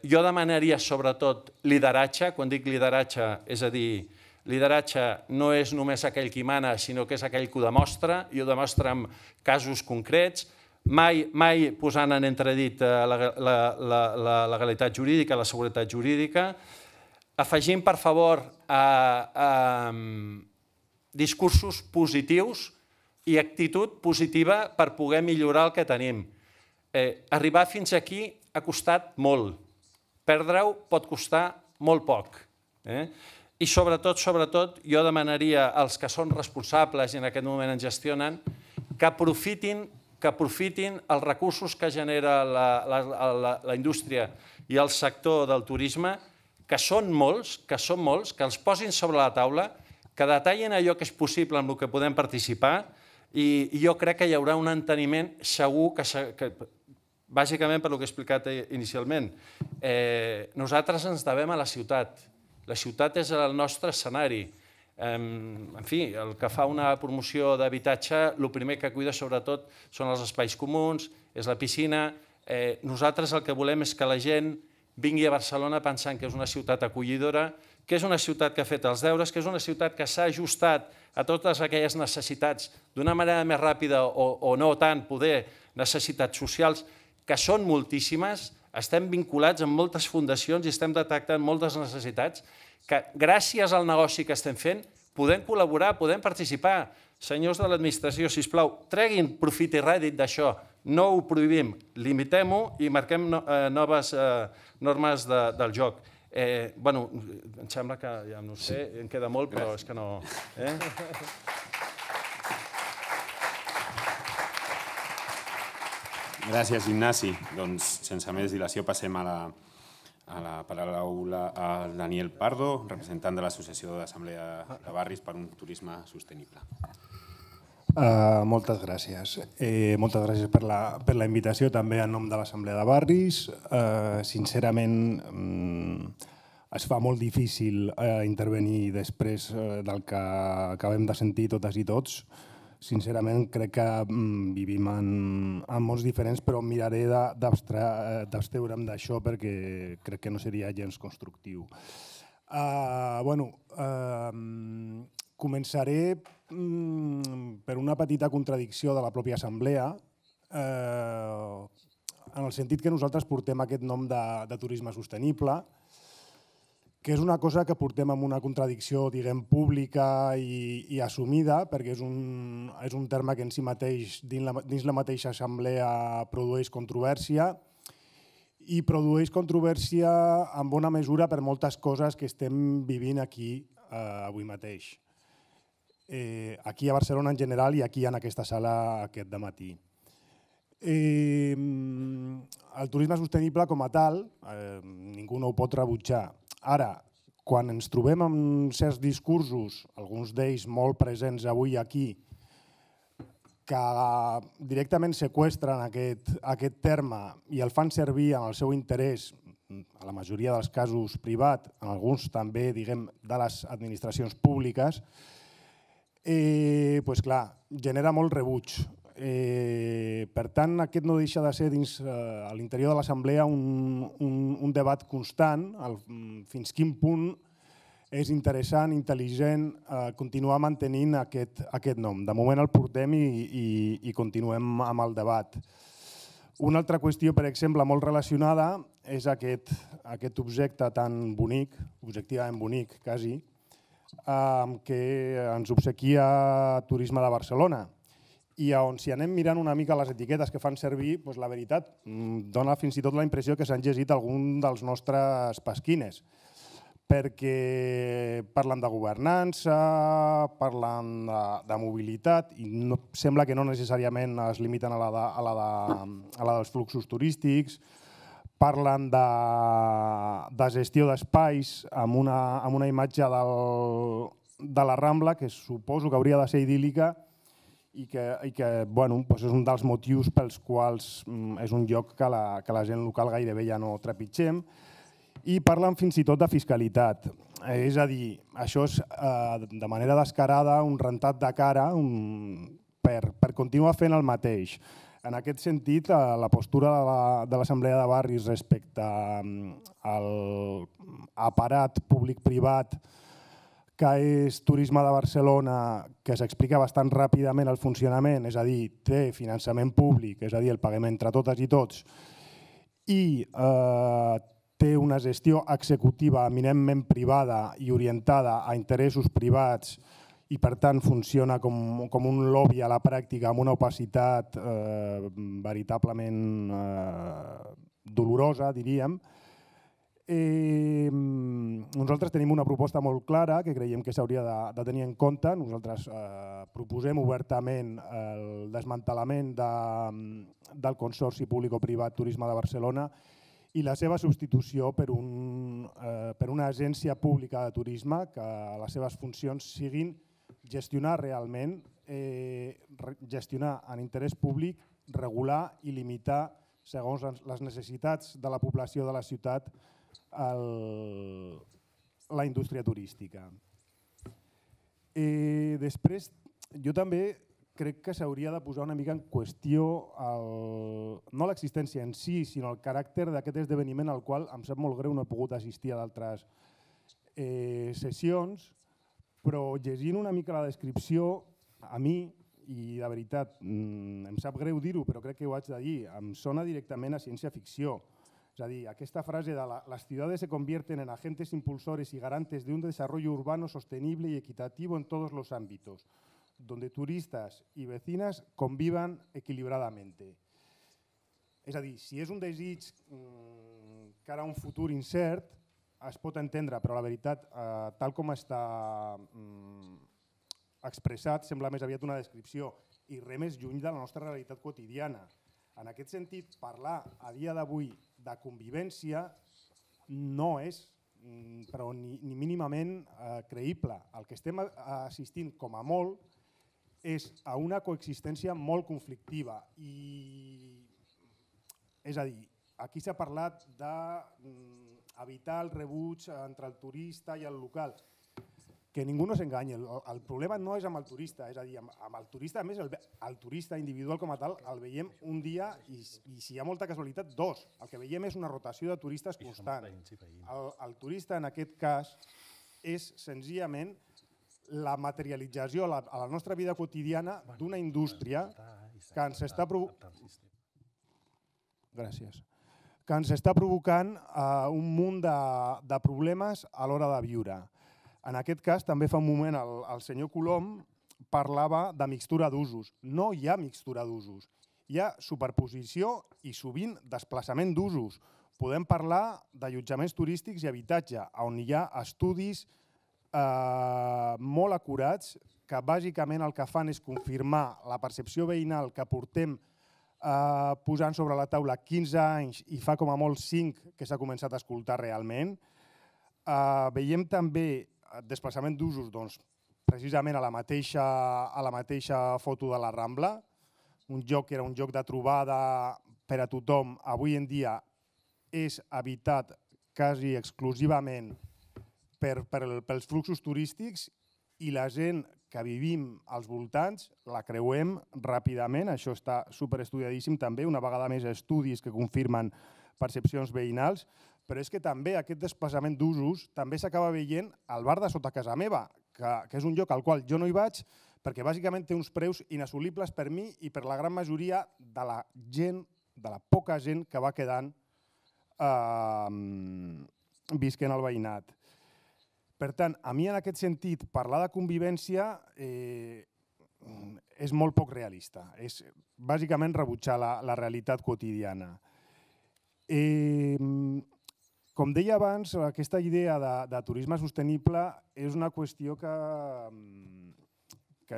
Jo demanaria sobretot lideratge. Quan dic lideratge, és a dir, lideratge no és només aquell qui mana, sinó que és aquell que ho demostra, i ho demostra amb casos concrets, mai posant en entredit la legalitat jurídica, la seguretat jurídica. Afegim, per favor, discursos positius i actitud positiva per poder millorar el que tenim. Arribar fins aquí ha costat molt. Perdre-ho pot costar molt poc. I sobretot, sobretot, jo demanaria als que són responsables i en aquest moment en gestionen que aprofitin que aprofitin els recursos que genera la indústria i el sector del turisme, que són molts, que són molts, que els posin sobre la taula, que detallin allò que és possible amb el que podem participar, i jo crec que hi haurà un enteniment segur, bàsicament per el que he explicat inicialment. Nosaltres ens devem a la ciutat. La ciutat és el nostre escenari. En fi, el que fa una promoció d'habitatge, el primer que cuida sobretot són els espais comuns, és la piscina. Nosaltres el que volem és que la gent vingui a Barcelona pensant que és una ciutat acollidora, que és una ciutat que ha fet els deures, que és una ciutat que s'ha ajustat a totes aquelles necessitats d'una manera més ràpida o no tant poder, necessitats socials, que són moltíssimes. Estem vinculats amb moltes fundacions i estem detectant moltes necessitats que gràcies al negoci que estem fent podem col·laborar, podem participar. Senyors de l'administració, sisplau, treguin profit i rèdit d'això, no ho prohibim, limitem-ho i marquem noves normes del joc. Bueno, em sembla que, ja no sé, em queda molt, però és que no... Gràcies, Ignasi. Doncs, sense més dilació, passem a la... a la paraula a Daniel Pardo, representant de l'Associació d'Assemblea de Barris per un Turisme Sostenible. Uh, moltes gràcies. Eh, moltes gràcies per la, per la invitació, també en nom de l'Assemblea de Barris. Uh, sincerament, um, es fa molt difícil uh, intervenir després uh, del que acabem de sentir totes i tots. Sincerament, crec que um, vivim en, en mons diferents, però miraré d'abstreure'm d'això perquè crec que no seria gens constructiu. Uh, bueno, uh, començaré per una petita contradicció de la pròpia assemblea, eh, en el sentit que nosaltres portem aquest nom de, de turisme sostenible, que és una cosa que portem amb una contradicció, diguem, pública i, i assumida, perquè és un, és un terme que en si mateix, dins la, dins la mateixa assemblea, produeix controvèrsia, i produeix controvèrsia en bona mesura per moltes coses que estem vivint aquí eh, avui mateix. Eh, aquí a Barcelona en general i aquí en aquesta sala aquest dematí. Eh, el turisme sostenible com a tal, eh, ningú no ho pot rebutjar. Ara, quan ens trobem amb certs discursos, alguns d'ells molt presents avui aquí, que directament seqüestren aquest, aquest terme i el fan servir en el seu interès, a la majoria dels casos privat, en alguns també, diguem, de les administracions públiques, Eh, pues clar, genera molt rebuig. Eh, per tant, aquest no deixa de ser dins eh, a l'interior de l'assemblea un, un, un debat constant, el, fins quin punt és interessant, intel·ligent eh, continuar mantenint aquest, aquest nom. De moment el portem i, i, i continuem amb el debat. Una altra qüestió, per exemple, molt relacionada és aquest, aquest objecte tan bonic, objectivament bonic, quasi, que ens obsequia Turisme de Barcelona i on si anem mirant una mica les etiquetes que fan servir, doncs la veritat dona fins i tot la impressió que s'han llegit algun dels nostres pasquines, perquè parlen de governança, parlen de, de mobilitat i no, sembla que no necessàriament es limiten a la, de, a, la de, a la dels fluxos turístics. Parlen de, de gestió d'espais amb una, amb una imatge del, de la Rambla que suposo que hauria de ser idíl·lica i que, i que bueno, doncs és un dels motius pels quals és un lloc que la, que la gent local gairebé ja no trepitgem. I parlen fins i tot de fiscalitat. És a dir, això és eh, de manera descarada un rentat de cara un, per, per continuar fent el mateix. En aquest sentit, la postura de l'Assemblea de Barris respecte al aparat públic-privat que és Turisme de Barcelona, que s'explica bastant ràpidament el funcionament, és a dir, té finançament públic, és a dir, el paguem entre totes i tots, i eh, té una gestió executiva eminentment privada i orientada a interessos privats, i per tant funciona com, com un lobby a la pràctica amb una opacitat eh, veritablement eh, dolorosa, diríem. Eh, nosaltres tenim una proposta molt clara que creiem que s'hauria de, de tenir en compte. Nosaltres eh, proposem obertament el desmantelament de, del Consorci Público-Privat Turisme de Barcelona i la seva substitució per, un, eh, per una agència pública de turisme que les seves funcions siguin gestionar realment, eh, gestionar en interès públic, regular i limitar, segons les necessitats de la població de la ciutat, el, la indústria turística. Eh, després, jo també crec que s'hauria de posar una mica en qüestió el, no l'existència en si, sinó el caràcter d'aquest esdeveniment al qual em sap molt greu no he pogut assistir a d'altres eh, sessions, però llegint una mica la descripció, a mi, i de veritat, em sap greu dir-ho, però crec que ho haig de dir, em sona directament a ciència-ficció. És a dir, aquesta frase de la, las ciudades se convierten en agentes impulsores y garantes de un desarrollo urbano sostenible y equitativo en todos los ámbitos, donde turistas y vecinas convivan equilibradamente. És a dir, si és un desig mm, cara a un futur incert, es pot entendre, però la veritat, eh, tal com està mm, expressat, sembla més aviat una descripció i res més lluny de la nostra realitat quotidiana. En aquest sentit, parlar a dia d'avui de convivència no és mm, però ni, ni mínimament eh, creïble. El que estem assistint com a molt és a una coexistència molt conflictiva. És a dir, aquí s'ha parlat d'evitar el rebuig entre el turista i el local. Que ningú no s'enganyi, el problema no és amb el turista, és a dir, amb el turista, a més, el turista individual com a tal el veiem un dia i si hi ha molta casualitat, dos. El que veiem és una rotació de turistes constant. El turista en aquest cas és senzillament la materialització a la nostra vida quotidiana d'una indústria que ens està provocant... Gràcies. Que ens està provocant un munt de problemes a l'hora de viure. En aquest cas, també fa un moment el senyor Colom parlava de mixtura d'usos. No hi ha mixtura d'usos. Hi ha superposició i sovint desplaçament d'usos. Podem parlar d'allotjaments turístics i habitatge, on hi ha estudis molt acurats que bàsicament el que fan és confirmar la percepció veïnal que portem posant sobre la taula quinze anys i fa com a molt cinc que s'ha començat a escoltar realment. Veiem també desplaçament d'usos, doncs, precisament a la mateixa foto de la Rambla, un lloc que era un lloc de trobada per a tothom, avui en dia és habitat quasi exclusivament pels fluxos turístics i la gent que vivim als voltants la creuem ràpidament, això està superestudiadíssim també, una vegada més estudis que confirmen percepcions veïnals, però és que també aquest desplaçament d'usos també s'acaba veient al bar de sota casa meva, que és un lloc al qual jo no hi vaig perquè bàsicament té uns preus inassolibles per mi i per la gran majoria de la gent, de la poca gent que va quedant visquent al veïnat. Per tant, a mi en aquest sentit parlar de convivència és molt poc realista, és bàsicament rebutjar la realitat quotidiana. Com deia abans, aquesta idea de turisme sostenible és una qüestió que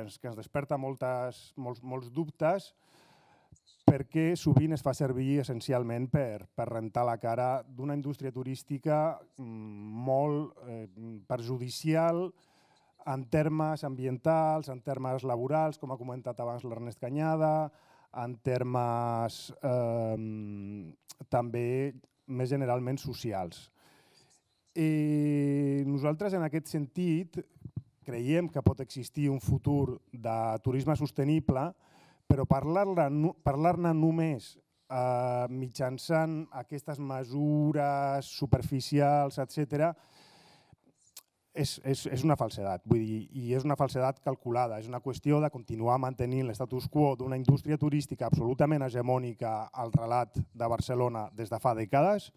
ens desperta molts dubtes perquè sovint es fa servir essencialment per rentar la cara d'una indústria turística molt perjudicial en termes ambientals, en termes laborals, com ha comentat abans l'Ernest Canyada, en termes també més generalment socials. Nosaltres, en aquest sentit, creiem que pot existir un futur de turisme sostenible, però parlar-ne només mitjançant aquestes mesures superficials, etcètera, és una falsedat, i és una falsedat calculada. És una qüestió de continuar mantenint l'estatus quo d'una indústria turística absolutament hegemònica al relat de Barcelona des de fa dècades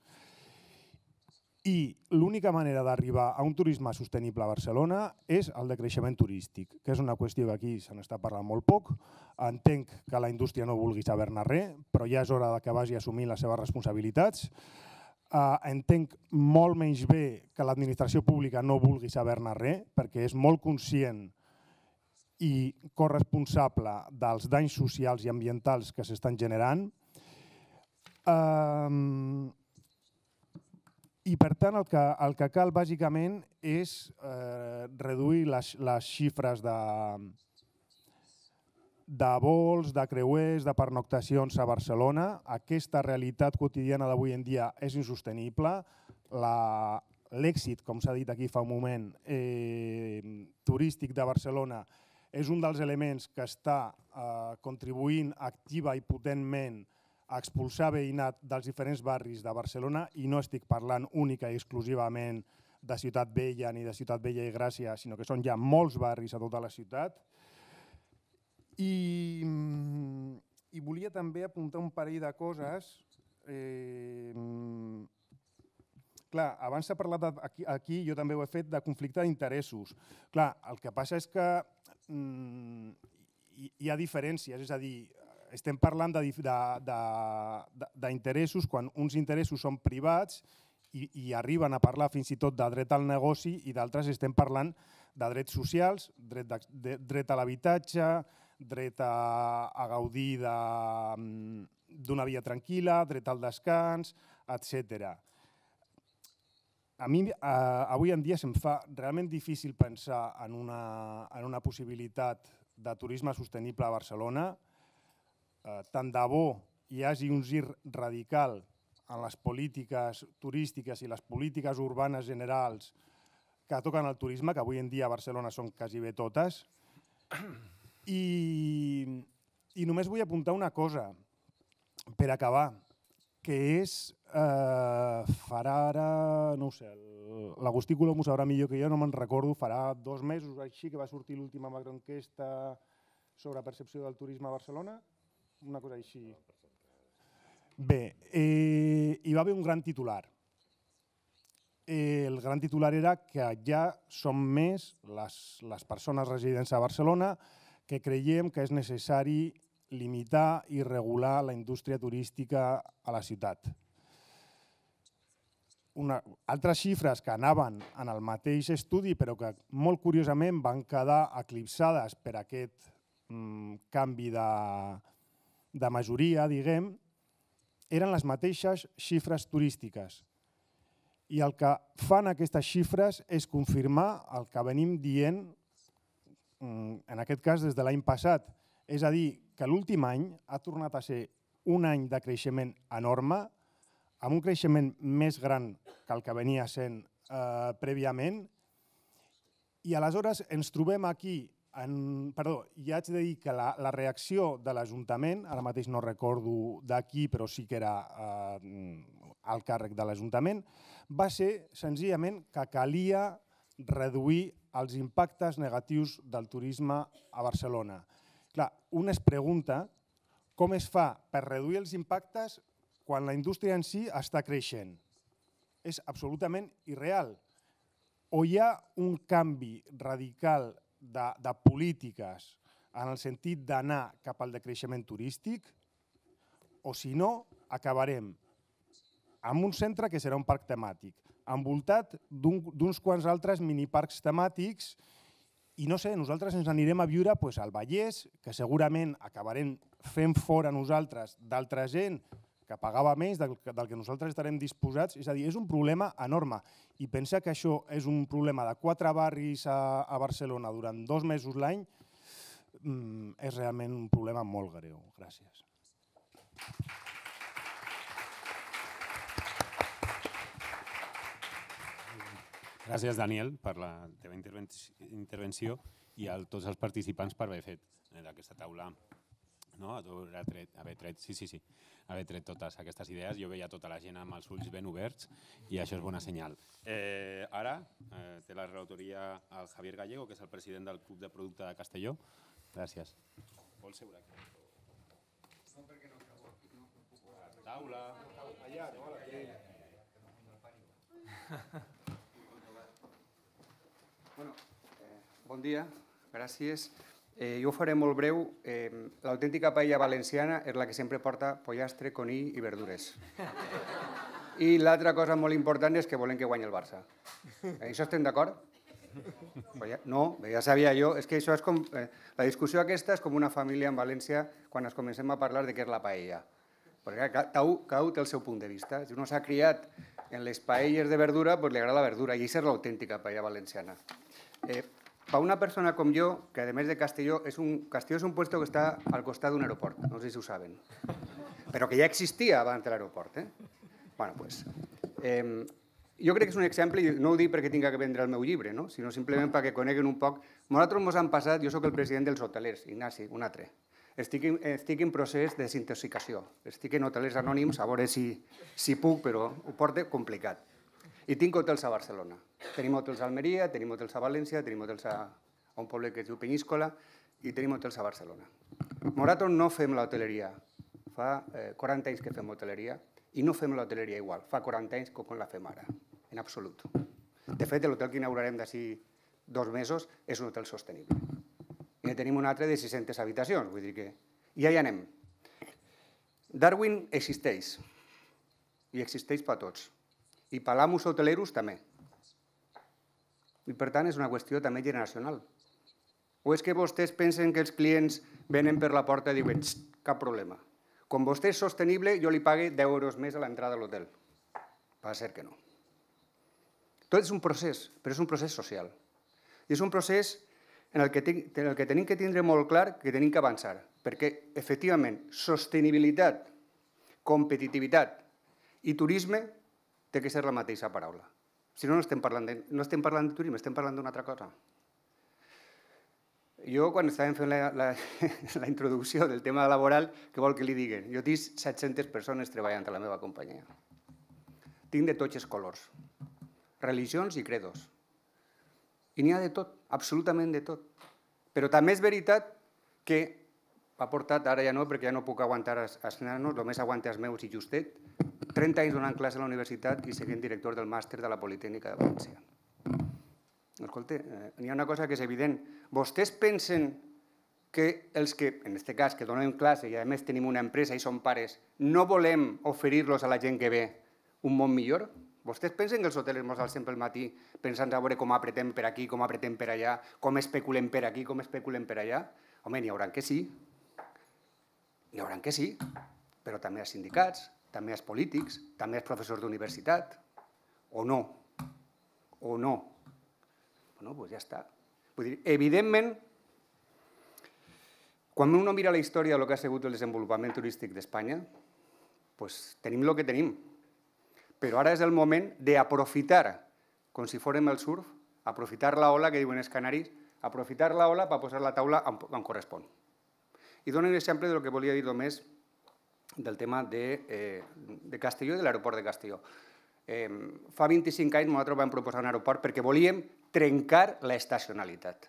i l'única manera d'arribar a un turisme sostenible a Barcelona és el decreixement turístic, que és una qüestió que aquí se n'està parlant molt poc. Entenc que la indústria no vulgui saber-ne res, però ja és hora que vagi assumint les seves responsabilitats. Entenc molt menys bé que l'administració pública no vulgui saber-ne res perquè és molt conscient i corresponsable dels danys socials i ambientals que s'estan generant. I per tant el que cal bàsicament és reduir les xifres de vols, de creuers, de pernoctacions a Barcelona. Aquesta realitat quotidiana d'avui en dia és insostenible. L'èxit, com s'ha dit aquí fa un moment, turístic de Barcelona és un dels elements que està contribuint activa i potentment a expulsar veïnat dels diferents barris de Barcelona i no estic parlant única i exclusivament de Ciutat Vella ni de Ciutat Vella i Gràcia, sinó que són ja molts barris a tota la ciutat. I volia també apuntar un parell de coses. Clar, abans s'ha parlat aquí, jo també ho he fet, de conflicte d'interessos. Clar, el que passa és que hi ha diferències, és a dir, estem parlant d'interessos quan uns interessos són privats i arriben a parlar fins i tot de dret al negoci i d'altres estem parlant de drets socials, dret a l'habitatge, dret a gaudir d'una vida tranquil·la, dret al descans, etcètera. A mi avui en dia se'm fa realment difícil pensar en una possibilitat de turisme sostenible a Barcelona. Tant de bo hi hagi un gir radical en les polítiques turístiques i les polítiques urbanes generals que toquen el turisme, que avui en dia a Barcelona són quasi bé totes. I només vull apuntar una cosa per acabar, que és, farà ara, no ho sé, l'Agustí Colom ho sabrà millor que jo, no me'n recordo, farà dos mesos així que va sortir l'última macroenquesta sobre percepció del turisme a Barcelona, una cosa així. Bé, hi va haver un gran titular. El gran titular era que ja som més les persones residents a Barcelona que creiem que és necessari limitar i regular la indústria turística a la ciutat. Altres xifres que anaven en el mateix estudi però que molt curiosament van quedar eclipsades per aquest canvi de majoria, diguem, eren les mateixes xifres turístiques. I el que fan aquestes xifres és confirmar el que venim dient, en aquest cas des de l'any passat, és a dir, que l'últim any ha tornat a ser un any de creixement enorme, amb un creixement més gran que el que venia sent prèviament, i aleshores ens trobem aquí, perdó, ja haig de dir que la reacció de l'Ajuntament, ara mateix no recordo d'aquí, però sí que era al càrrec de l'Ajuntament, va ser senzillament que calia reduir els impactes negatius del turisme a Barcelona. Clar, un es pregunta com es fa per reduir els impactes quan la indústria en si està creixent. És absolutament irreal. O hi ha un canvi radical de polítiques en el sentit d'anar cap al decreixement turístic, o si no, acabarem amb un centre que serà un parc temàtic, envoltat d'uns quants altres miniparcs temàtics. I no sé, nosaltres ens anirem a viure al Vallès, que segurament acabarem fent fora nosaltres d'altra gent que pagava menys del que nosaltres estarem disposats. És a dir, és un problema enorme. I pensar que això és un problema de quatre barris a Barcelona durant dos mesos l'any és realment un problema molt greu. Gràcies. Gràcies, Daniel, per la teva intervenció i a tots els participants per haver fet d'aquesta taula, haver tret totes aquestes idees. Jo veia tota la gent amb els ulls ben oberts i això és bona senyal. Ara té la relatoria el Javier Gallego, que és el president del Club de Producte de Castelló. Gràcies. Vol seure aquí? No, perquè no acabo. La taula. Allà, no? Allà. Bon dia, gràcies. Jo ho faré molt breu. L'autèntica paella valenciana és la que sempre porta pollastre, conill i verdures. I l'altra cosa molt important és que volem que guanyi el Barça. En això estem d'acord? No, ja sabia jo. És que això és com... La discussió aquesta és com una família en València quan ens comencem a parlar de què és la paella. Perquè cada un té el seu punt de vista. Si un s'ha criat en les paelles de verdura, doncs li agrada la verdura. I això és l'autèntica paella valenciana. Per una persona com jo, que a més de Castelló, Castelló és un lloc que està al costat d'un aeroport, no sé si ho saben, però que ja existia abans de l'aeroport. Jo crec que és un exemple, i no ho dic perquè tinc que vendre el meu llibre, sinó simplement perquè coneguen un poc. Nosaltres ens hem passat, jo soc el president dels hotelers, Ignasi, un altre. Estic en procés de desintoxicació, estic en hotelers anònims, a veure si puc, però ho porto complicat. I tinc hotels a Barcelona. Tenim hotels a Almeria, tenim hotels a València, tenim hotels a un poble que es diu Peníscola i tenim hotels a Barcelona. Nosaltres no fem l'hoteleria. Fa quaranta anys que fem hoteleria i no fem l'hoteleria igual. Fa quaranta anys com la fem ara, en absolut. De fet, l'hotel que inaugurarem d'ací dos mesos és un hotel sostenible. I en tenim un altre de sis-centes habitacions, vull dir que... I ja hi anem. Darwin existeix i existeix per tots. I palamus hoteleros també. I per tant és una qüestió també generacional. O és que vostès pensen que els clients venen per la porta i diuen cap problema. Com vostè és sostenible, jo li pague deu euros més a l'entrada a l'hotel. Pot ser que no. Tot és un procés, però és un procés social. I és un procés en el que, en el que tenim que tindre molt clar que tenim que avançar, perquè, efectivament, sostenibilitat, competitivitat i turisme té que ser la mateixa paraula. Si no, no estem parlant de, no estem parlant de turisme, estem parlant d'una altra cosa. Jo, quan estàvem fent la, la, la introducció del tema laboral, què vol que li diguen? Jo tinc set-centes persones treballant a la meva companyia. Tinc de tots els colors, religions i credos. I n'hi ha de tot, absolutament de tot. Però també és veritat que ha portat, ara ja no, perquè ja no puc aguantar els nanos, només aguanta els meus i justet, trenta anys donant classe a la universitat i seguint director del màster de la Politècnica de València. Escolta, hi ha una cosa que és evident. Vostès pensen que els que, en aquest cas, que donem classe i a més tenim una empresa i som pares, no volem oferir-los a la gent que ve un món millor? Vostès pensen que els hotelers mos alcem pel matí pensant a veure com apretem per aquí, com apretem per allà, com especulem per aquí, com especulem per allà? Home, n'hi haurà que sí. N'hi haurà que sí, però també als sindicats, també als polítics, també als professors d'universitat. O no. O no. No, doncs ja està. Vull dir, evidentment, quan un mira la història del que ha sigut el desenvolupament turístic d'Espanya, doncs tenim el que tenim. Però ara és el moment d'aprofitar, com si fórem el surf, aprofitar l'ola, que diuen els canaris, aprofitar l'ola per posar la taula on correspon. I dono un exemple del que volia dir només del tema de Castelló i de l'aeroport de Castelló. Fa vint-i-cinc anys nosaltres vam proposar un aeroport perquè volíem trencar l'estacionalitat.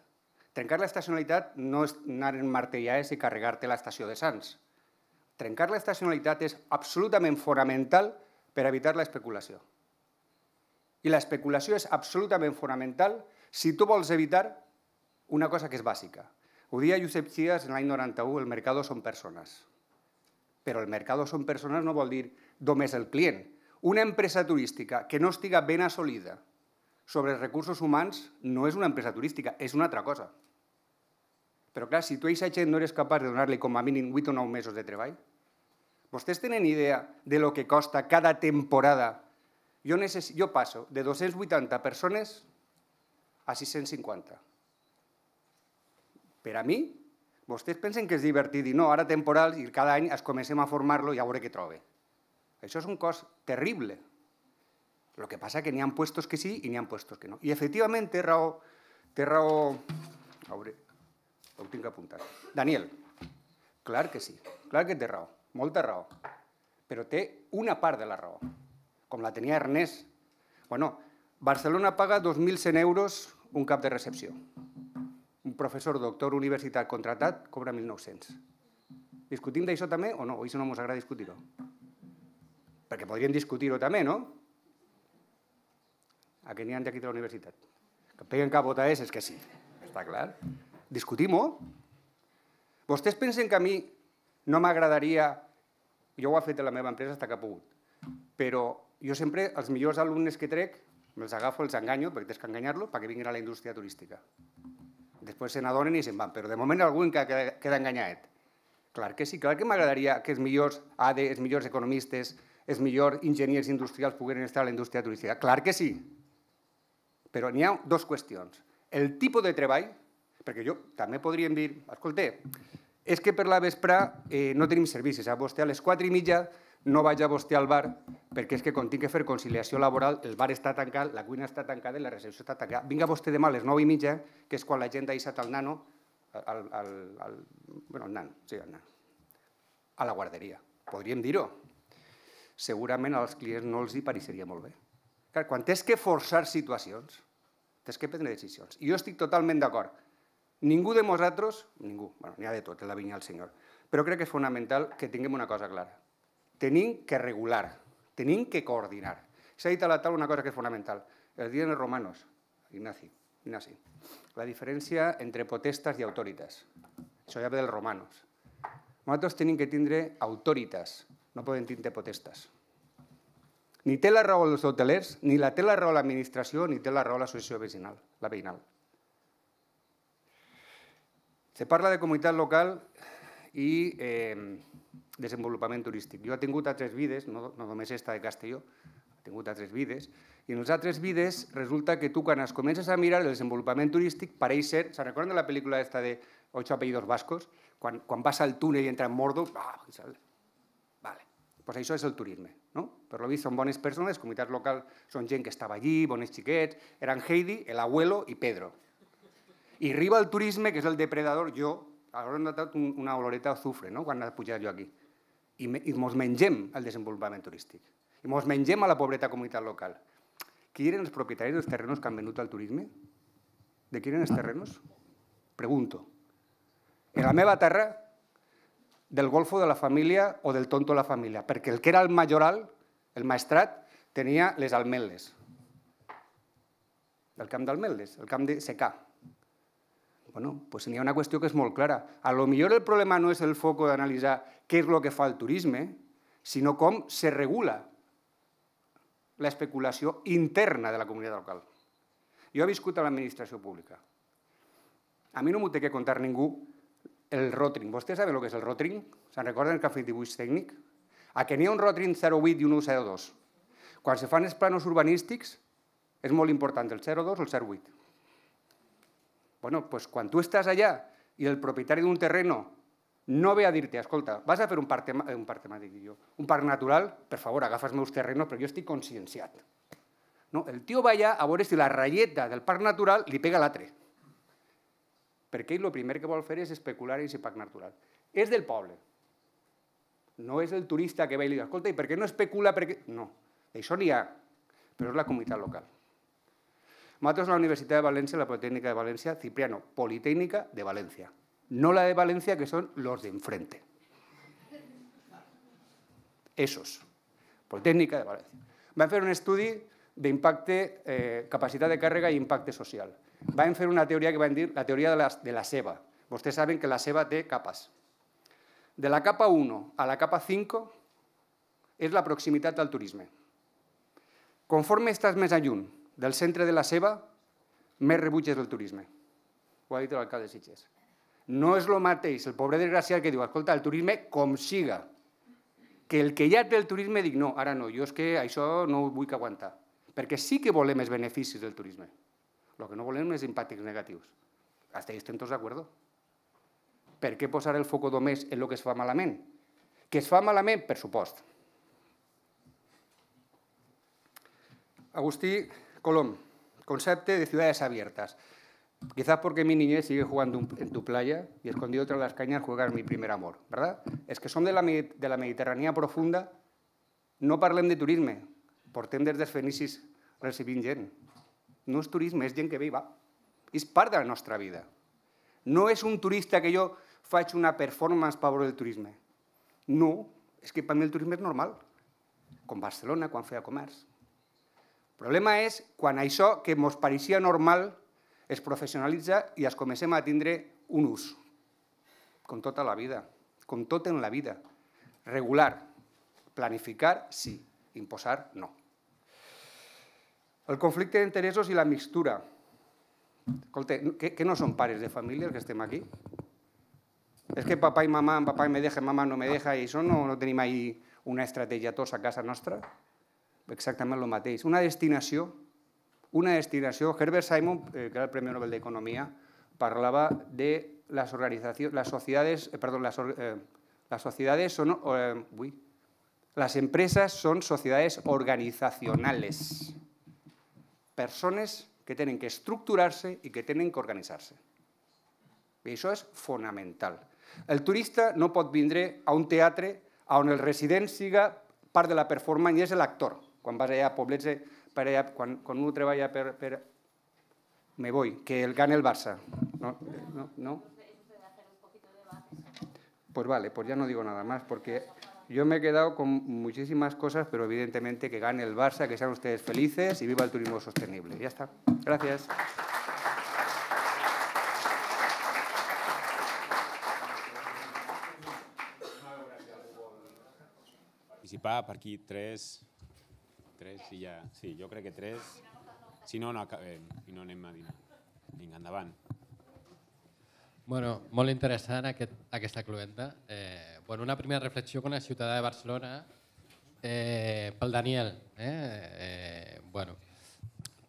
Trencar l'estacionalitat no és anar en martellaes i carregar-te l'estació de Sants. Trencar l'estacionalitat és absolutament fonamental per evitar l'especulació. I l'especulació és absolutament fonamental si tu vols evitar una cosa que és bàsica. Ho deia Josep Chias en l'any noranta-u, el mercat són persones. Però el mercat són persones no vol dir només el client. Una empresa turística que no estiga ben assolida sobre els recursos humans no és una empresa turística, és una altra cosa. Però clar, si tu a aquesta gent no eres capaç de donar-li com a mínim vuit o nou mesos de treball, vostès tenen idea de lo que costa cada temporada. Jo, jo passo de dos-cents vuitanta persones a sis-cents cinquanta. Per a mi, vostès pensen que és divertit i no, ara temporals i cada any es comencem a formar-lo i a veure què trobe. Això és un cost terrible. El que passa és que n'hi ha puestos que sí i n'hi ha puestos que no. I, efectivament, té raó... Té raó... A veure... Ho tinc apuntat. Daniel, clar que sí. Clar que té raó. Molta raó. Però té una part de la raó. Com la tenia Ernest. Bueno, Barcelona paga dos mil cent euros un cap de recepció. Un professor doctor universitat contratat cobra mil nou-cents. Discutim d'això també o no? O això no ens agrada discutir-ho? Perquè podríem discutir-ho també, no? A que n'hi ha d'aquí de la universitat. Que peguen cap vota és, és que sí. Està clar? Discutim-ho. Vostès pensen que a mi no m'agradaria... Jo ho he fet a la meva empresa fins que he pogut. Però jo sempre, els millors alumnes que trec, me'ls agafo, els enganyo, perquè tens que enganyar-los, perquè vinguin a la indústria turística. Després se n'adonen i se'n van. Però de moment algú encara queda enganyadet. Clar que sí, clar que m'agradaria que els millors A D E, els millors economistes, els millors enginyers industrials pogueren estar a la indústria turística. Clar que sí. Però n'hi ha dues qüestions. El tipus de treball, perquè jo també podríem dir, escolta, és que per la vesprà no tenim servicis. A vostè a les quatre i mitja no vaig a vostè al bar, perquè és que quan tinc que fer conciliació laboral, el bar està tancat, la cuina està tancada i la recepció està tancada. Vinga vostè demà a les nou i mitja, que és quan la gent ha deixat el nano, bueno, el nano, sí, el nano, a la guarderia. Podríem dir-ho. Segurament als clients no els hi pareixeria molt bé. Quan tens que forçar situacions, tens que prendre decisions. I jo estic totalment d'acord. Ningú de nosaltres, ningú, bueno, n'hi ha de tot, la vinya del senyor, però crec que és fonamental que tinguem una cosa clara. Tenim que regular, tenim que coordinar. S'ha dit a la taula una cosa que és fonamental. Els diuen els romanos, Ignaci, Ignaci, la diferència entre potestas i autoritas. Això ja ve dels romanos. Nosaltres tenim que tindre autoritas, no poden tindre potestas. Ni té la raó els hotelers, ni la té la raó l'administració, ni té la raó l'associació veïnal, la veïnal. Se parla de comunitat local i desenvolupament turístic. Jo he tingut altres vides, no només esta de Castelló, he tingut altres vides, i en les altres vides resulta que tu, quan es comences a mirar el desenvolupament turístic, pareix ser... ¿Se recordan de la pel·lícula esta de Ocho apellidos vascos? Quan, quan vas al túnel i entra en Mordo... Ah, vale. Pues això és el turisme, no? Per lo vist són bones persones, comunitats locals són gent que estava allí, bones xiquets, eren Heidi, el abuelo i Pedro. I arriba el turisme, que és el depredador, jo... Aleshores hem notat una oloreta d'azufre, no?, quan he pujat jo aquí. I ens mengem el desenvolupament turístic. I ens mengem a la pobreta comunitat local. Qui eren els propietaris dels terrenos que han venut al turisme? De qui eren els terrenos? Pregunto. En la meva terra, del golfo de la família o del tonto de la família, perquè el que era el majoral, el maestrat, tenia les almetles. El camp d'almetles, el camp de secà. Bueno, pues n'hi ha una qüestió que és molt clara. A lo millor el problema no és el foco d'analitzar què és el que fa el turisme, sinó com se regula l'especulació interna de la comunitat local. Jo he viscut a l'administració pública. A mi no m'ho té que contar ningú el rotring. Vostès saben el que és el rotring? Se'n recorden que ha fet dibuix tècnic? A que n'hi ha un rotring zero vuit i un zero dos. Quan se fan els planos urbanístics és molt important el zero dos o el zero vuit. Bueno, pues quan tu estàs allà i el propietari d'un terreno no ve a dir-te, escolta, vas a fer un parc natural, per favor, agafa els meus terrenos perquè jo estic conscienciat. El tio va allà a veure si la ratlleta del parc natural li pega a l'altre. Perquè ell el primer que vol fer és especular en aquest parc natural. És del poble. No és el turista que va i li diu, escolta, i per què no especula? No, això n'hi ha, però és la comunitat local. Nosaltres a la Universitat de València, la Politécnica de València, Cipriano, Politécnica de València. No la de València, que son los de enfrente. Esos. Politécnica de València. Van fer un estudi d'impacte, capacitat de càrrega i impacte social. Van fer una teoria que van dir la teoria de la ceba. Vostès saben que la ceba té capes. De la capa u a la capa cinc és la proximitat al turisme. Conforme estàs més a lluny del centre de la ceba, més rebutges el turisme. Ho ha dit l'alcalde de Sitges. No és el mateix el pobre desgraciat que diu, escolta, el turisme com siga, que el que ja té el turisme dic, no, ara no, jo és que això no ho vull que aguantar, perquè sí que volem els beneficis del turisme. El que no volem és impactes negatius. Estem tots d'acord? Per què posar el foc només en el que es fa malament? Que es fa malament, per supost. Agustí Colom, concepte de ciudades abiertas. Quizás porque mi niñez sigue jugando en tu playa y escondido tras las cañas juegas mi primer amor, ¿verdad? Es que son de la, de la Mediterránea profunda, no parlem de turisme, portem des dels fenicis recibint gent. No és turisme, és gent que ve i va. És part de la nostra vida. No és un turista que jo faig una performance per veure el turisme. No, és que per mi el turisme és normal. Com Barcelona, quan feia comerç. El problema és quan això que ens pareixia normal es professionalitza i es comencem a tindre un ús, com tota la vida, com tot en la vida. Regular, planificar, sí, imposar, no. El conflicte d'interessos i la mixtura. Escolta, que no són pares de família els que estem aquí? És que papà i mamà, papà me deja, mamà no me deja, i això no tenim ahí una estratègia tots a casa nostra? Exactament el mateix. Una destinació, una destinació... Herbert Simon, que era el Premi Nobel d'Economia, parlava de les societats... Perdó, les societats són... Ui. Les empreses són societats organizacionales. Persones que tenen que estructurar-se i que tenen que organitzar-se. I això és fonamental. El turista no pot vindre a un teatre on el resident siga part de la performance i és l'actor. Quan vas allà a poblets, quan un treballa per... Me voy, que el gane el Barça. No, no, no. Pues vale, pues ya no digo nada más, porque yo me he quedado con muchísimas cosas, pero evidentemente que gane el Barça, que sean ustedes felices y viva el turismo sostenible. Ya está. Gracias. Participar per aquí tres... Tres i ja... Sí, jo crec que tres... Si no, no acabem i no anem a dinar. Vinga, endavant. Bueno, molt interessant aquesta cluenda. Una primera reflexió com a ciutadà de Barcelona Pel Daniel,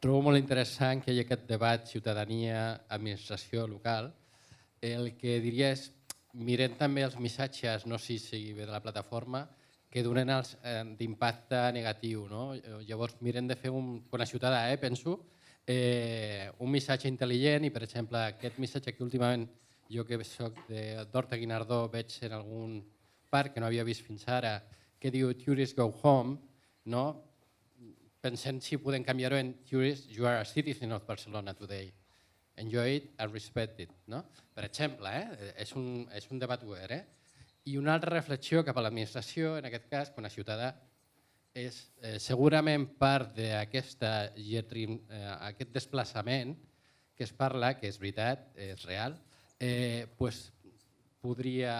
trobo molt interessant que hi hagi aquest debat ciutadania-administració local. El que diria és mirem també els missatges, no sé si sigui bé de la plataforma, que donen d'impacte negatiu. Llavors mirem de fer, com a ciutadà, penso, un missatge intel·ligent i, per exemple, aquest missatge que últimament jo que soc d'Horta Guinardó veig en algun parc que no havia vist fins ara, que diu Tourists go home, pensem si podem canviar-ho en Tourists, you are a citizen of Barcelona today. Enjoy it and respect it. Per exemple, és un debat obert. I una altra reflexió cap a l'administració, en aquest cas, com a ciutadà, és segurament part d'aquest desplaçament que es parla, que és veritat, és real, podria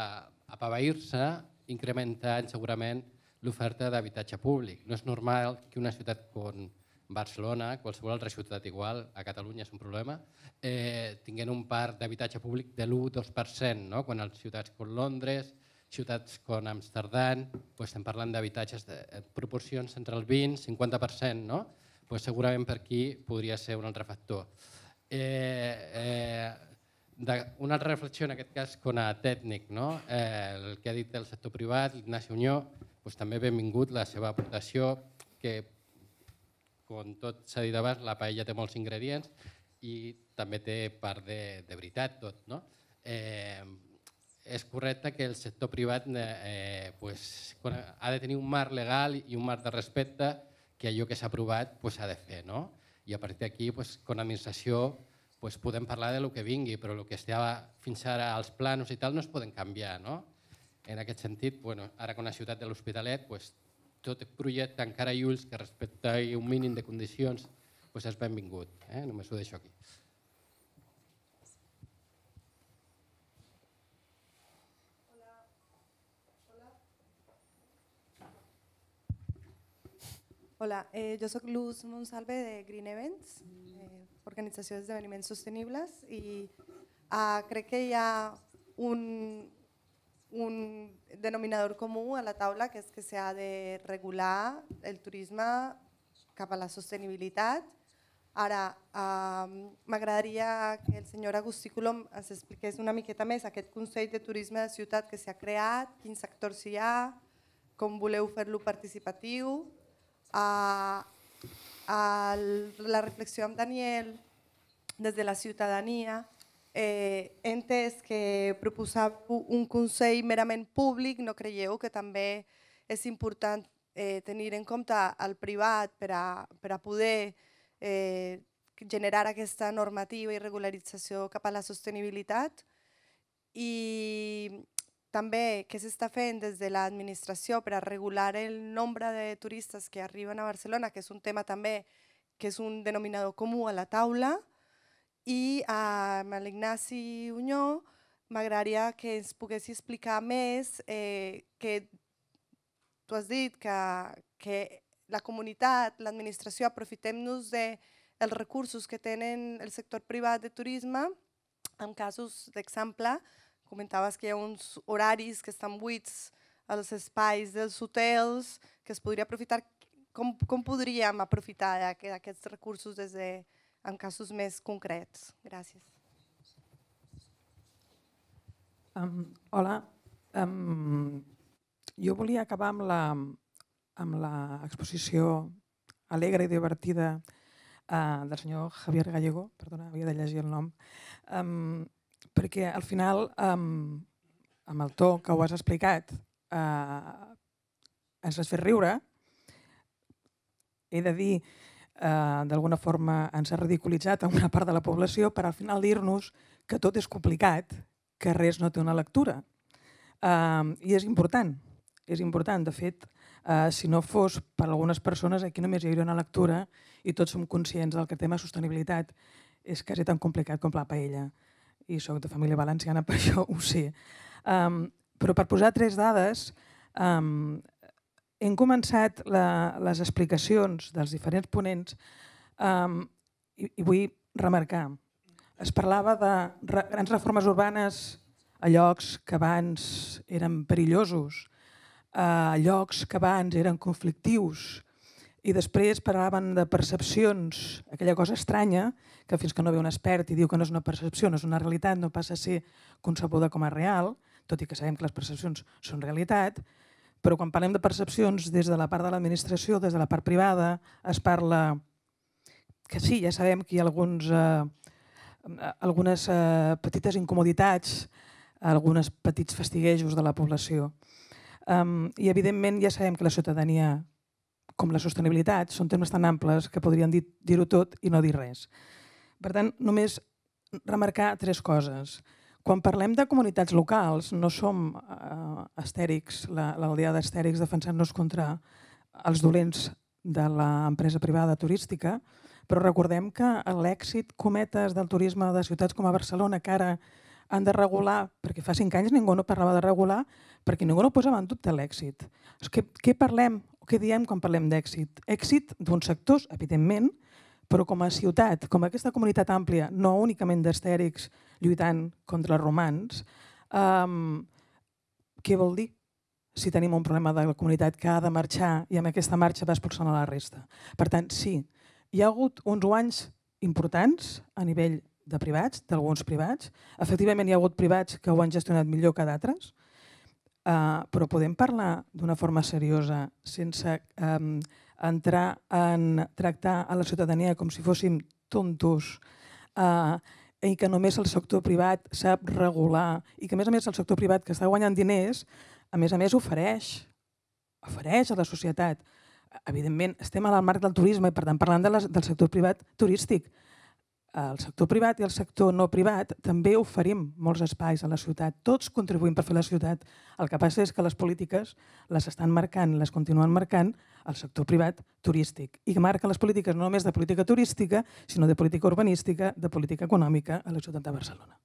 apaveir-se, incrementant segurament l'oferta d'habitatge públic. No és normal que una ciutat com Barcelona, qualsevol altra ciutat igual, a Catalunya és un problema, tinguent un parc d'habitatge públic de l'u coma dos per cent, quan les ciutats com Londres, ciutats com Amsterdam, estem parlant d'habitatges de proporcions entre el vint i el cinquanta per cent, segurament per aquí podria ser un altre factor. Una altra reflexió, en aquest cas, com a tècnic, el que ha dit el sector privat, l'Ignasi Unió, també benvingut la seva aportació, que com tot s'ha dit abans, la paella té molts ingredients i també té part de veritat tot. És correcte que el sector privat ha de tenir un marc legal i un marc de respecte que allò que s'ha aprovat s'ha de fer. I a partir d'aquí, com a administració, podem parlar del que vingui, però el que estava fins ara als plans i tal no es poden canviar. En aquest sentit, ara com a ciutat de l'Hospitalet, tot projecte encara i ulls que respecta un mínim de condicions és benvingut. Només ho deixo aquí. Hola, yo soy Luz Monsalve de Green Events, eh, organizaciones de eventos sostenibles, y ah, creo que ya un, un denominador común a la tabla que es que se ha de regular el turismo capa la sostenibilidad. Ahora, ah, me agradaría que el señor Agustí Colom ens expliqués una miqueta més aquest Consell de Turisme de Ciutat que s'ha creat, quins sectors hi ha, com voleu fer-lo participatiu. A, a la reflexió amb Daniel des de la ciutadania, eh, entès que proposar un consell merament públic, no creieu que també és important eh, tenir en compte el privat per a, per a poder eh, generar aquesta normativa i regularització cap a la sostenibilitat? I també què s'està fent des de l'administració per a regular el nombre de turistes que arriben a Barcelona, que és un tema també que és un denominador comú a la taula. I amb l'Ignasi Unió m'agradaria que ens pogués explicar més que tu has dit que la comunitat, l'administració, aprofitem-nos dels recursos que tenen el sector privat de turisme, en casos d'exemple, comentaves que hi ha uns horaris que estan buits als espais dels hotels, que es podria aprofitar. Com podríem aprofitar aquests recursos en casos més concrets? Gràcies. Hola. Jo volia acabar amb l'exposició alegre i divertida del senyor Javier Gallego, perdona, havia de llegir el nom, perquè al final, amb el to que ho has explicat, ens has fet riure. He de dir, d'alguna forma, ens ha ridiculitzat a una part de la població per al final dir-nos que tot és complicat, que res no té una lectura. I és important, és important. De fet, si no fos per algunes persones, aquí només hi hauria una lectura i tots som conscients del que el tema sostenibilitat és quasi tan complicat com la paella. I soc de família valenciana, per això ho sé. Però per posar tres dades, hem començat les explicacions dels diferents ponents i vull remarcar. Es parlava de grans reformes urbanes a llocs que abans eren perillosos, a llocs que abans eren conflictius i després parlaven de percepcions, aquella cosa estranya, que fins que no ve un expert i diu que no és una percepció, no és una realitat, no passa a ser concebuda com a real, tot i que sabem que les percepcions són realitat, però quan parlem de percepcions des de la part de l'administració, des de la part privada, es parla que sí, ja sabem que hi ha alguns, eh, algunes eh, petites incomoditats, alguns petits fastiguejos de la població. Um, I evidentment ja sabem que la ciutadania, com la sostenibilitat, són temes tan amples que podrien dir-ho tot i no dir res. Per tant, només remarcar tres coses. Quan parlem de comunitats locals, no som eh, astèrics, l'aldea d'astèrics defensant-nos contra els dolents de l'empresa privada turística, però recordem que l'èxit cometes del turisme de ciutats com a Barcelona, que ara han de regular, perquè fa cinc anys ningú no parlava de regular, perquè ningú no posava en dubte l'èxit. Què parlem o què diem quan parlem d'èxit? Èxit d'uns sectors, evidentment, però com a ciutat, com a aquesta comunitat àmplia, no únicament d'astèrics, lluitant contra els romans, um, què vol dir si tenim un problema de la comunitat que ha de marxar i amb aquesta marxa va expulsant a la resta? Per tant, sí, hi ha hagut uns guanys importants a nivell de privats, d'alguns privats. Efectivament, hi ha hagut privats que ho han gestionat millor que d'altres, uh, però podem parlar d'una forma seriosa sense um, entrar en tractar a la ciutadania com si fóssim tontos, uh, i que només el sector privat sap regular i que, a més a més, el sector privat que està guanyant diners, a més a més, ofereix, ofereix a la societat. Evidentment, estem al marc del turisme i, per tant, parlant de les, del sector privat turístic. El sector privat i el sector no privat també oferim molts espais a la ciutat. Tots contribuïm per fer la ciutat. El que passa és que les polítiques les estan marcant, les continuen marcant el sector privat turístic. I marca les polítiques no només de política turística, sinó de política urbanística, de política econòmica a la ciutat de Barcelona.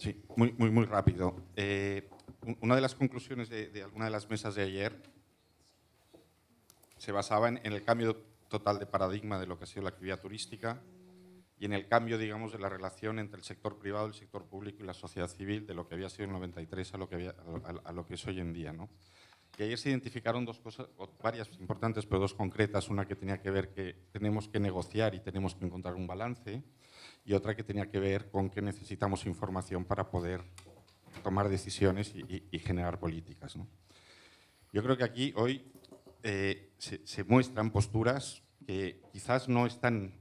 Sí, muy, muy, muy rápido. Eh, una de las conclusiones de, de alguna de las mesas de ayer se basaba en, en el cambio total de paradigma de lo que ha sido la actividad turística y en el cambio, digamos, de la relación entre el sector privado, el sector público y la sociedad civil de lo que había sido en el noventa y tres a lo que, había, a, a lo que es hoy en día, ¿no? Y ayer se identificaron dos cosas, varias importantes, pero dos concretas. Una que tenía que ver que tenemos que negociar y tenemos que encontrar un balance. Y otra que tenía que ver con que necesitamos información para poder tomar decisiones y, y, y generar políticas, ¿no? Yo creo que aquí hoy eh, se, se muestran posturas que quizás no están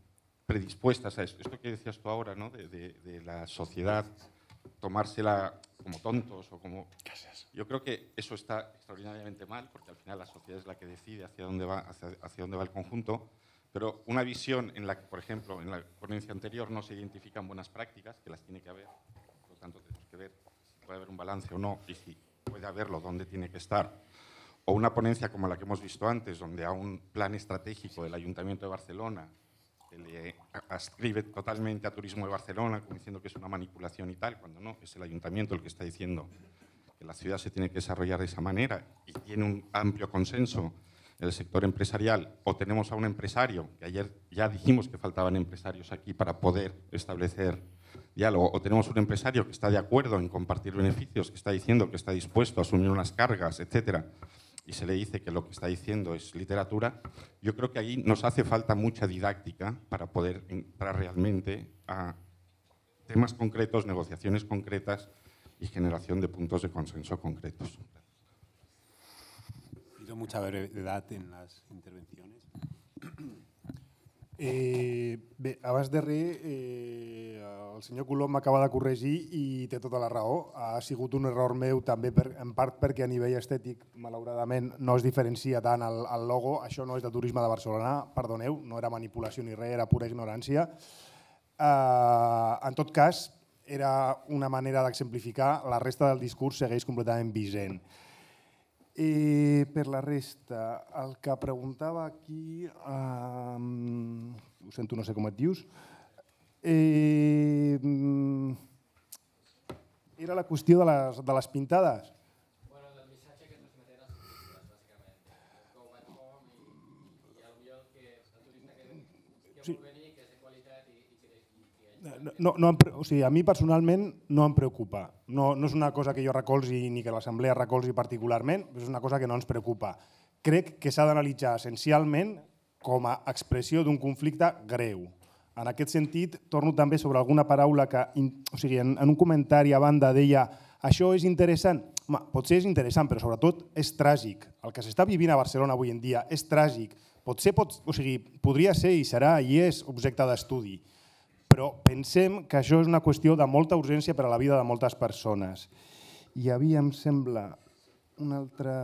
predispuestas a esto. Esto que decías tú ahora, ¿no? De, de, de la sociedad tomársela como tontos o como... Yo creo que eso está extraordinariamente mal, porque al final la sociedad es la que decide hacia dónde va, hacia, hacia dónde va el conjunto. Pero una visión en la que, por ejemplo, en la ponencia anterior no se identifican buenas prácticas, que las tiene que haber, por lo tanto tenemos que ver si puede haber un balance o no, y si puede haberlo, dónde tiene que estar. O una ponencia como la que hemos visto antes, donde a un plan estratégico del Ayuntamiento de Barcelona que le ascribe totalmente a Turismo de Barcelona, como diciendo que es una manipulación y tal, cuando no, es el Ayuntamiento el que está diciendo que la ciudad se tiene que desarrollar de esa manera y tiene un amplio consenso el sector empresarial, o tenemos a un empresario, que ayer ya dijimos que faltaban empresarios aquí para poder establecer diálogo, o tenemos un empresario que está de acuerdo en compartir beneficios, que está diciendo que está dispuesto a asumir unas cargas, etcétera, y se le dice que lo que está diciendo es literatura. Yo creo que ahí nos hace falta mucha didáctica para poder entrar realmente a temas concretos, negociaciones concretas y generación de puntos de consenso concretos. Mucha brevedad en las intervenciones. Eh, bé, abans de res, eh, el senyor Colom m'acaba de corregir i té tota la raó. Ha sigut un error meu també, per, en part perquè a nivell estètic, malauradament, no es diferencia tant el, el logo. Això no és de Turisme de Barcelona, perdoneu, no era manipulació ni res, era pura ignorància. Eh, en tot cas, era una manera d'exemplificar, la resta del discurs segueix completament vigent. Eh, per la resta, el que preguntava aquí, eh, ho sento, no sé com et dius, eh, era la qüestió de les, de les pintades. No, no, o sigui, a mi personalment no em preocupa. No, no és una cosa que jo recolzi ni que l'Assemblea recolzi particularment, és una cosa que no ens preocupa. Crec que s'ha d'analitzar essencialment com a expressió d'un conflicte greu. En aquest sentit, torno també sobre alguna paraula que, o sigui, en, en un comentari a banda deia això és interessant. Home, potser és interessant, però sobretot és tràgic. El que s'està vivint a Barcelona avui en dia és tràgic. Potser pot, o sigui, podria ser i serà i és objecte d'estudi, però pensem que això és una qüestió de molta urgència per a la vida de moltes persones. Hi havia, em sembla, una altra...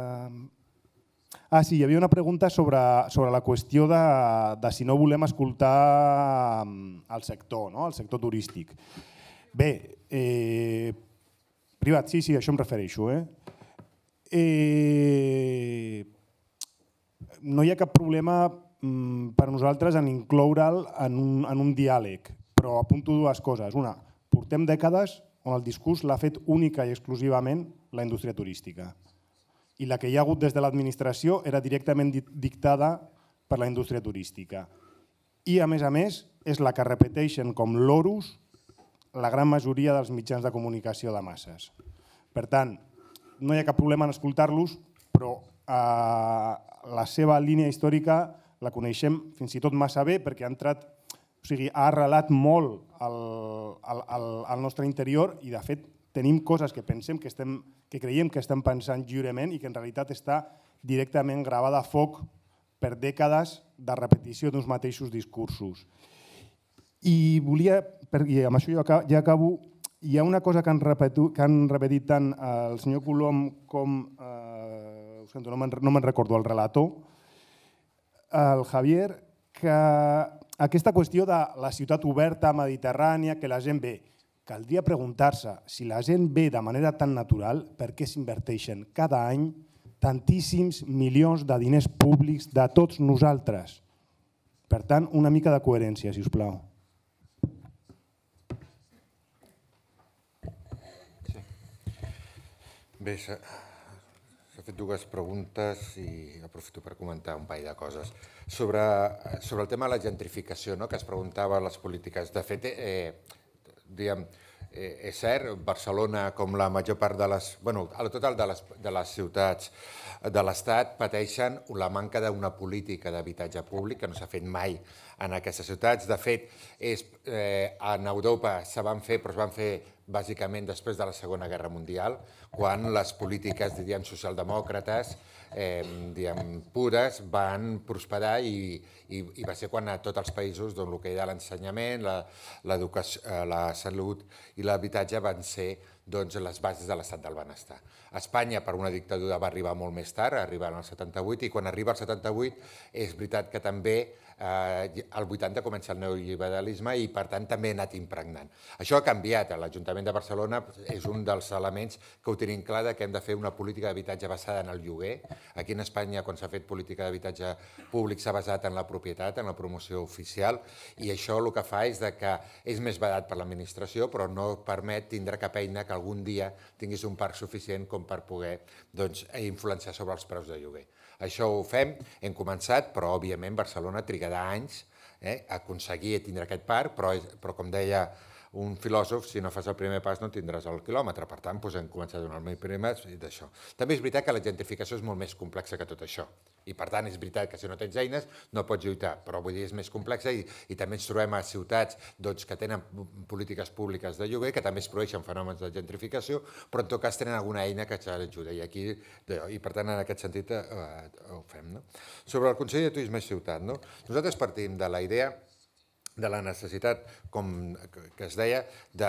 Ah, sí, hi havia una pregunta sobre, sobre la qüestió de, de si no volem escoltar el sector, no? El sector turístic. Bé, eh, privat, sí, sí, això em refereixo. Eh? Eh, no hi ha cap problema per nosaltres en incloure'l en un, en un diàleg, però apunto dues coses. Una, portem dècades on el discurs l'ha fet única i exclusivament la indústria turística. I la que hi ha hagut des de l'administració era directament dictada per la indústria turística. I, a més a més, és la que repeteixen com loros la gran majoria dels mitjans de comunicació de masses. Per tant, no hi ha cap problema en escoltar-los, però eh, la seva línia històrica la coneixem fins i tot massa bé perquè ha entrat, o sigui, ha arrelat molt el, el, el, el nostre interior i, de fet, tenim coses que pensem que, estem, que creiem que estem pensant lliurement i que en realitat està directament gravada a foc per dècades de repetició d'uns mateixos discursos. I volia, i amb això ja acabo, hi ha una cosa que han, repetu, que han repetit tant el senyor Colom com, eh, ho sento, no me'n no me'n recordo, el relator, el Javier, que aquesta qüestió de la ciutat oberta, mediterrània, que la gent ve, caldria preguntar-se si la gent ve de manera tan natural per què s'inverteixen cada any tantíssims milions de diners públics de tots nosaltres. Per tant, una mica de coherència, si us plau. Sí. Bé, s'ha fet dues preguntes i aprofito per comentar un parell de coses. Sobre, sobre el tema de la gentrificació, no?, que es preguntava les polítiques. De fet, eh, Diguem, eh, és cert, Barcelona, com la major part de les... Bueno, el total de les, de les ciutats de l'Estat pateixen la manca d'una política d'habitatge públic que no s'ha fet mai en aquestes ciutats. De fet, és, eh, en Europa se van fer, però es van fer bàsicament després de la Segona Guerra Mundial, quan les polítiques, diríem, socialdemòcrates, Eh, diguem, pures, van prosperar i, i, i va ser quan a tots els països doncs, el que hi ha l'ensenyament, la, la salut i l'habitatge van ser doncs, les bases de l'estat del benestar. A Espanya, per una dictadura, va arribar molt més tard, arribant al setanta-vuit, i quan arriba al setanta-vuit és veritat que també eh, al vuitanta comença el neoliberalisme i per tant també ha anat impregnant. Això ha canviat, l'Ajuntament de Barcelona és un dels elements que ho tenim clar que hem de fer una política d'habitatge basada en el lloguer. Aquí en Espanya, quan s'ha fet política d'habitatge públic, s'ha basat en la propietat, en la promoció oficial, i això el que fa és que és més barat per l'administració, però no permet tindre cap eina que algun dia tinguis un parc suficient com per poder doncs, influenciar sobre els preus de lloguer. Això ho fem, hem començat, però òbviament Barcelona trigarà anys eh, a aconseguir tindre aquest parc, però, però com deia un filòsof, si no fas el primer pas no tindràs el quilòmetre, per tant, hem començat a donar el primer pas d'això. També és veritat que la gentrificació és molt més complexa que tot això, i per tant és veritat que si no tens eines no pots lluitar, però vull dir és més complexa i, i també ens trobem a ciutats doncs, que tenen polítiques públiques de lloguer, que també es produeixen fenòmens de gentrificació, però en tot cas tenen alguna eina que ajuda, i aquí, i per tant en aquest sentit eh, ho fem. No? Sobre el Consell de Turisme i Ciutat, no? Nosaltres partim de la idea de la necessitat, com que es deia, de,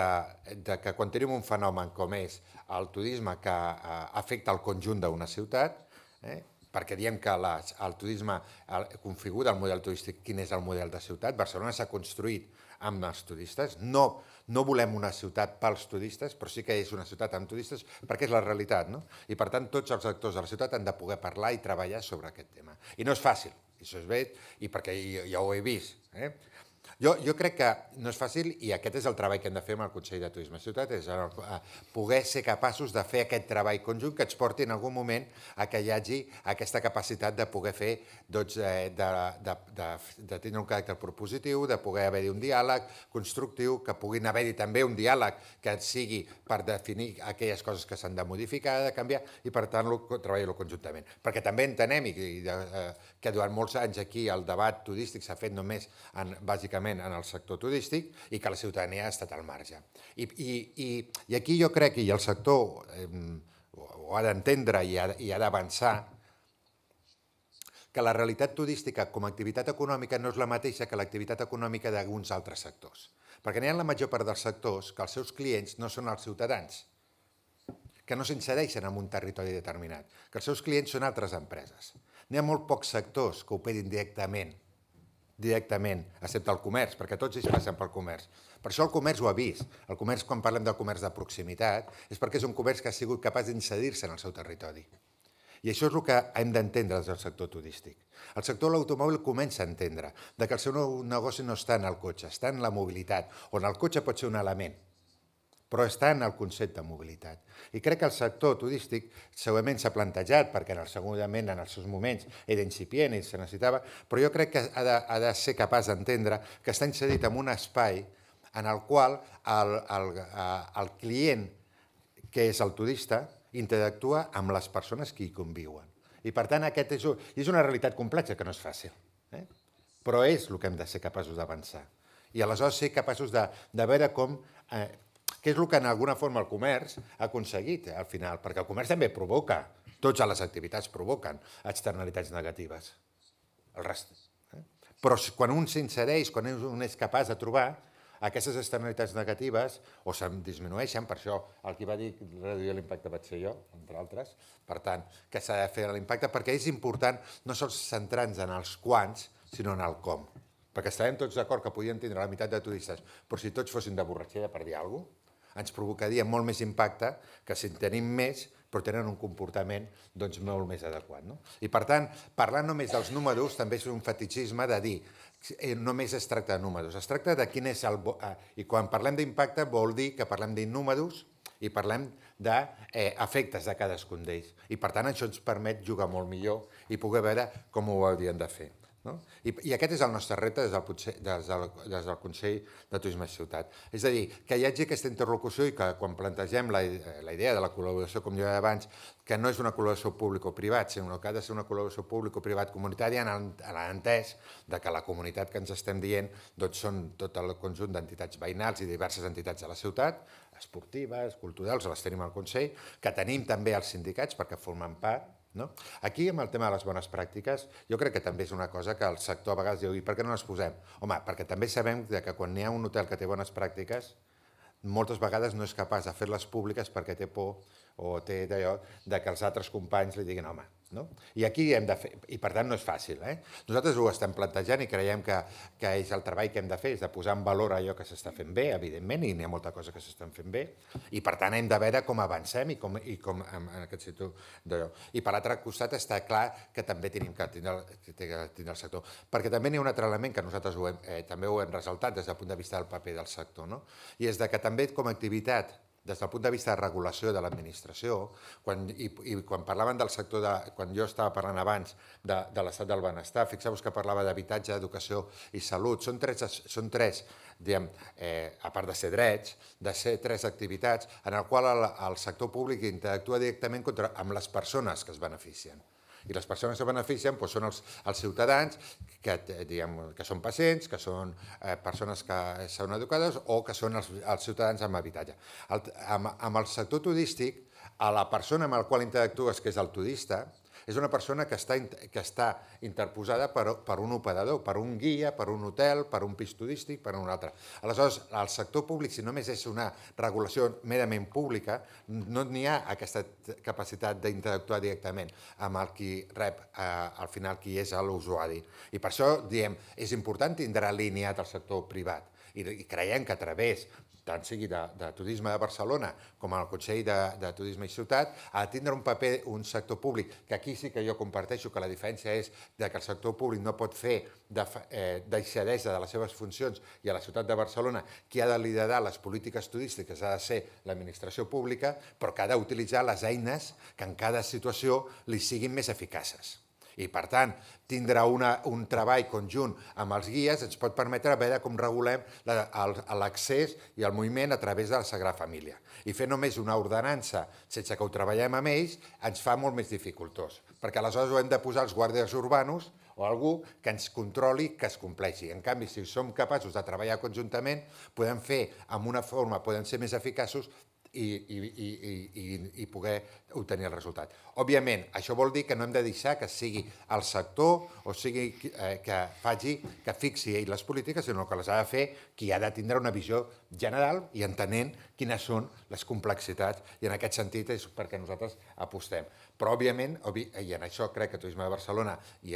de que quan tenim un fenomen com és el turisme que eh, afecta el conjunt d'una ciutat, eh, perquè diem que les, el turisme el, configura el model turístic, quin és el model de ciutat. Barcelona s'ha construït amb els turistes. No, no volem una ciutat pels turistes, però sí que és una ciutat amb turistes perquè és la realitat, no? I per tant tots els actors de la ciutat han de poder parlar i treballar sobre aquest tema. I no és fàcil, això és bé, i perquè ja ho he vist. Eh? Jo crec que no és fàcil, i aquest és el treball que hem de fer amb el Consell de Turisme i Ciutat, és poder ser capaços de fer aquest treball conjunt que ens porti en algun moment que hi hagi aquesta capacitat de poder fer, de tenir un caràcter propositiu, de poder haver-hi un diàleg constructiu, que puguin haver-hi també un diàleg que sigui per definir aquelles coses que s'han de modificar, de canviar, i per tant treballar-ho conjuntament. Perquè també entenem que durant molts anys aquí el debat turístic s'ha fet només bàsicament en el sector turístic i que la ciutadania ha estat al marge. I aquí jo crec que el sector ho ha d'entendre i ha d'avançar que la realitat turística com a activitat econòmica no és la mateixa que l'activitat econòmica d'alguns altres sectors. Perquè n'hi ha la major part dels sectors que els seus clients no són els ciutadans, que no s'insereixen en un territori determinat, que els seus clients són altres empreses. N'hi ha molt pocs sectors que operin directament directament, excepte el comerç, perquè tots ells passen pel comerç. Per això el comerç ho ha vist. El comerç, quan parlem del comerç de proximitat, és perquè és un comerç que ha sigut capaç d'inserir-se en el seu territori. I això és el que hem d'entendre des del sector turístic. El sector de l'automòbil comença a entendre que el seu negoci no està en el cotxe, està en la mobilitat, on el cotxe pot ser un element, però està en el concepte de mobilitat. I crec que el sector turístic segurament s'ha plantejat, perquè segurament en els seus moments era incipient i se necessitava, però jo crec que ha de ser capaç d'entendre que està inserit en un espai en el qual el client, que és el turista, interactua amb les persones que hi conviuen. I per tant, aquesta és una realitat complexa que no és fàcil, però és el que hem de ser capaços d'avançar. I aleshores ser capaços de veure com... que és el que en alguna forma el comerç ha aconseguit al final, perquè el comerç també provoca, totes les activitats provoquen externalitats negatives. Però quan un s'insereix, quan un és capaç de trobar, aquestes externalitats negatives o se'n disminueixen, per això el que va dir reduir l'impacte vaig ser jo, entre altres, per tant, que s'ha de fer l'impacte, perquè és important no sols centrar-nos en els quants, sinó en el com. Perquè estàvem tots d'acord que podien tindre la meitat de turistes, però si tots fossin de borratxera, per dir alguna cosa, ens provocaria molt més impacte que si en tenim més, però tenen un comportament molt més adequat. I per tant, parlar només dels números també és un fetitxisme de dir només es tracta de números, es tracta de quin és el... I quan parlem d'impacte vol dir que parlem de números i parlem d'efectes de cadascun d'ells. I per tant, això ens permet jugar molt millor i poder veure com ho hauríem de fer. I aquest és el nostre repte des del Consell de Turisme i Ciutat. És a dir, que hi hagi aquesta interlocució i que quan plantegem la idea de la col·laboració, com jo deia abans, que no és una col·laboració público-privat, sinó que ha de ser una col·laboració público-privat comunitària en l'entès que la comunitat que ens estem dient són tot el conjunt d'entitats veïnals i diverses entitats de la ciutat, esportives, culturals, les tenim al Consell, que tenim també els sindicats perquè formen part. Aquí, amb el tema de les bones pràctiques, jo crec que també és una cosa que el sector a vegades diu i per què no les posem? Home, perquè també sabem que quan hi ha un hotel que té bones pràctiques, moltes vegades no és capaç de fer-les públiques perquè té por o té d'allò que els altres companys li diguin home. I aquí hem de fer, i per tant no és fàcil. Nosaltres ho estem plantejant i creiem que és el treball que hem de fer, és de posar en valor allò que s'està fent bé, evidentment, i n'hi ha molta cosa que s'estan fent bé, i per tant hem de veure com avancem i com en aquest sector d'allò. I per l'altre costat està clar que també tenim que tindre el sector, perquè també n'hi ha un altre element que nosaltres també ho hem ressaltat des del punt de vista del paper del sector, i és que també com a activitat des del punt de vista de regulació de l'administració, i quan parlaven del sector, quan jo estava parlant abans de l'estat del benestar, fixeu-vos que parlava d'habitatge, educació i salut, són tres, a part de ser drets, de ser tres activitats en les quals el sector públic interactua directament amb les persones que es beneficien. I les persones que es beneficien són els ciutadans que són pacients, que són persones que són educades o que són els ciutadans amb habitatge. Amb el sector turístic, la persona amb la qual interactues, que és el turista, és una persona que està interposada per un operador, per un guia, per un hotel, per un pis turístic, per un altre. Aleshores, el sector públic, si només és una regulació merament pública, no n'hi ha aquesta capacitat d'interactuar directament amb el qui rep, al final, qui és l'usuari. I per això, diem, és important tindre alineat el sector privat. I creiem que a través tant sigui de Turisme de Barcelona com el Consell de Turisme i Ciutat, ha de tindre un paper, un sector públic, que aquí sí que jo comparteixo que la diferència és que el sector públic no pot fer deixadesa de les seves funcions i a la ciutat de Barcelona qui ha de liderar les polítiques turístiques ha de ser l'administració pública, però que ha d'utilitzar les eines que en cada situació li siguin més eficaces. I, per tant, tindre un treball conjunt amb els guies ens pot permetre veure com regulem l'accés i el moviment a través de la Sagrada Família. I fer només una ordenança sense que ho treballem amb ells ens fa molt més dificultós, perquè aleshores ho hem de posar els guàrdies urbanos o algú que ens controli que es compleixi. En canvi, si som capaços de treballar conjuntament, podem fer amb una forma, podem ser més eficaços i poder obtenir el resultat. Òbviament, això vol dir que no hem de deixar que sigui el sector o sigui que faci, que fixi ell les polítiques, sinó que les ha de fer qui ha de tindre una visió general i entenent quines són les complexitats, i en aquest sentit és perquè nosaltres apostem. Però, òbviament, i en això crec que Turisme de Barcelona hi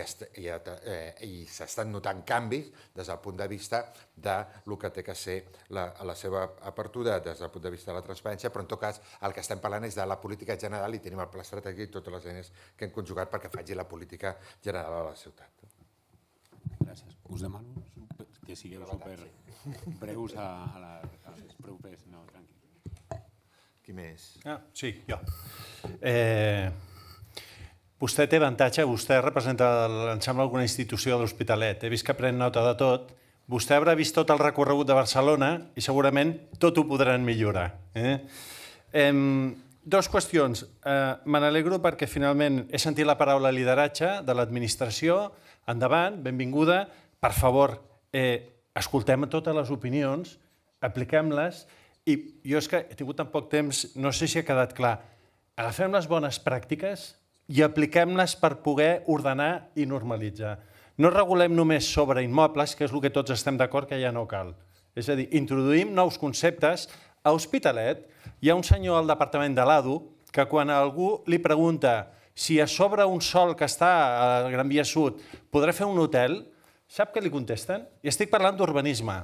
s'estan notant canvis des del punt de vista del que té que ser la seva apertura, des del punt de vista de la transparència, però en tot cas el que estem parlant és de la política general i tenim el pla estratègic i totes les eines que hem conjugat perquè faci la política general a la ciutat. Gràcies. Us demano que sigueu superbreus a les preguntes. No, tranquil. Qui més? Sí, jo. Vostè té avantatge, vostè representa, em sembla, alguna institució de l'Hospitalet. He vist que pren nota de tot. Vostè haurà vist tot el recorregut de Barcelona i segurament tot ho podran millorar. Dos qüestions. Me n'alegro perquè finalment he sentit la paraula lideratge de l'administració. Endavant, benvinguda. Per favor, escoltem totes les opinions, apliquem-les. I jo és que he tingut tan poc temps, no sé si ha quedat clar. Agafem les bones pràctiques i apliquem-les per poder ordenar i normalitzar. No regulem només sobre immobles, que és el que tots estem d'acord que ja no cal. És a dir, introduïm nous conceptes. A Hospitalet hi ha un senyor al departament de l'A D U que quan algú li pregunta si a sobre un sol que està a Gran Via Sud podrà fer un hotel, sap què li contesten? I estic parlant d'urbanisme.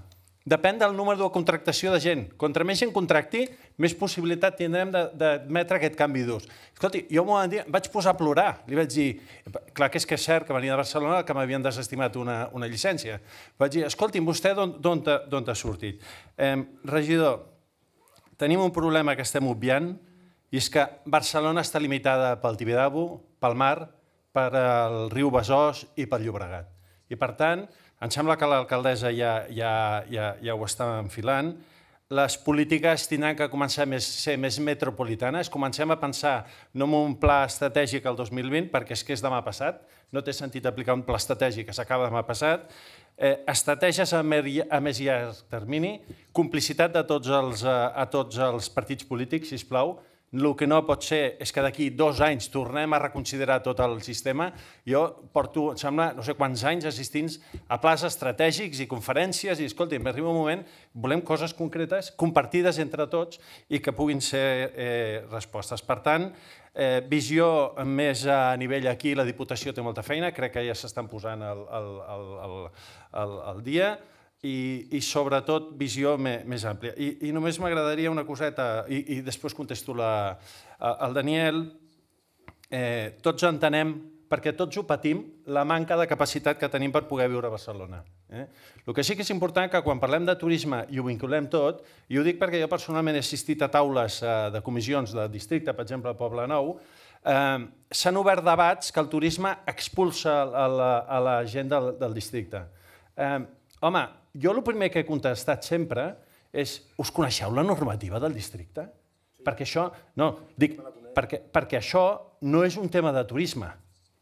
Depèn del número de contractació de gent. Contra més gent contracti, més possibilitat tindrem d'admetre aquest canvi d'ús. Escolti, jo vaig posar a plorar. Li vaig dir, clar que és que és cert que venia de Barcelona, que m'havien desestimat una llicència. Vaig dir, escolti, vostè d'on ha sortit? Regidor, tenim un problema que estem obviant, i és que Barcelona està limitada pel Tibidabo, pel mar, pel riu Besòs i pel Llobregat. I per tant, em sembla que l'alcaldessa ja ho està enfilant. Les polítiques tindran que començar a ser més metropolitanes. Comencem a pensar no en un pla estratègic el dos mil vint, perquè és que és demà passat. No té sentit aplicar un pla estratègic que s'acaba demà passat. Estratègies a més llarg termini. Complicitat de tots els partits polítics, sisplau. El que no pot ser és que d'aquí dos anys tornem a reconsiderar tot el sistema. Jo porto, em sembla, no sé quants anys assistint a plans estratègics i conferències i, escolti, m'arriba un moment, volem coses concretes, compartides entre tots i que puguin ser respostes. Per tant, visió més a nivell aquí, la Diputació té molta feina, crec que ja s'estan posant al dia, i sobretot visió més àmplia. I només m'agradaria una coseta, i després contesto al Daniel. Tots entenem, perquè tots ho patim, la manca de capacitat que tenim per poder viure a Barcelona. El que sí que és important que quan parlem de turisme i ho vinculem tot, i ho dic perquè jo personalment he assistit a taules de comissions del districte, per exemple al Poble Nou, s'han obert debats que el turisme expulsa a la gent del districte. Home, jo el primer que he contestat sempre és, us coneixeu la normativa del districte? Perquè això, no, dic, perquè això no és un tema de turisme,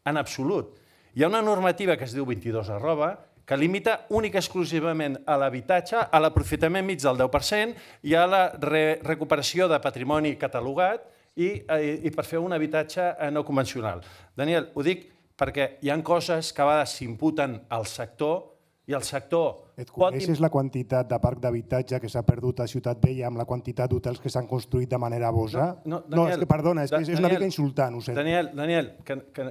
en absolut. Hi ha una normativa que es diu vint-i-dos arroba, que limita únic i exclusivament a l'habitatge, a l'aprofitament mig del deu per cent i a la recuperació de patrimoni catalogat i per fer un habitatge no convencional. Daniel, ho dic perquè hi ha coses que a vegades s'imputen al sector i el sector... Et coneixes la quantitat de parc d'habitatge que s'ha perdut a Ciutat Vella amb la quantitat d'hotels que s'han construït de manera bosa? No, perdona, és una mica insultant, ho sento. Daniel,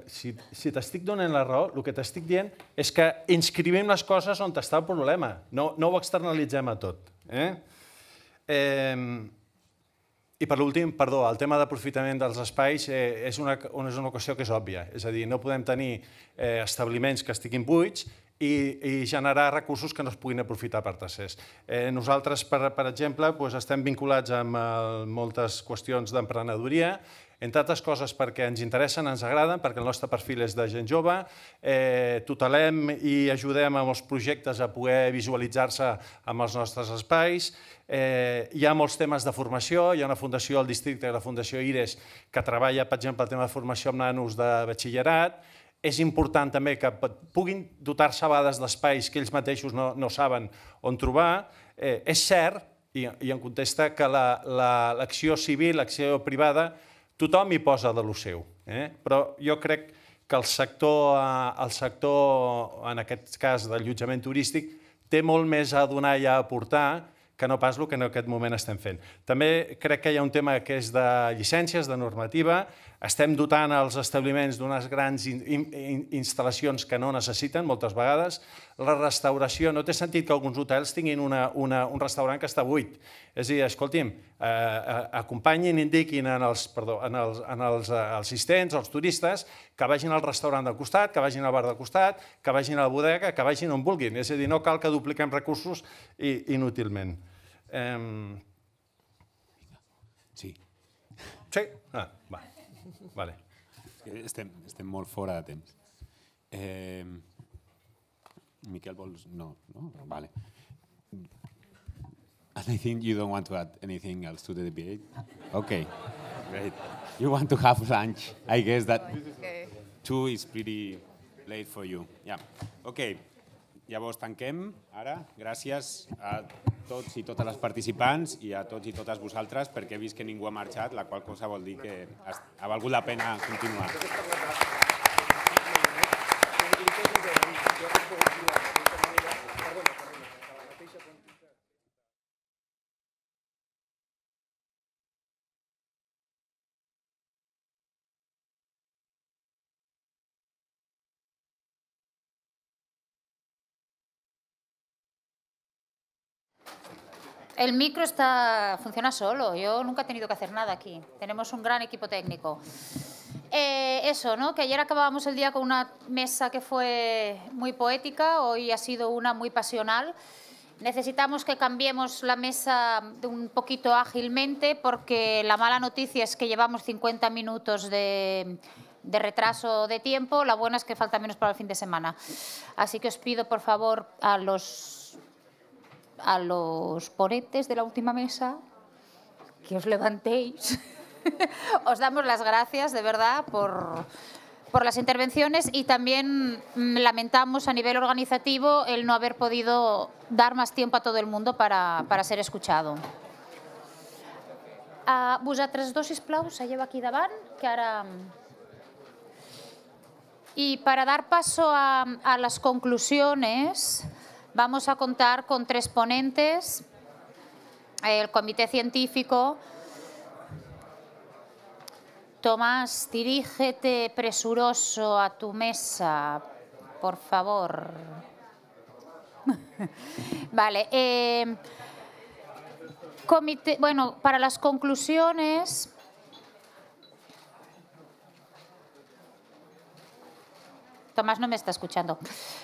si t'estic donant la raó, el que t'estic dient és que inscrivim les coses on està el problema, no ho externalitzem a tot. I per últim, perdó, el tema d'aprofitament dels espais és una qüestió que és òbvia. És a dir, no podem tenir establiments que estiguin buits i generar recursos que no es puguin aprofitar per tercers. Nosaltres, per exemple, estem vinculats amb moltes qüestions d'emprenedoria, entre altres coses perquè ens interessen, ens agraden, perquè el nostre perfil és de gent jove, tutelem i ajudem amb els projectes a poder visualitzar-se amb els nostres espais. Hi ha molts temes de formació, hi ha una fundació al districte, la Fundació IRES, que treballa, per exemple, el tema de formació amb nanos de batxillerat. És important també que puguin dotar-se a vegades d'espais que ells mateixos no saben on trobar. És cert, i en contesta, que l'acció civil, l'acció privada, tothom hi posa de lo seu. Però jo crec que el sector, en aquest cas d'allotjament turístic, té molt més a donar i a aportar que no pas el que en aquest moment estem fent. També crec que hi ha un tema que és de llicències, de normativa. Estem dotant els establiments d'unes grans instal·lacions que no necessiten moltes vegades. La restauració, no té sentit que alguns hotels tinguin un restaurant que està buit. És a dir, escolti'm, acompanyin, indiquin als assistents, als turistes, que vagin al restaurant del costat, que vagin al bar del costat, que vagin a la bodega, que vagin on vulguin. És a dir, no cal que dupliquem recursos inútilment. Sí. Sí? Ah, va. Vale. Estem molt fora de temps. Miquel, vols... No, no? Vale. And I think you don't want to add anything else to the debate? Okay. Great. You want to have lunch. I guess that two is pretty late for you. Yeah. Okay. Llavors tanquem ara. Gràcies a tots i totes les participants i a tots i totes vosaltres perquè he vist que ningú ha marxat, la qual cosa vol dir que ha valgut la pena continuar. El micro está, funciona solo, yo nunca he tenido que hacer nada aquí. Tenemos un gran equipo técnico. Eh, eso, ¿no? Que ayer acabábamos el día con una mesa que fue muy poética, hoy ha sido una muy pasional. Necesitamos que cambiemos la mesa un poquito ágilmente porque la mala noticia es que llevamos cincuenta minutos de... de retraso de tiempo, la buena es que falta menos para el fin de semana. Así que os pido, por favor, a los... a los ponentes de la última mesa, que os levantéis. Os damos las gracias, de verdad, por, por las intervenciones y también lamentamos a nivel organizativo el no haber podido dar más tiempo a todo el mundo para, para ser escuchado. A vosaltres dos, sisplau, seieu aquí davant, que ara... Y para dar paso a, a las conclusiones... Vamos a contar con tres ponentes, el comité científico. Tomás, dirígete presuroso a tu mesa, por favor. Vale. Eh, comité, bueno, para las conclusiones... Tomás no me está escuchando.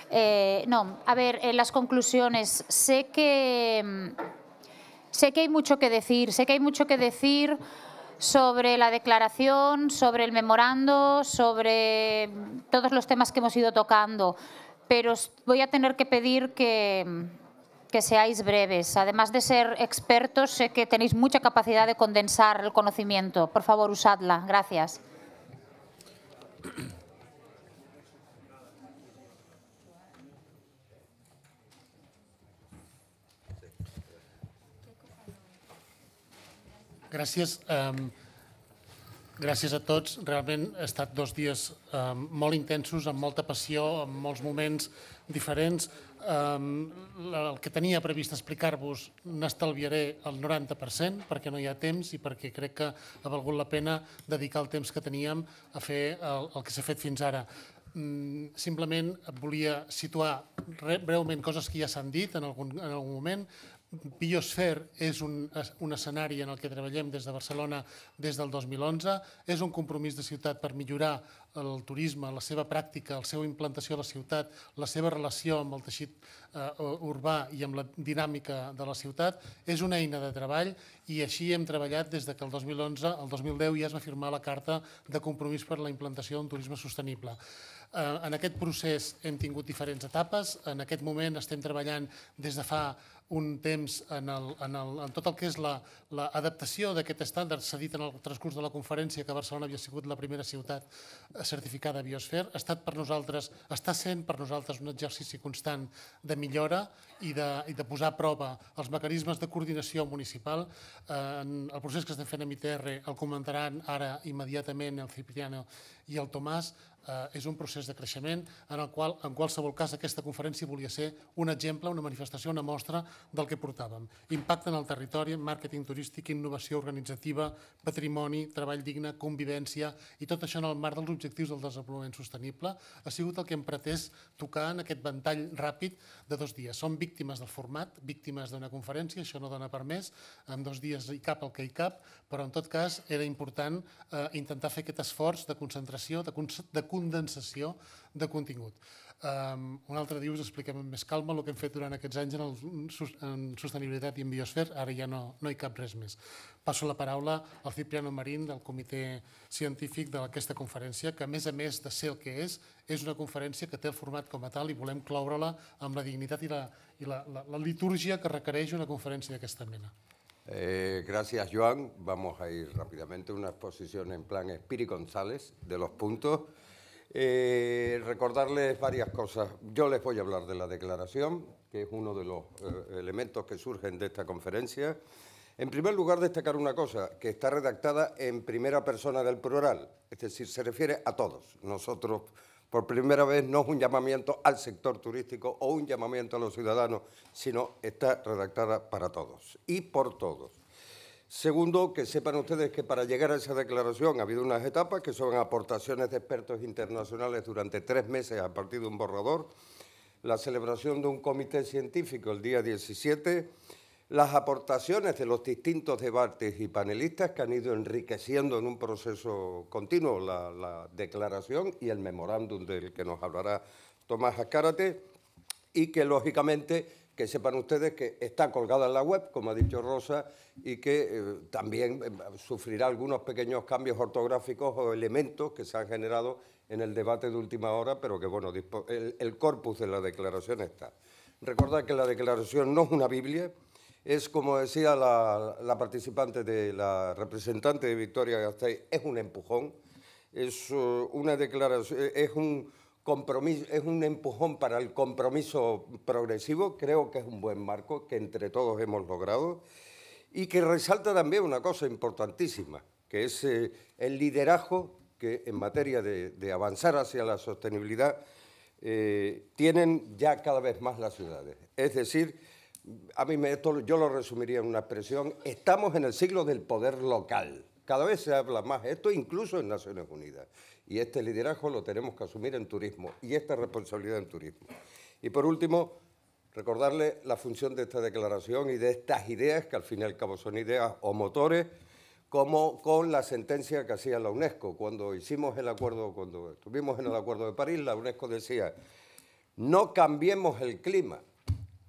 Eh, no, a ver, en las conclusiones, sé que, sé que hay mucho que decir, sé que hay mucho que decir sobre la declaración, sobre el memorando, sobre todos los temas que hemos ido tocando, pero os voy a tener que pedir que, que seáis breves. Además de ser expertos, sé que tenéis mucha capacidad de condensar el conocimiento. Por favor, usadla. Gracias. Gràcies. Gràcies a tots. Realment ha estat dos dies molt intensos, amb molta passió, amb molts moments diferents. El que tenia previst explicar-vos n'estalviaré el noranta per cent perquè no hi ha temps i perquè crec que ha valgut la pena dedicar el temps que teníem a fer el que s'ha fet fins ara. Simplement volia situar breument coses que ja s'han dit en algun moment, Biosphere és un, un escenari en el que treballem des de Barcelona des del dos mil onze, és un compromís de ciutat per millorar el turisme, la seva pràctica, la seva implantació a la ciutat, la seva relació amb el teixit eh, urbà i amb la dinàmica de la ciutat, és una eina de treball i així hem treballat des que el dos mil onze, el dos mil deu ja es va firmar la Carta de Compromís per la Implantació d'un Turisme Sostenible. En aquest procés hem tingut diferents etapes. En aquest moment estem treballant des de fa un temps en, el, en, el, en tot el que és l'adaptació la, la d'aquest estàndard. S'ha dit en el transcurs de la conferència que Barcelona havia sigut la primera ciutat certificada Biosphere. Ha estat per nosaltres, està sent per nosaltres un exercici constant de millora i de, i de posar a prova els mecanismes de coordinació municipal. En el procés que estem fent amb I T R el comentaran ara immediatament el Cipriano i el Tomàs. Uh, és un procés de creixement en el qual, en qualsevol cas, aquesta conferència volia ser un exemple, una manifestació, una mostra del que portàvem. Impacte en el territori, màrqueting turístic, innovació organitzativa, patrimoni, treball digne, convivència i tot això en el marc dels objectius del desenvolupament sostenible ha sigut el que hem pretès tocar en aquest ventall ràpid de dos dies. Som víctimes del format, víctimes d'una conferència, això no dona per més, en dos dies hi cap el que hi cap, però en tot cas era important uh, intentar fer aquest esforç de concentració, de concentració, condensació de contingut. Um, un altre dia us expliquem amb més calma el que hem fet durant aquests anys en, el, en sostenibilitat i en biosfera. Ara ja no, no hi cap res més. Passo la paraula al Cipriano Marín del comitè científic d'aquesta conferència, que a més a més de ser el que és, és una conferència que té el format com a tal i volem cloure-la amb la dignitat i la, i la, la, la litúrgia que requereix una conferència d'aquesta mena. Eh, gracias, Joan. Vamos a ir rápidamente a una exposición en plan Espiri González de los puntos. Eh, recordarles varias cosas. Yo les voy a hablar de la declaración, que es uno de los eh, elementos que surgen de esta conferencia. En primer lugar, destacar una cosa, que está redactada en primera persona del plural, es decir, se refiere a todos. Nosotros, por primera vez, no es un llamamiento al sector turístico o un llamamiento a los ciudadanos, sino está redactada para todos y por todos. Segundo, que sepan ustedes que para llegar a esa declaración ha habido unas etapas que son aportaciones de expertos internacionales durante tres meses a partir de un borrador, la celebración de un comité científico el día diecisiete, las aportaciones de los distintos debates y panelistas que han ido enriqueciendo en un proceso continuo la, la declaración y el memorándum del que nos hablará Tomás Azcárate, y que lógicamente que sepan ustedes que está colgada en la web, como ha dicho Rosa, y que eh, también eh, sufrirá algunos pequeños cambios ortográficos o elementos que se han generado en el debate de última hora, pero que bueno, el, el corpus de la declaración está. Recordad que la declaración no es una Biblia, es como decía la, la participante, de la representante de Victoria-Gasteiz, es un empujón, es uh, una declaración, es un... Compromiso, es un empujón para el compromiso progresivo, creo que es un buen marco que entre todos hemos logrado y que resalta también una cosa importantísima, que es eh, el liderazgo que en materia de, de avanzar hacia la sostenibilidad eh, tienen ya cada vez más las ciudades. Es decir, a mí me, esto yo lo resumiría en una expresión, estamos en el siglo del poder local. Cada vez se habla más de esto, incluso en Naciones Unidas. Y este liderazgo lo tenemos que asumir en turismo y esta responsabilidad en turismo. Y por último, recordarle la función de esta declaración y de estas ideas, que al fin y al cabo son ideas o motores, como con la sentencia que hacía la UNESCO. Cuando hicimos el acuerdo, cuando estuvimos en el Acuerdo de París, la UNESCO decía, no cambiemos el clima,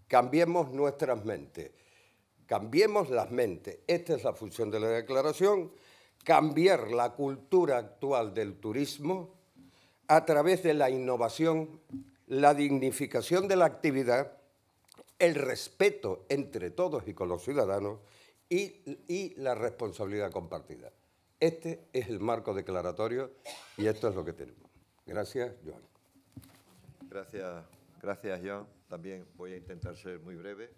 cambiemos nuestras mentes. Cambiemos las mentes. Esta es la función de la declaración. Cambiar la cultura actual del turismo a través de la innovación, la dignificación de la actividad, el respeto entre todos y con los ciudadanos y, y la responsabilidad compartida. Este es el marco declaratorio y esto es lo que tenemos. Gracias, Joan. Gracias, gracias, Joan. También voy a intentar ser muy breve.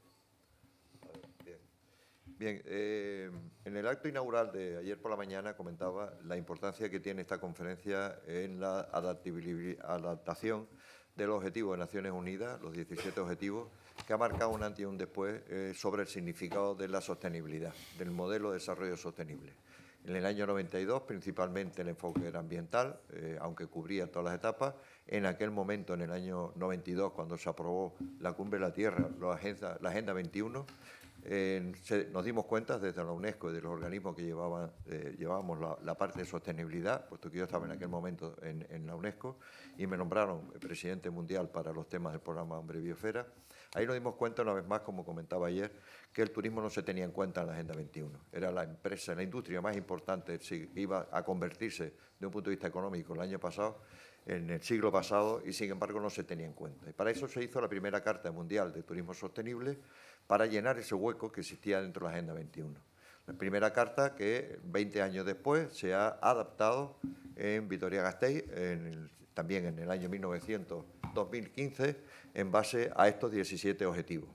Bien, eh, en el acto inaugural de ayer por la mañana comentaba la importancia que tiene esta conferencia en la adaptación del objetivo de Naciones Unidas, los diecisiete objetivos, que ha marcado un antes y un después eh, sobre el significado de la sostenibilidad, del modelo de desarrollo sostenible. En el año noventa y dos, principalmente el enfoque era ambiental, eh, aunque cubría todas las etapas. En aquel momento, en el año noventa y dos, cuando se aprobó la Cumbre de la Tierra, la Agenda, la Agenda veintiuno, Eh, se, nos dimos cuenta desde la UNESCO y de los organismos que llevaban, eh, llevábamos la, la parte de sostenibilidad, puesto que yo estaba en aquel momento en, en la UNESCO, y me nombraron presidente mundial para los temas del programa Hombre Biosfera. Ahí nos dimos cuenta, una vez más, como comentaba ayer, que el turismo no se tenía en cuenta en la Agenda veintiuno. Era la empresa, la industria más importante, iba a convertirse, de un punto de vista económico, el año pasado, en el siglo pasado, y sin embargo no se tenía en cuenta. Y para eso se hizo la primera Carta Mundial de Turismo Sostenible, para llenar ese hueco que existía dentro de la Agenda veintiuno. La primera carta que veinte años después se ha adaptado en Vitoria-Gasteiz, en el, también en el año mil novecientos, dos mil quince, en base a estos diecisiete objetivos.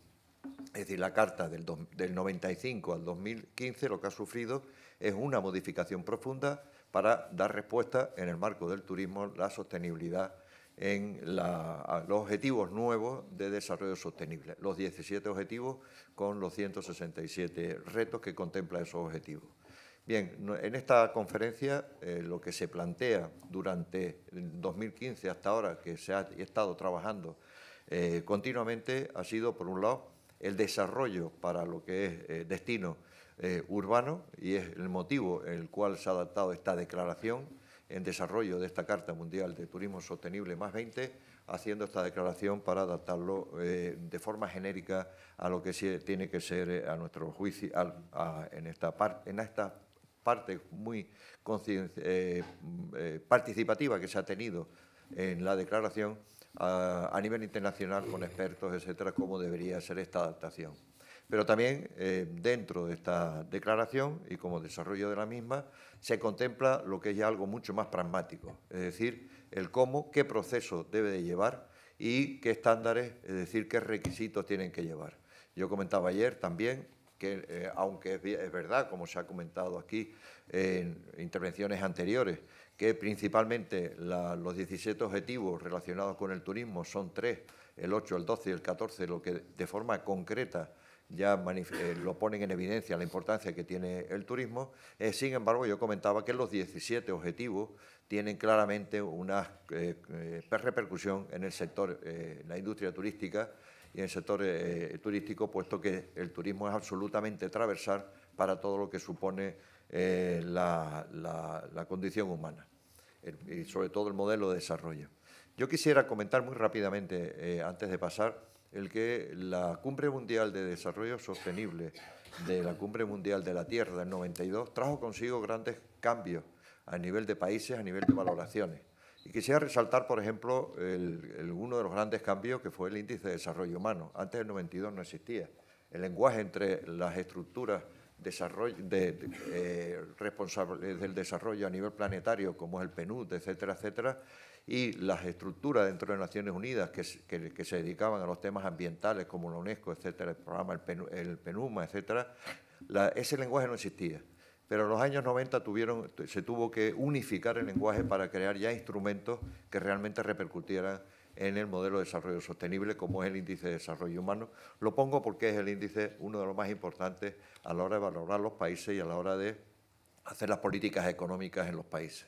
Es decir, la carta del, do, del noventa y cinco al dos mil quince lo que ha sufrido es una modificación profunda para dar respuesta en el marco del turismo, la sostenibilidad, en la, los objetivos nuevos de desarrollo sostenible, los diecisiete objetivos con los ciento sesenta y siete retos que contempla esos objetivos. Bien, en esta conferencia eh, lo que se plantea durante el dos mil quince hasta ahora, que se ha estado trabajando eh, continuamente, ha sido, por un lado, el desarrollo para lo que es eh, destino eh, urbano, y es el motivo en el cual se ha adaptado esta declaración en desarrollo de esta Carta Mundial de Turismo Sostenible más veinte, haciendo esta declaración para adaptarlo eh, de forma genérica a lo que tiene que ser eh, a nuestro juicio, a, a, en, esta par, en esta parte muy eh, eh, participativa que se ha tenido en la declaración a, a nivel internacional con expertos, etcétera, cómo debería ser esta adaptación. Pero también eh, dentro de esta declaración y como desarrollo de la misma se contempla lo que es ya algo mucho más pragmático, es decir, el cómo, qué proceso debe de llevar y qué estándares, es decir, qué requisitos tienen que llevar. Yo comentaba ayer también que, eh, aunque es, es verdad, como se ha comentado aquí eh, en intervenciones anteriores, que principalmente la, los diecisiete objetivos relacionados con el turismo son tres, el ocho, el doce y el catorce, lo que de forma concreta ya eh, lo ponen en evidencia la importancia que tiene el turismo. Eh, sin embargo, yo comentaba que los diecisiete objetivos tienen claramente una eh, eh, repercusión en el sector, eh, en la industria turística y en el sector eh, turístico, puesto que el turismo es absolutamente transversal para todo lo que supone eh, la, la, la condición humana, el, y sobre todo el modelo de desarrollo. Yo quisiera comentar muy rápidamente, eh, antes de pasar, el que la Cumbre Mundial de Desarrollo Sostenible de la Cumbre Mundial de la Tierra del noventa y dos trajo consigo grandes cambios a nivel de países, a nivel de valoraciones. Y quisiera resaltar, por ejemplo, el, el, uno de los grandes cambios que fue el Índice de Desarrollo Humano. Antes del noventa y dos no existía. El lenguaje entre las estructuras desarrollo, de, de, eh, responsables del desarrollo a nivel planetario, como es el PNUD, etcétera, etcétera, y las estructuras dentro de Naciones Unidas que, que, que se dedicaban a los temas ambientales, como la UNESCO, etcétera, el programa el, Penu, el PENUMA, etcétera, la, ese lenguaje no existía. Pero en los años noventa tuvieron, se tuvo que unificar el lenguaje para crear ya instrumentos que realmente repercutieran en el modelo de desarrollo sostenible, como es el Índice de Desarrollo Humano. Lo pongo porque es el índice uno de los más importantes a la hora de valorar los países y a la hora de hacer las políticas económicas en los países.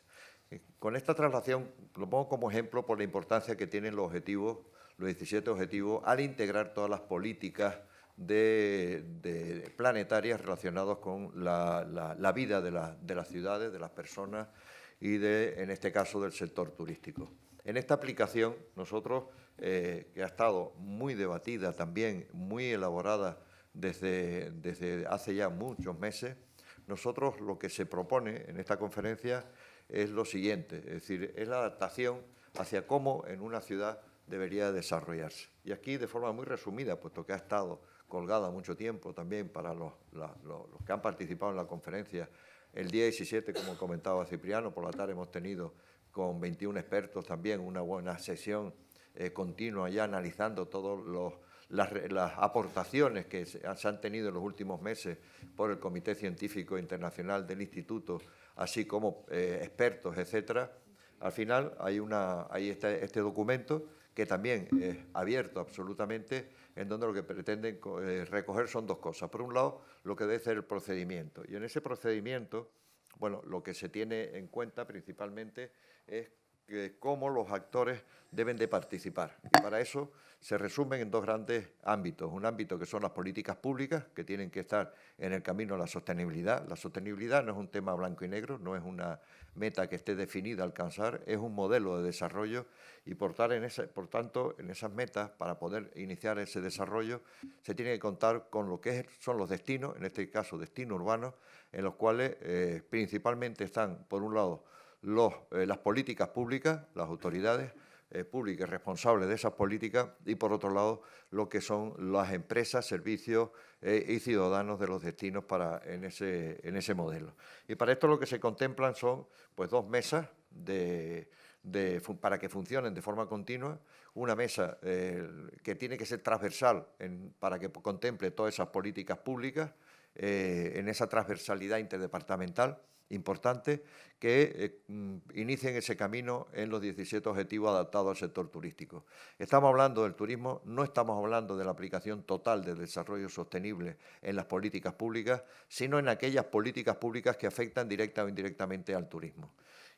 Con esta traslación lo pongo como ejemplo por la importancia que tienen los objetivos, los diecisiete objetivos, al integrar todas las políticas de, de planetarias relacionadas con la, la, la vida de, la, de las ciudades, de las personas y, de, en este caso, del sector turístico. En esta aplicación, nosotros, eh, que ha estado muy debatida también, muy elaborada desde, desde hace ya muchos meses, nosotros lo que se propone en esta conferencia es lo siguiente, es decir, es la adaptación hacia cómo en una ciudad debería desarrollarse. Y aquí, de forma muy resumida, puesto que ha estado colgada mucho tiempo también para los, la, los, los que han participado en la conferencia, el día diecisiete, como comentaba Cipriano, por la tarde hemos tenido con veintiún expertos también una buena sesión eh, continua ya analizando todos los Las, las aportaciones que se han tenido en los últimos meses por el Comité Científico Internacional del Instituto, así como eh, expertos, etcétera. Al final hay, una, hay este, este documento que también es abierto absolutamente, en donde lo que pretenden eh, recoger son dos cosas. Por un lado, lo que debe ser el procedimiento. Y en ese procedimiento, bueno, lo que se tiene en cuenta principalmente es que, cómo los actores deben de participar. Y para eso se resumen en dos grandes ámbitos. Un ámbito que son las políticas públicas, que tienen que estar en el camino a la sostenibilidad. La sostenibilidad no es un tema blanco y negro, no es una meta que esté definida a alcanzar, es un modelo de desarrollo y por, tal en esa, por tanto, en esas metas, para poder iniciar ese desarrollo, se tiene que contar con lo que son los destinos, en este caso destinos urbanos, en los cuales eh, principalmente están, por un lado, los, eh, las políticas públicas, las autoridades Eh, públicas responsables de esas políticas y, por otro lado, lo que son las empresas, servicios eh, y ciudadanos de los destinos para, en, ese, en ese modelo. Y para esto lo que se contemplan son pues, dos mesas de, de, para que funcionen de forma continua. Una mesa eh, que tiene que ser transversal en, para que contemple todas esas políticas públicas eh, en esa transversalidad interdepartamental importante, que eh, inicien ese camino en los diecisiete objetivos adaptados al sector turístico. Estamos hablando del turismo, no estamos hablando de la aplicación total del desarrollo sostenible en las políticas públicas, sino en aquellas políticas públicas que afectan directa o indirectamente al turismo.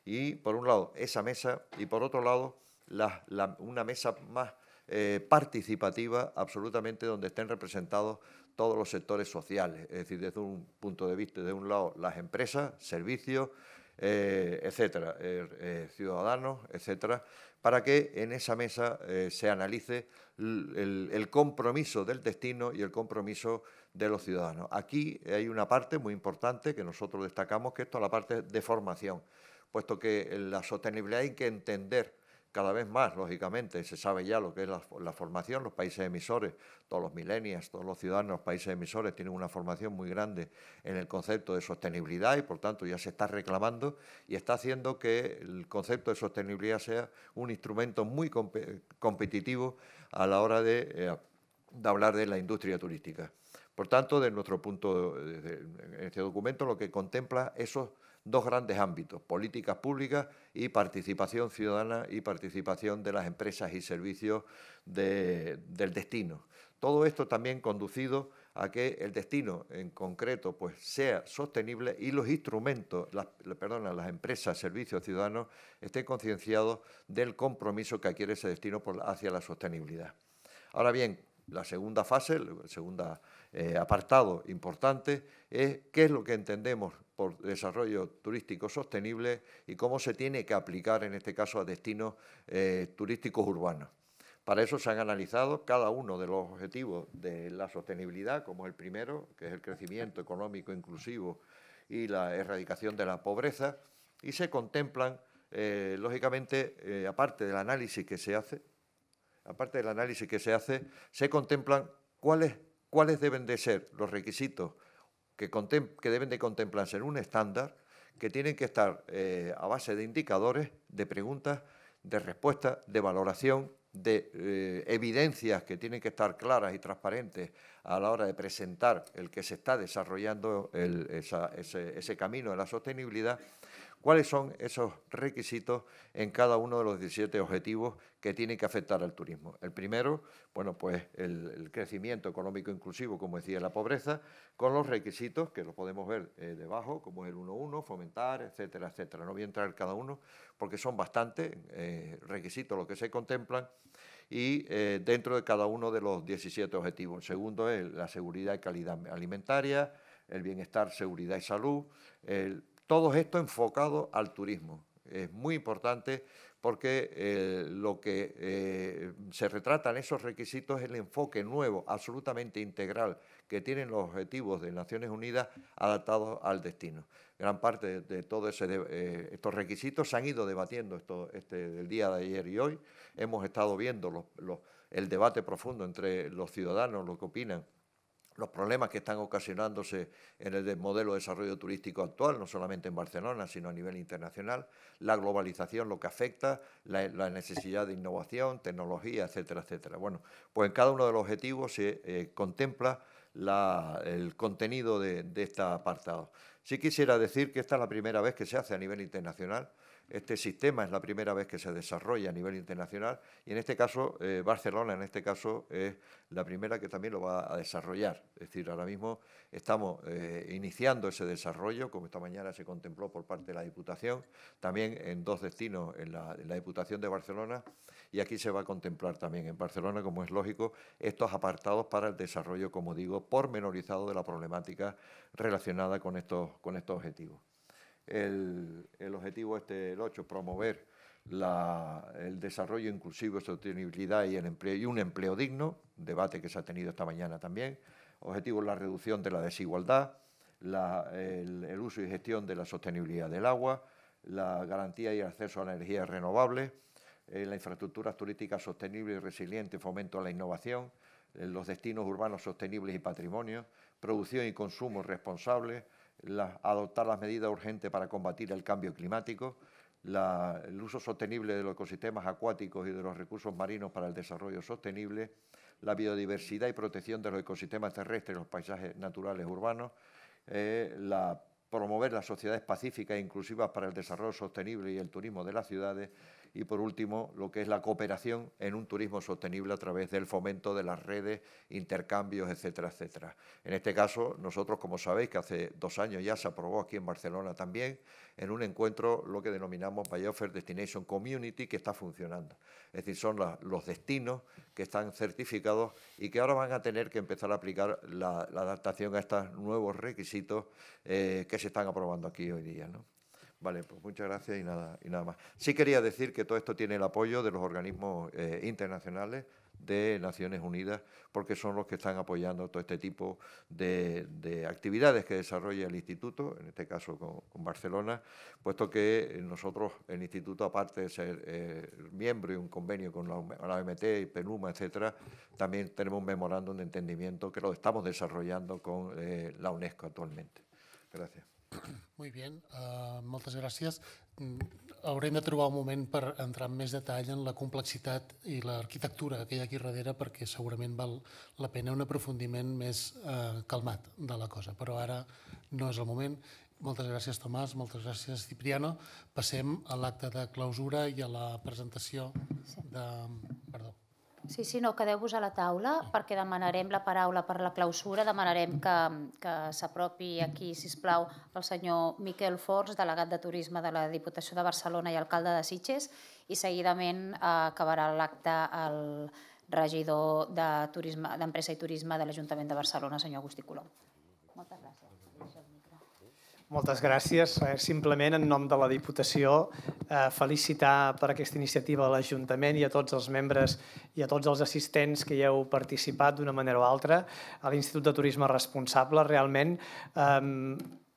Y, por un lado, esa mesa, y por otro lado, la, la, una mesa más eh, participativa, absolutamente, donde estén representados todos los sectores sociales, es decir, desde un punto de vista, de un lado, las empresas, servicios, eh, etcétera, eh, eh, ciudadanos, etcétera, para que en esa mesa eh, se analice el, el compromiso del destino y el compromiso de los ciudadanos. Aquí hay una parte muy importante que nosotros destacamos, que esto es la parte de formación, puesto que la sostenibilidad hay que entender cada vez más, lógicamente, se sabe ya lo que es la, la formación, los países emisores, todos los millennials, todos los ciudadanos de los países emisores tienen una formación muy grande en el concepto de sostenibilidad y, por tanto, ya se está reclamando y está haciendo que el concepto de sostenibilidad sea un instrumento muy comp competitivo a la hora de, eh, de hablar de la industria turística. Por tanto, desde nuestro punto de, de, de este documento lo que contempla esos dos grandes ámbitos, políticas públicas y participación ciudadana y participación de las empresas y servicios de, del destino. Todo esto también conducido a que el destino en concreto pues, sea sostenible y los instrumentos, las, perdona, las empresas, servicios, ciudadanos, estén concienciados del compromiso que adquiere ese destino por, hacia la sostenibilidad. Ahora bien, la segunda fase, el segundo eh, apartado importante es qué es lo que entendemos por desarrollo turístico sostenible y cómo se tiene que aplicar, en este caso, a destinos eh, turísticos urbanos. Para eso se han analizado cada uno de los objetivos de la sostenibilidad, como el primero, que es el crecimiento económico inclusivo y la erradicación de la pobreza, y se contemplan, eh, lógicamente, eh, aparte del análisis que se hace, aparte del análisis que se hace, se contemplan cuáles, cuáles deben de ser los requisitos que, que deben de contemplarse en un estándar, que tienen que estar eh, a base de indicadores, de preguntas, de respuestas, de valoración, de eh, evidencias que tienen que estar claras y transparentes a la hora de presentar el que se está desarrollando el, esa, ese, ese camino de la sostenibilidad. ¿Cuáles son esos requisitos en cada uno de los diecisiete objetivos que tienen que afectar al turismo? El primero, bueno, pues el, el crecimiento económico inclusivo, como decía, la pobreza, con los requisitos que los podemos ver eh, debajo, como el uno punto uno, fomentar, etcétera, etcétera. No voy a entrar cada uno porque son bastantes eh, requisitos los que se contemplan y eh, dentro de cada uno de los diecisiete objetivos. El segundo es la seguridad y calidad alimentaria, el bienestar, seguridad y salud, el todo esto enfocado al turismo. Es muy importante porque eh, lo que eh, se retrata en esos requisitos es el enfoque nuevo, absolutamente integral, que tienen los objetivos de Naciones Unidas adaptados al destino. Gran parte de, de todos eh, estos requisitos se han ido debatiendo esto, este, el día de ayer y hoy. Hemos estado viendo los, los, el debate profundo entre los ciudadanos, lo que opinan, los problemas que están ocasionándose en el modelo de desarrollo turístico actual, no solamente en Barcelona, sino a nivel internacional, la globalización, lo que afecta, la, la necesidad de innovación, tecnología, etcétera, etcétera. Bueno, pues en cada uno de los objetivos se eh, contempla la, el contenido de, de este apartado. Sí quisiera decir que esta es la primera vez que se hace a nivel internacional. Este sistema es la primera vez que se desarrolla a nivel internacional y en este caso eh, Barcelona en este caso es la primera que también lo va a desarrollar. Es decir, ahora mismo estamos eh, iniciando ese desarrollo, como esta mañana se contempló por parte de la Diputación, también en dos destinos, en la, en la Diputación de Barcelona, y aquí se va a contemplar también en Barcelona, como es lógico, estos apartados para el desarrollo, como digo, pormenorizado de la problemática relacionada con estos, con estos objetivos. El, el objetivo este, el ocho, promover la, el desarrollo inclusivo, sostenibilidad y, el empleo, y un empleo digno, debate que se ha tenido esta mañana también. Objetivo, la reducción de la desigualdad, la, el, el uso y gestión de la sostenibilidad del agua, la garantía y acceso a la energía renovable, eh, la infraestructura turística sostenible y resiliente, fomento a la innovación, eh, los destinos urbanos sostenibles y patrimonio, producción y consumo responsable, La, adoptar las medidas urgentes para combatir el cambio climático, la, el uso sostenible de los ecosistemas acuáticos y de los recursos marinos para el desarrollo sostenible, la biodiversidad y protección de los ecosistemas terrestres y los paisajes naturales urbanos, eh, la, promover las sociedades pacíficas e inclusivas para el desarrollo sostenible y el turismo de las ciudades y, por último, lo que es la cooperación en un turismo sostenible a través del fomento de las redes, intercambios, etcétera, etcétera. En este caso, nosotros, como sabéis, que hace dos años ya se aprobó aquí en Barcelona también, en un encuentro lo que denominamos Mallorca Destination Community, que está funcionando. Es decir, son la, los destinos que están certificados y que ahora van a tener que empezar a aplicar la, la adaptación a estos nuevos requisitos eh, que se están aprobando aquí hoy día, ¿no? Vale, pues muchas gracias y nada, y nada más. Sí quería decir que todo esto tiene el apoyo de los organismos eh, internacionales de Naciones Unidas, porque son los que están apoyando todo este tipo de, de actividades que desarrolla el Instituto, en este caso con, con Barcelona, puesto que nosotros, el Instituto, aparte de ser eh, miembro de un convenio con la, la O M T y PENUMA, etcétera, también tenemos un memorándum de entendimiento que lo estamos desarrollando con eh, la UNESCO actualmente. Gracias. Muy bien, uh, moltes gràcies. Haurem de trobar un moment per entrar en més detall en la complexitat i l'arquitectura que hi ha aquí darrere, perquè segurament val la pena un aprofundiment més uh, calmat de la cosa, però ara no és el moment. Moltes gràcies, Tomàs, moltes gràcies, Cipriano. Passem a l'acte de clausura i a la presentació de... Perdó. Sí, sí, no, quedeu-vos a la taula perquè demanarem la paraula per la clausura, demanarem que, que s'apropi aquí, sisplau, el senyor Miquel Forns, delegat de Turisme de la Diputació de Barcelona i alcalde de Sitges, i seguidament eh, acabarà l'acte el regidor d'Empresa de i Turisme de l'Ajuntament de Barcelona, senyor Agustí Colom. Moltes gràcies. Moltes gràcies. Simplement, en nom de la Diputació, felicitar per aquesta iniciativa a l'Ajuntament i a tots els membres i a tots els assistents que hi heu participat d'una manera o altra a l'Institut de Turisme Responsable. Realment,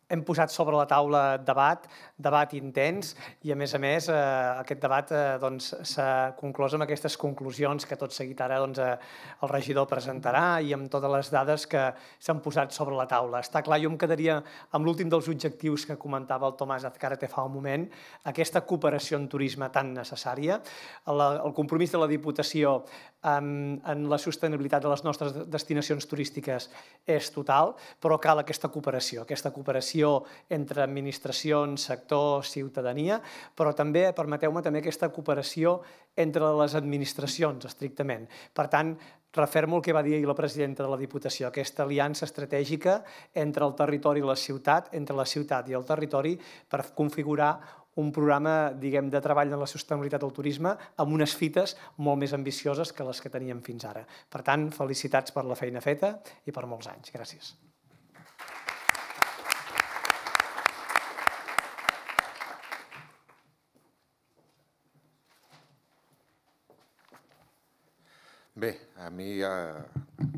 hem posat sobre la taula debat, debat intens, i a més a més aquest debat s'ha conclòs amb aquestes conclusions que tot seguit ara el regidor presentarà i amb totes les dades que s'han posat sobre la taula. Està clar, jo em quedaria amb l'últim dels objectius que comentava el Tomàs Azcárate fa un moment, aquesta cooperació en turisme tan necessària, el compromís de la Diputació en la sostenibilitat de les nostres destinacions turístiques és total, però cal aquesta cooperació, aquesta cooperació entre administracions, sector, ciutadania, però també, permeteu-me, també aquesta cooperació entre les administracions, estrictament. Per tant, refermo el que va dir la presidenta de la Diputació, aquesta aliança estratègica entre el territori i la ciutat, entre la ciutat i el territori, per configurar un programa, diguem, de treball en la sostenibilitat del turisme amb unes fites molt més ambicioses que les que teníem fins ara. Per tant, felicitats per la feina feta i per molts anys. Gràcies. Bé, a mi,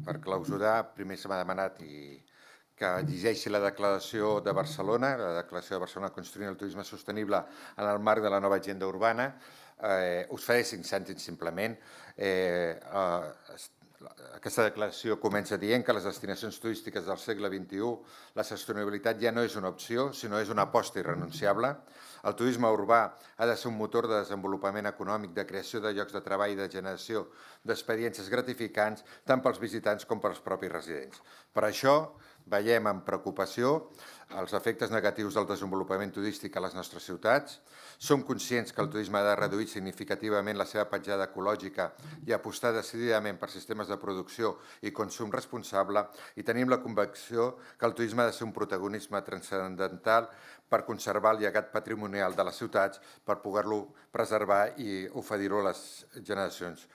per clausurar, primer se m'ha demanat que llegeixi la declaració de Barcelona, la declaració de Barcelona construint el turisme sostenible en el marc de la nova agenda urbana. Us faré cinc cèntims, simplement. Aquesta declaració comença dient que les destinacions turístiques del segle vint-i-u, la sostenibilitat ja no és una opció, sinó és una aposta irrenunciable. El turisme urbà ha de ser un motor de desenvolupament econòmic, de creació de llocs de treball i de generació d'experiències gratificants tant pels visitants com pels propis residents. Per això veiem amb preocupació els efectes negatius del desenvolupament turístic a les nostres ciutats. Som conscients que el turisme ha de reduir significativament la seva petjada ecològica i apostar decididament per sistemes de producció i consum responsable, i tenim la convicció que el turisme ha de ser un protagonisme transcendental per conservar el llegat patrimonial de les ciutats, per poder-lo preservar i oferir-lo a les generacions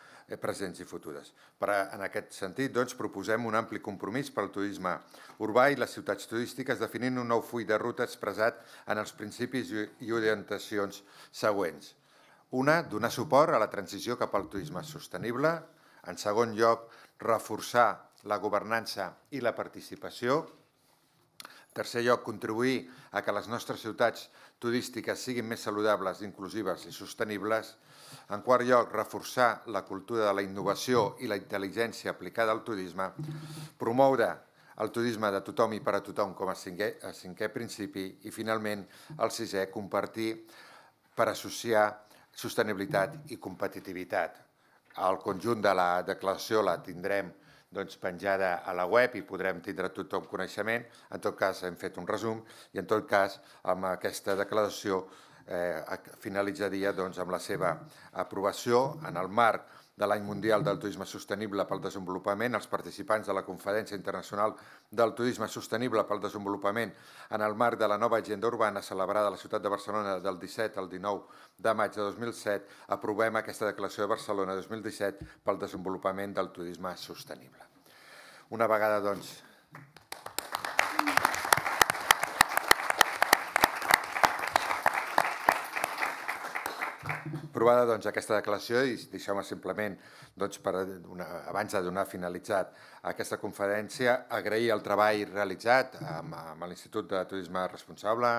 presents i futures. En aquest sentit, doncs, proposem un ampli compromís pel turisme urbà i les ciutats turístiques, definint un nou full de ruta expressat en els principis i orientacions següents. Una, donar suport a la transició cap al turisme sostenible. En segon lloc, reforçar la governança i la participació. En tercer lloc, contribuir a que les nostres ciutats turístiques siguin més saludables, inclusives i sostenibles. En quart lloc, reforçar la cultura de la innovació i la intel·ligència aplicada al turisme, promoure el turisme de tothom i per a tothom com a cinquè principi i, finalment, el sisè, compartir per associar sostenibilitat i competitivitat. El conjunt de la declaració la tindrem penjada a la web i podrem tindre tothom coneixement. En tot cas, hem fet un resum i, en tot cas, amb aquesta declaració finalitzaria amb la seva aprovació. En el marc de l'Any Mundial del Turisme Sostenible pel Desenvolupament, els participants de la Conferència Internacional del Turisme Sostenible pel Desenvolupament en el marc de la nova agenda urbana celebrada a la ciutat de Barcelona del disset al dinou de maig de dos mil set, aprovem aquesta Declaració de Barcelona dos mil disset pel desenvolupament del turisme sostenible. Una vegada, doncs, aprovada aquesta declaració, i deixeu-me simplement, abans de donar finalitzat aquesta conferència, agrair el treball realitzat amb l'Institut de Turisme Responsable,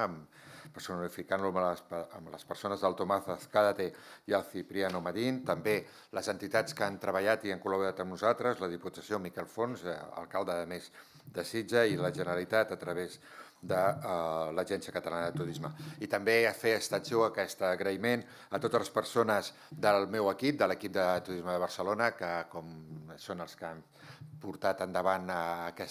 personificant-lo amb les persones del Tomàs Azcárate i el Cipriano Marín, també les entitats que han treballat i han col·laborat amb nosaltres, la Diputació Miquel Fons, alcalde de més de Sitges, i la Generalitat a través de l'Agència Catalana de Turisme. I també fer extensiu aquest agraïment a totes les persones del meu equip, de l'equip de Turisme de Barcelona, que són els que han portat endavant que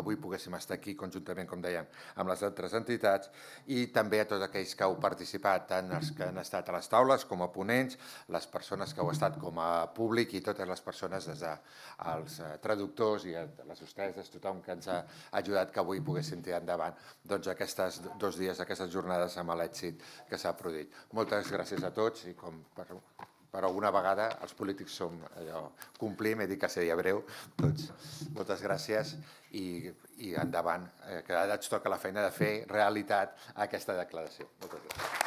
avui poguéssim estar aquí conjuntament, com dèiem, amb les altres entitats, i també a tots aquells que heu participat, tant els que han estat a les taules com a ponents, les persones que heu estat com a públic i totes les persones, des dels traductors i les hostesses, tothom que ens ha ajudat que avui poguéssim tirar endavant aquests dos dies, aquestes jornades amb l'èxit que s'ha produït. Moltes gràcies a tots i com per alguna vegada els polítics som allò, complim, he dit que seria breu, doncs moltes gràcies i endavant, que ara ens toca la feina de fer realitat aquesta declaració. Moltes gràcies.